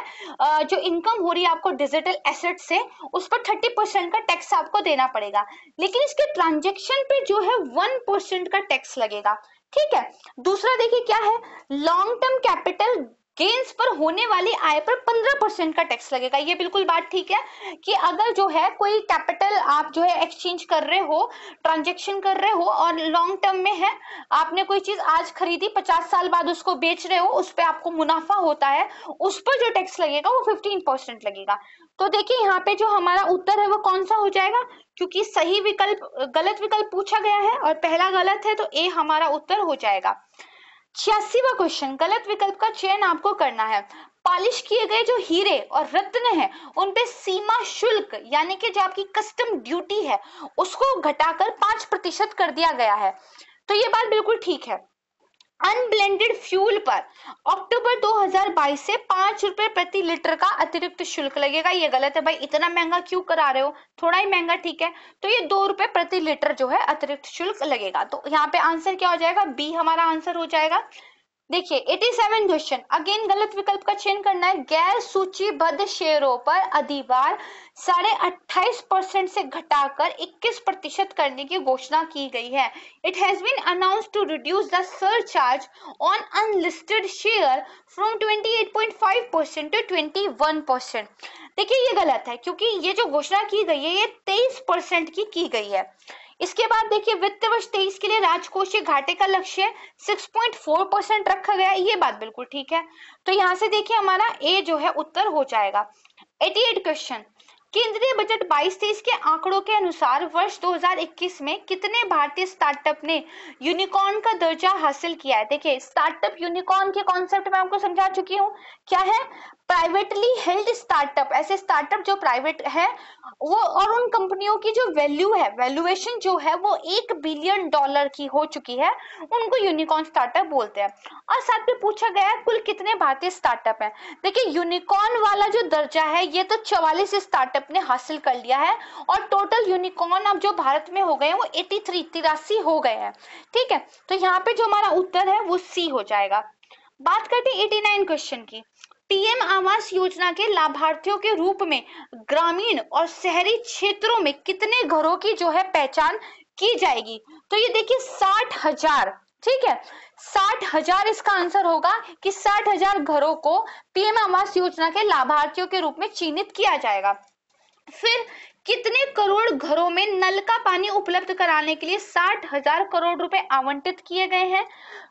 जो इनकम हो रही है आपको डिजिटल एसेट से उस पर 30% का टैक्स आपको देना पड़ेगा, लेकिन इसके ट्रांजैक्शन पे जो है 1% का टैक्स लगेगा। ठीक है। दूसरा देखिए क्या है, लॉन्ग टर्म कैपिटल गेंस पर होने वाली आय पर 15% का टैक्स लगेगा। ये बिल्कुल बात ठीक है कि अगर जो है कोई कैपिटल आप जो है एक्सचेंज कर रहे हो, ट्रांजैक्शन कर रहे हो और लॉन्ग टर्म में है, आपने कोई चीज आज खरीदी, 50 साल बाद उसको बेच रहे हो, उस पर आपको मुनाफा होता है, उस पर जो टैक्स लगेगा वो 15% लगेगा। तो देखिए यहाँ पे जो हमारा उत्तर है वो कौन सा हो जाएगा, क्योंकि सही विकल्प गलत विकल्प पूछा गया है और पहला गलत है, तो ए हमारा उत्तर हो जाएगा। 86वां क्वेश्चन, गलत विकल्प का चयन आपको करना है। पॉलिश किए गए जो हीरे और रत्न हैं उन पे सीमा शुल्क यानी कि जो आपकी कस्टम ड्यूटी है उसको घटाकर 5% कर दिया गया है, तो ये बात बिल्कुल ठीक है। अनब्लेंडेड फ्यूल पर अक्टूबर 2022 से 5 रुपए प्रति लीटर का अतिरिक्त शुल्क लगेगा। ये गलत है भाई, इतना महंगा क्यों करा रहे हो, थोड़ा ही महंगा ठीक है, तो ये 2 रुपए प्रति लीटर जो है अतिरिक्त शुल्क लगेगा। तो यहाँ पे आंसर क्या हो जाएगा, बी हमारा आंसर हो जाएगा। देखिए 87 क्वेश्चन, अगेन गलत विकल्प का चयन करना है। गैर सूचीबद्ध शेयरों पर अधिभार 28.5% से घटाकर 21% करने की घोषणा की गई है। It has been announced to reduce the surcharge on unlisted share from 28.5% to 21%। देखिए ये गलत है क्योंकि ये जो घोषणा की गई है ये 23% की गई है। इसके बाद देखिए वित्त वर्ष 23 के लिए राजकोषीय घाटे का लक्ष्य 6.4% रखा गया। ये बात बिल्कुल ठीक है, तो यहाँ से देखिए हमारा ए जो है उत्तर हो जाएगा। 88 क्वेश्चन, केंद्रीय बजट 22-23 के आंकड़ों के अनुसार वर्ष 2021 में कितने भारतीय स्टार्टअप ने यूनिकॉर्न का दर्जा हासिल किया है। देखिए स्टार्टअप यूनिकॉर्न के कॉन्सेप्ट मैं आपको समझा चुकी हूँ। क्या है, प्राइवेटली हेल्ड स्टार्टअप, ऐसे स्टार्टअप जो प्राइवेट है वो, और उन कंपनियों की जो वैल्यू है, वैल्यूएशन जो है वो $1 बिलियन की हो चुकी है, उनको यूनिकॉर्न स्टार्टअप बोलते हैं। और साथ में पूछा गया है कुल कितने भारतीय स्टार्टअप हैं। देखिए यूनिकॉर्न वाला जो दर्जा है ये तो 44 स्टार्टअप ने हासिल कर लिया है और टोटल यूनिकॉर्न अब जो भारत में हो गए हैं वो 83 हो गए हैं। ठीक है, तो यहाँ पे जो हमारा उत्तर है वो सी हो जाएगा। बात करते हैं 89 क्वेश्चन की। पीएम आवास योजना के लाभार्थियों के रूप में ग्रामीण और शहरी क्षेत्रों में कितने घरों की जो है पहचान की जाएगी। तो ये देखिए 60,000, ठीक है 60,000 इसका आंसर होगा कि 60,000 घरों को पीएम आवास योजना के लाभार्थियों के रूप में चिन्हित किया जाएगा। फिर कितने करोड़ घरों में नल का पानी उपलब्ध कराने के लिए 60,000 करोड़ रुपए आवंटित किए गए हैं।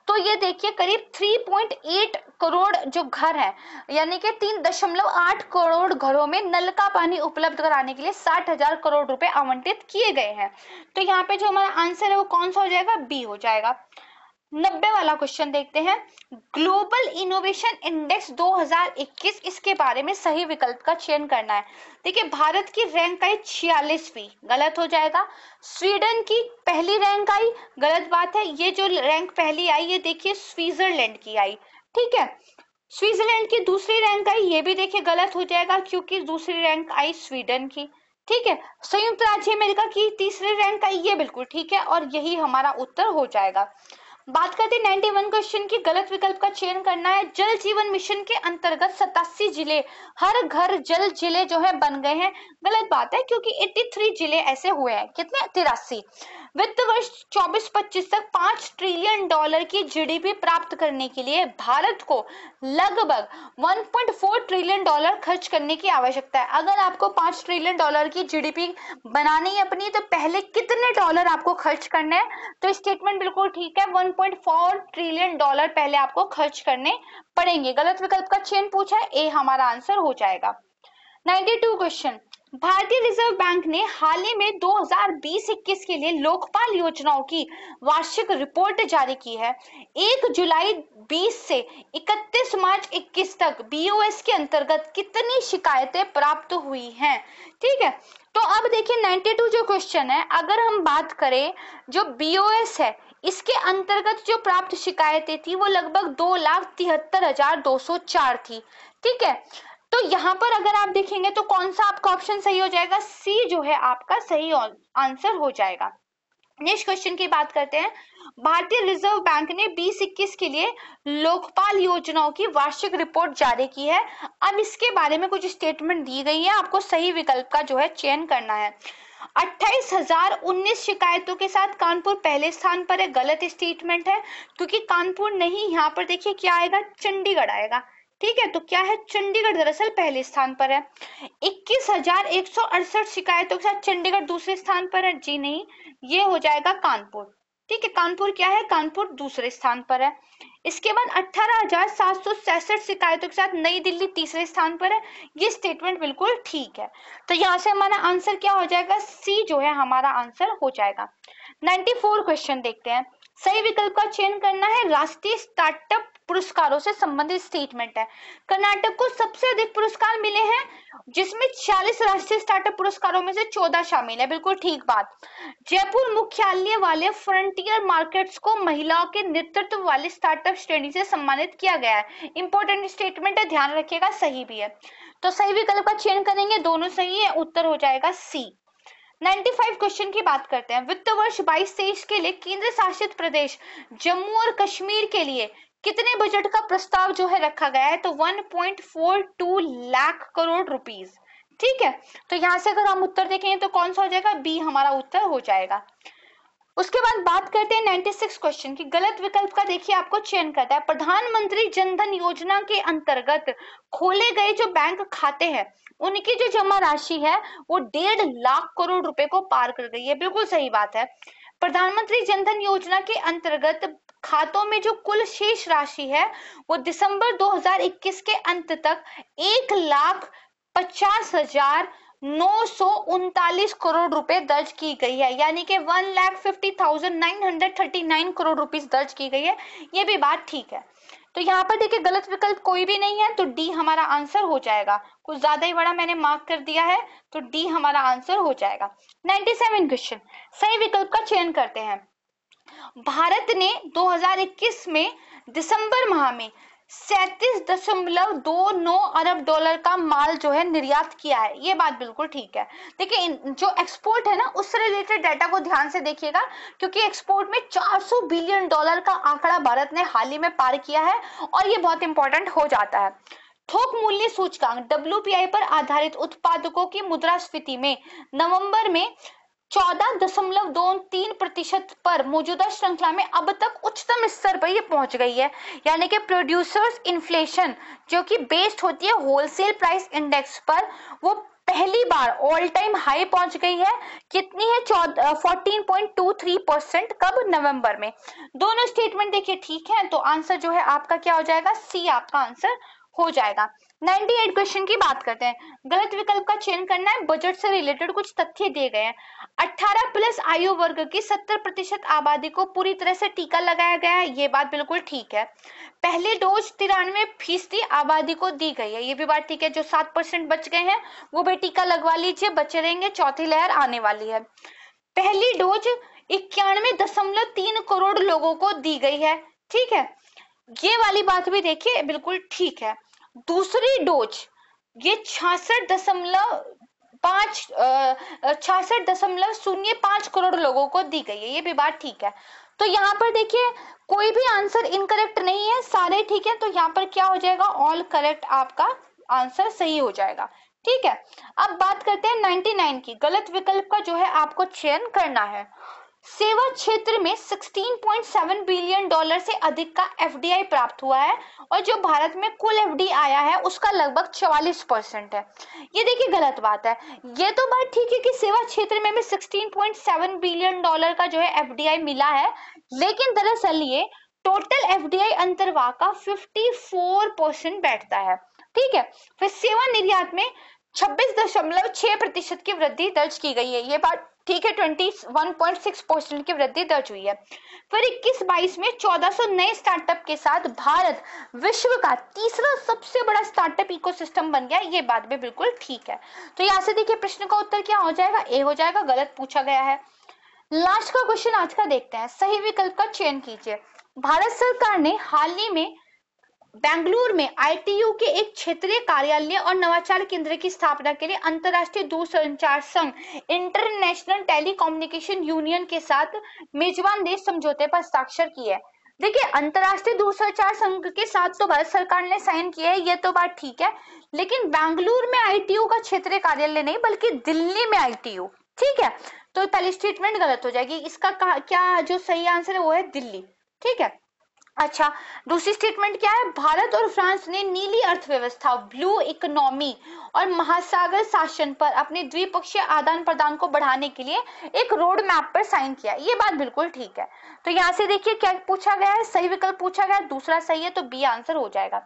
तो ये देखिए करीब 3.8 करोड़ जो घर है यानी कि 3.8 करोड़ घरों में नल का पानी उपलब्ध कराने के लिए 60,000 करोड़ रुपए आवंटित किए गए हैं। तो यहाँ पे जो हमारा आंसर है वो कौन सा हो जाएगा, बी हो जाएगा। 90 वाला क्वेश्चन देखते हैं। ग्लोबल इनोवेशन इंडेक्स 2021, इसके बारे में सही विकल्प का चयन करना है। देखिए भारत की रैंक आई 46वीं, गलत हो जाएगा। स्वीडन की पहली रैंक आई, गलत बात है, ये जो रैंक पहली आई ये देखिए स्विट्जरलैंड की आई। ठीक है, स्विट्जरलैंड की दूसरी रैंक आई, ये भी देखिए गलत हो जाएगा क्योंकि दूसरी रैंक आई स्वीडन की। ठीक है, संयुक्त राज्य अमेरिका की तीसरी रैंक आई, ये बिल्कुल ठीक है और यही हमारा उत्तर हो जाएगा। बात करते हैं 91 क्वेश्चन की। गलत विकल्प का चयन करना है। जल जीवन मिशन के अंतर्गत 87 जिले हर घर जल जिले जो है बन गए हैं। गलत बात है क्योंकि 83 जिले ऐसे हुए हैं, कितने 83। वित्त वर्ष 24-25 तक $5 ट्रिलियन की जीडीपी प्राप्त करने के लिए भारत को लगभग $1.4 ट्रिलियन खर्च करने की आवश्यकता है। अगर आपको $5 ट्रिलियन की जीडीपी बनानी है अपनी, तो पहले कितने डॉलर आपको खर्च करने हैं? तो स्टेटमेंट बिल्कुल ठीक है, $1.4 ट्रिलियन पहले आपको खर्च करने पड़ेंगे। गलत विकल्प का चयन पूछा है, ए हमारा आंसर हो जाएगा। 92 क्वेश्चन, भारतीय रिजर्व बैंक ने हाल ही में 2020-21 के लिए लोकपाल योजनाओं की वार्षिक रिपोर्ट जारी की है। 1 जुलाई 20 से 31 मार्च 21 तक बीओएस के अंतर्गत कितनी शिकायतें प्राप्त हुई हैं? ठीक है, तो अब देखिए 92 जो क्वेश्चन है, अगर हम बात करें जो बीओएस है इसके अंतर्गत जो प्राप्त शिकायतें थी वो लगभग 2,73,204 थी। ठीक है, तो यहाँ पर अगर आप देखेंगे तो कौन सा आपका ऑप्शन सही हो जाएगा? सी जो है आपका सही आंसर हो जाएगा। नेक्स्ट क्वेश्चन की बात करते हैं। भारतीय रिजर्व बैंक ने 2021 के लिए लोकपाल योजनाओं की वार्षिक रिपोर्ट जारी की है। अब इसके बारे में कुछ स्टेटमेंट दी गई है, आपको सही विकल्प का जो है चयन करना है। 28,019 शिकायतों के साथ कानपुर पहले स्थान पर है, गलत स्टेटमेंट है क्योंकि कानपुर नहीं, यहाँ पर देखिए क्या आएगा, चंडीगढ़ आएगा। ठीक है, तो क्या है, चंडीगढ़ दरअसल पहले स्थान पर है। 21,168 शिकायतों के साथ चंडीगढ़ दूसरे स्थान पर है, जी नहीं, ये हो जाएगा कानपुर। ठीक है, कानपुर क्या है, कानपुर दूसरे स्थान पर है। इसके बाद 18,766 शिकायतों के साथ नई दिल्ली तीसरे स्थान पर है, ये स्टेटमेंट बिल्कुल ठीक है। तो यहाँ से हमारा आंसर क्या हो जाएगा, सी जो है हमारा आंसर हो जाएगा। 94 क्वेश्चन देखते हैं, सही विकल्प का चयन करना है। राष्ट्रीय स्टार्टअप पुरस्कारों से संबंधित स्टेटमेंट है। कर्नाटक को सबसे अधिक पुरस्कार मिले हैं, जिसमें 46 राष्ट्रीय स्टार्टअप पुरस्कारों में से 14 शामिल है, बिल्कुल ठीक बात। जयपुर मुख्यालय वाले फ्रंटियर मार्केट्स को महिलाओं के नेतृत्व वाले स्टार्टअप श्रेणी से सम्मानित किया गया है। इंपॉर्टेंट स्टेटमेंट है, ध्यान रखिएगा, सही भी है। तो सही विकल्प का चयन करेंगे, दोनों सही है, उत्तर हो जाएगा सी। 95 क्वेश्चन की बात करते हैं। वित्त वर्ष 22-23 के लिए केंद्र शासित प्रदेश जम्मू और कश्मीर के लिए कितने बजट का प्रस्ताव जो है रखा गया है? तो 1.42 लाख करोड़ रुपीस। ठीक है, तो यहाँ से अगर हम उत्तर देखेंगे तो कौन सा हो जाएगा, बी हमारा उत्तर हो जाएगा। उसके बाद बात करते हैं 96 क्वेश्चन की। गलत विकल्प का देखिए आपको चयन करता है। प्रधानमंत्री जनधन योजना के अंतर्गत खोले गए जो बैंक खाते हैं उनकी जो जमा राशि है वो 1.5 लाख करोड़ रुपए को पार कर गई है, बिल्कुल सही बात है। प्रधानमंत्री जनधन योजना के अंतर्गत खातों में जो कुल शेष राशि है वो दिसंबर 2021 के अंत तक 1,50,939 करोड़ रुपए दर्ज की गई है, यानी कि 1,50,939 करोड़ रुपीस दर्ज की गई है, ये भी बात ठीक है। तो यहाँ पर देखिए गलत विकल्प कोई भी नहीं है, तो डी हमारा आंसर हो जाएगा। कुछ ज्यादा ही बड़ा मैंने मार्क कर दिया है, तो डी हमारा आंसर हो जाएगा। 97 क्वेश्चन, सही विकल्प का चयन करते हैं। भारत ने 2021 में दिसंबर माह में 37.29 अरब डॉलर का माल जो है निर्यात किया है, ये बात बिल्कुल ठीक है। देखिए जो एक्सपोर्ट है ना, उससे रिलेटेड डाटा को ध्यान से देखिएगा, क्योंकि एक्सपोर्ट में $400 बिलियन का आंकड़ा भारत ने हाल ही में पार किया है और ये बहुत इंपॉर्टेंट हो जाता है। थोक मूल्य सूचकांक WPI पर आधारित उत्पादकों की मुद्रास्फीति में नवम्बर में 14.23% पर मौजूदा श्रृंखला में अब तक उच्चतम स्तर पर ये पहुंच गई है, यानी कि प्रोड्यूसर्स इन्फ्लेशन जो कि बेस्ड होती है होलसेल प्राइस इंडेक्स पर, वो पहली बार ऑल टाइम हाई पहुंच गई है। कितनी है, 14.23%, कब, नवंबर में। दोनों स्टेटमेंट देखिए ठीक है, तो आंसर जो है आपका क्या हो जाएगा, सी आपका आंसर हो जाएगा। 98 क्वेश्चन की बात करते हैं। गलत विकल्प का चयन करना है। बजट से रिलेटेड कुछ तथ्य दिए गए हैं। 18 प्लस आयु वर्ग की 70% आबादी को पूरी तरह से टीका लगाया गया है, ये बात बिल्कुल ठीक है। पहले डोज 93% आबादी को दी गई है, ये भी बात ठीक है। जो 7% बच गए हैं वो भी टीका लगवा लीजिए, बचे रहेंगे, चौथी लहर आने वाली है। पहली डोज 91.3 करोड़ लोगों को दी गई है, ठीक है, ये वाली बात भी देखिए बिल्कुल ठीक है। दूसरी डोज ये 66.05 करोड़ लोगों को दी गई है, ये भी बात ठीक है। तो यहाँ पर देखिए कोई भी आंसर इनकरेक्ट नहीं है, सारे ठीक है। तो यहाँ पर क्या हो जाएगा, ऑल करेक्ट आपका आंसर सही हो जाएगा, ठीक है। अब बात करते हैं 99 की। गलत विकल्प का जो है आपको चयन करना है। सेवा क्षेत्र में 16.7 बिलियन डॉलर से अधिक का एफडीआई प्राप्त हुआ है और जो भारत में कुल एफडी आया है उसका लगभग 44% है। ये देखिए गलत बात है। ये तो बात ठीक है कि सेवा क्षेत्र में 16.7 बिलियन डॉलर का जो है एफडीआई मिला है, लेकिन दरअसल ये टोटल एफडीआई अंतर्वाह का 54% बैठता है, ठीक है। फिर सेवा निर्यात में 26.6% की वृद्धि दर्ज की गई है, ये बात ठीक है, 21.6% की वृद्धि दर्ज हुई है। फिर 21-22 में 1400 नए स्टार्टअप के साथ भारत विश्व का तीसरा सबसे बड़ा स्टार्टअप इकोसिस्टम बन गया, ये बात भी बिल्कुल ठीक है। तो यहाँ से देखिए प्रश्न का उत्तर क्या हो जाएगा, ए हो जाएगा, गलत पूछा गया है। लास्ट का क्वेश्चन आज का देखते हैं, सही विकल्प का चयन कीजिए। भारत सरकार ने हाल ही में बेंगलुरु में आईटीयू के एक क्षेत्रीय कार्यालय और नवाचार केंद्र की स्थापना के लिए अंतर्राष्ट्रीय दूरसंचार संघ इंटरनेशनल टेलीकम्युनिकेशन यूनियन के साथ मेजबान देश समझौते पर हस्ताक्षर किए हैं। देखिए अंतर्राष्ट्रीय दूरसंचार संघ के साथ तो भारत सरकार ने साइन किया है, ये तो बात ठीक है, लेकिन बेंगलुरु में आईटीयू का क्षेत्रीय कार्यालय नहीं बल्कि दिल्ली में आईटीयू, ठीक है। तो पहली स्टेटमेंट गलत हो जाएगी, इसका क्या जो सही आंसर है वो है दिल्ली, ठीक है। अच्छा, दूसरी स्टेटमेंट क्या है, भारत और फ्रांस ने नीली अर्थव्यवस्था, ब्लू इकोनॉमी और महासागर शासन पर अपने द्विपक्षीय आदान प्रदान को बढ़ाने के लिए एक रोड मैप पर साइन किया, ये बात बिल्कुल ठीक है। तो यहाँ से देखिए क्या पूछा गया है, सही विकल्प पूछा गया है, दूसरा सही है, तो बी आंसर हो जाएगा।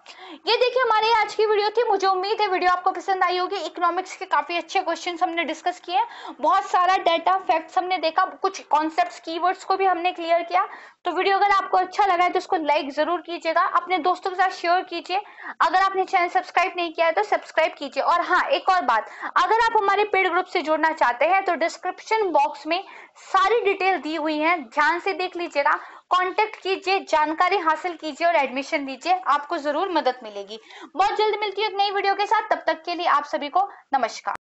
ये देखिए हमारी आज की वीडियो थी, मुझे उम्मीद है वीडियो आपको पसंद आई होगी। इकोनॉमिक्स के काफी अच्छे क्वेश्चन हमने डिस्कस किए, बहुत सारा डाटा फैक्ट्स हमने देखा, कुछ कॉन्सेप्ट कीवर्ड्स को भी हमने क्लियर किया। तो वीडियो अगर आपको अच्छा लगा है तो इसको लाइक जरूर कीजिएगा, अपने दोस्तों के साथ शेयर कीजिए। अगर आपने चैनल सब्सक्राइब नहीं किया है तो सब्सक्राइब कीजिए। और हाँ, एक और बात, अगर आप हमारे पेड ग्रुप से जुड़ना चाहते हैं तो डिस्क्रिप्शन बॉक्स में सारी डिटेल दी हुई है, ध्यान से देख लीजिएगा, कांटेक्ट कीजिए, जानकारी हासिल कीजिए और एडमिशन लीजिए, आपको जरूर मदद मिलेगी। बहुत जल्द मिलती है एक नई वीडियो के साथ, तब तक के लिए आप सभी को नमस्कार।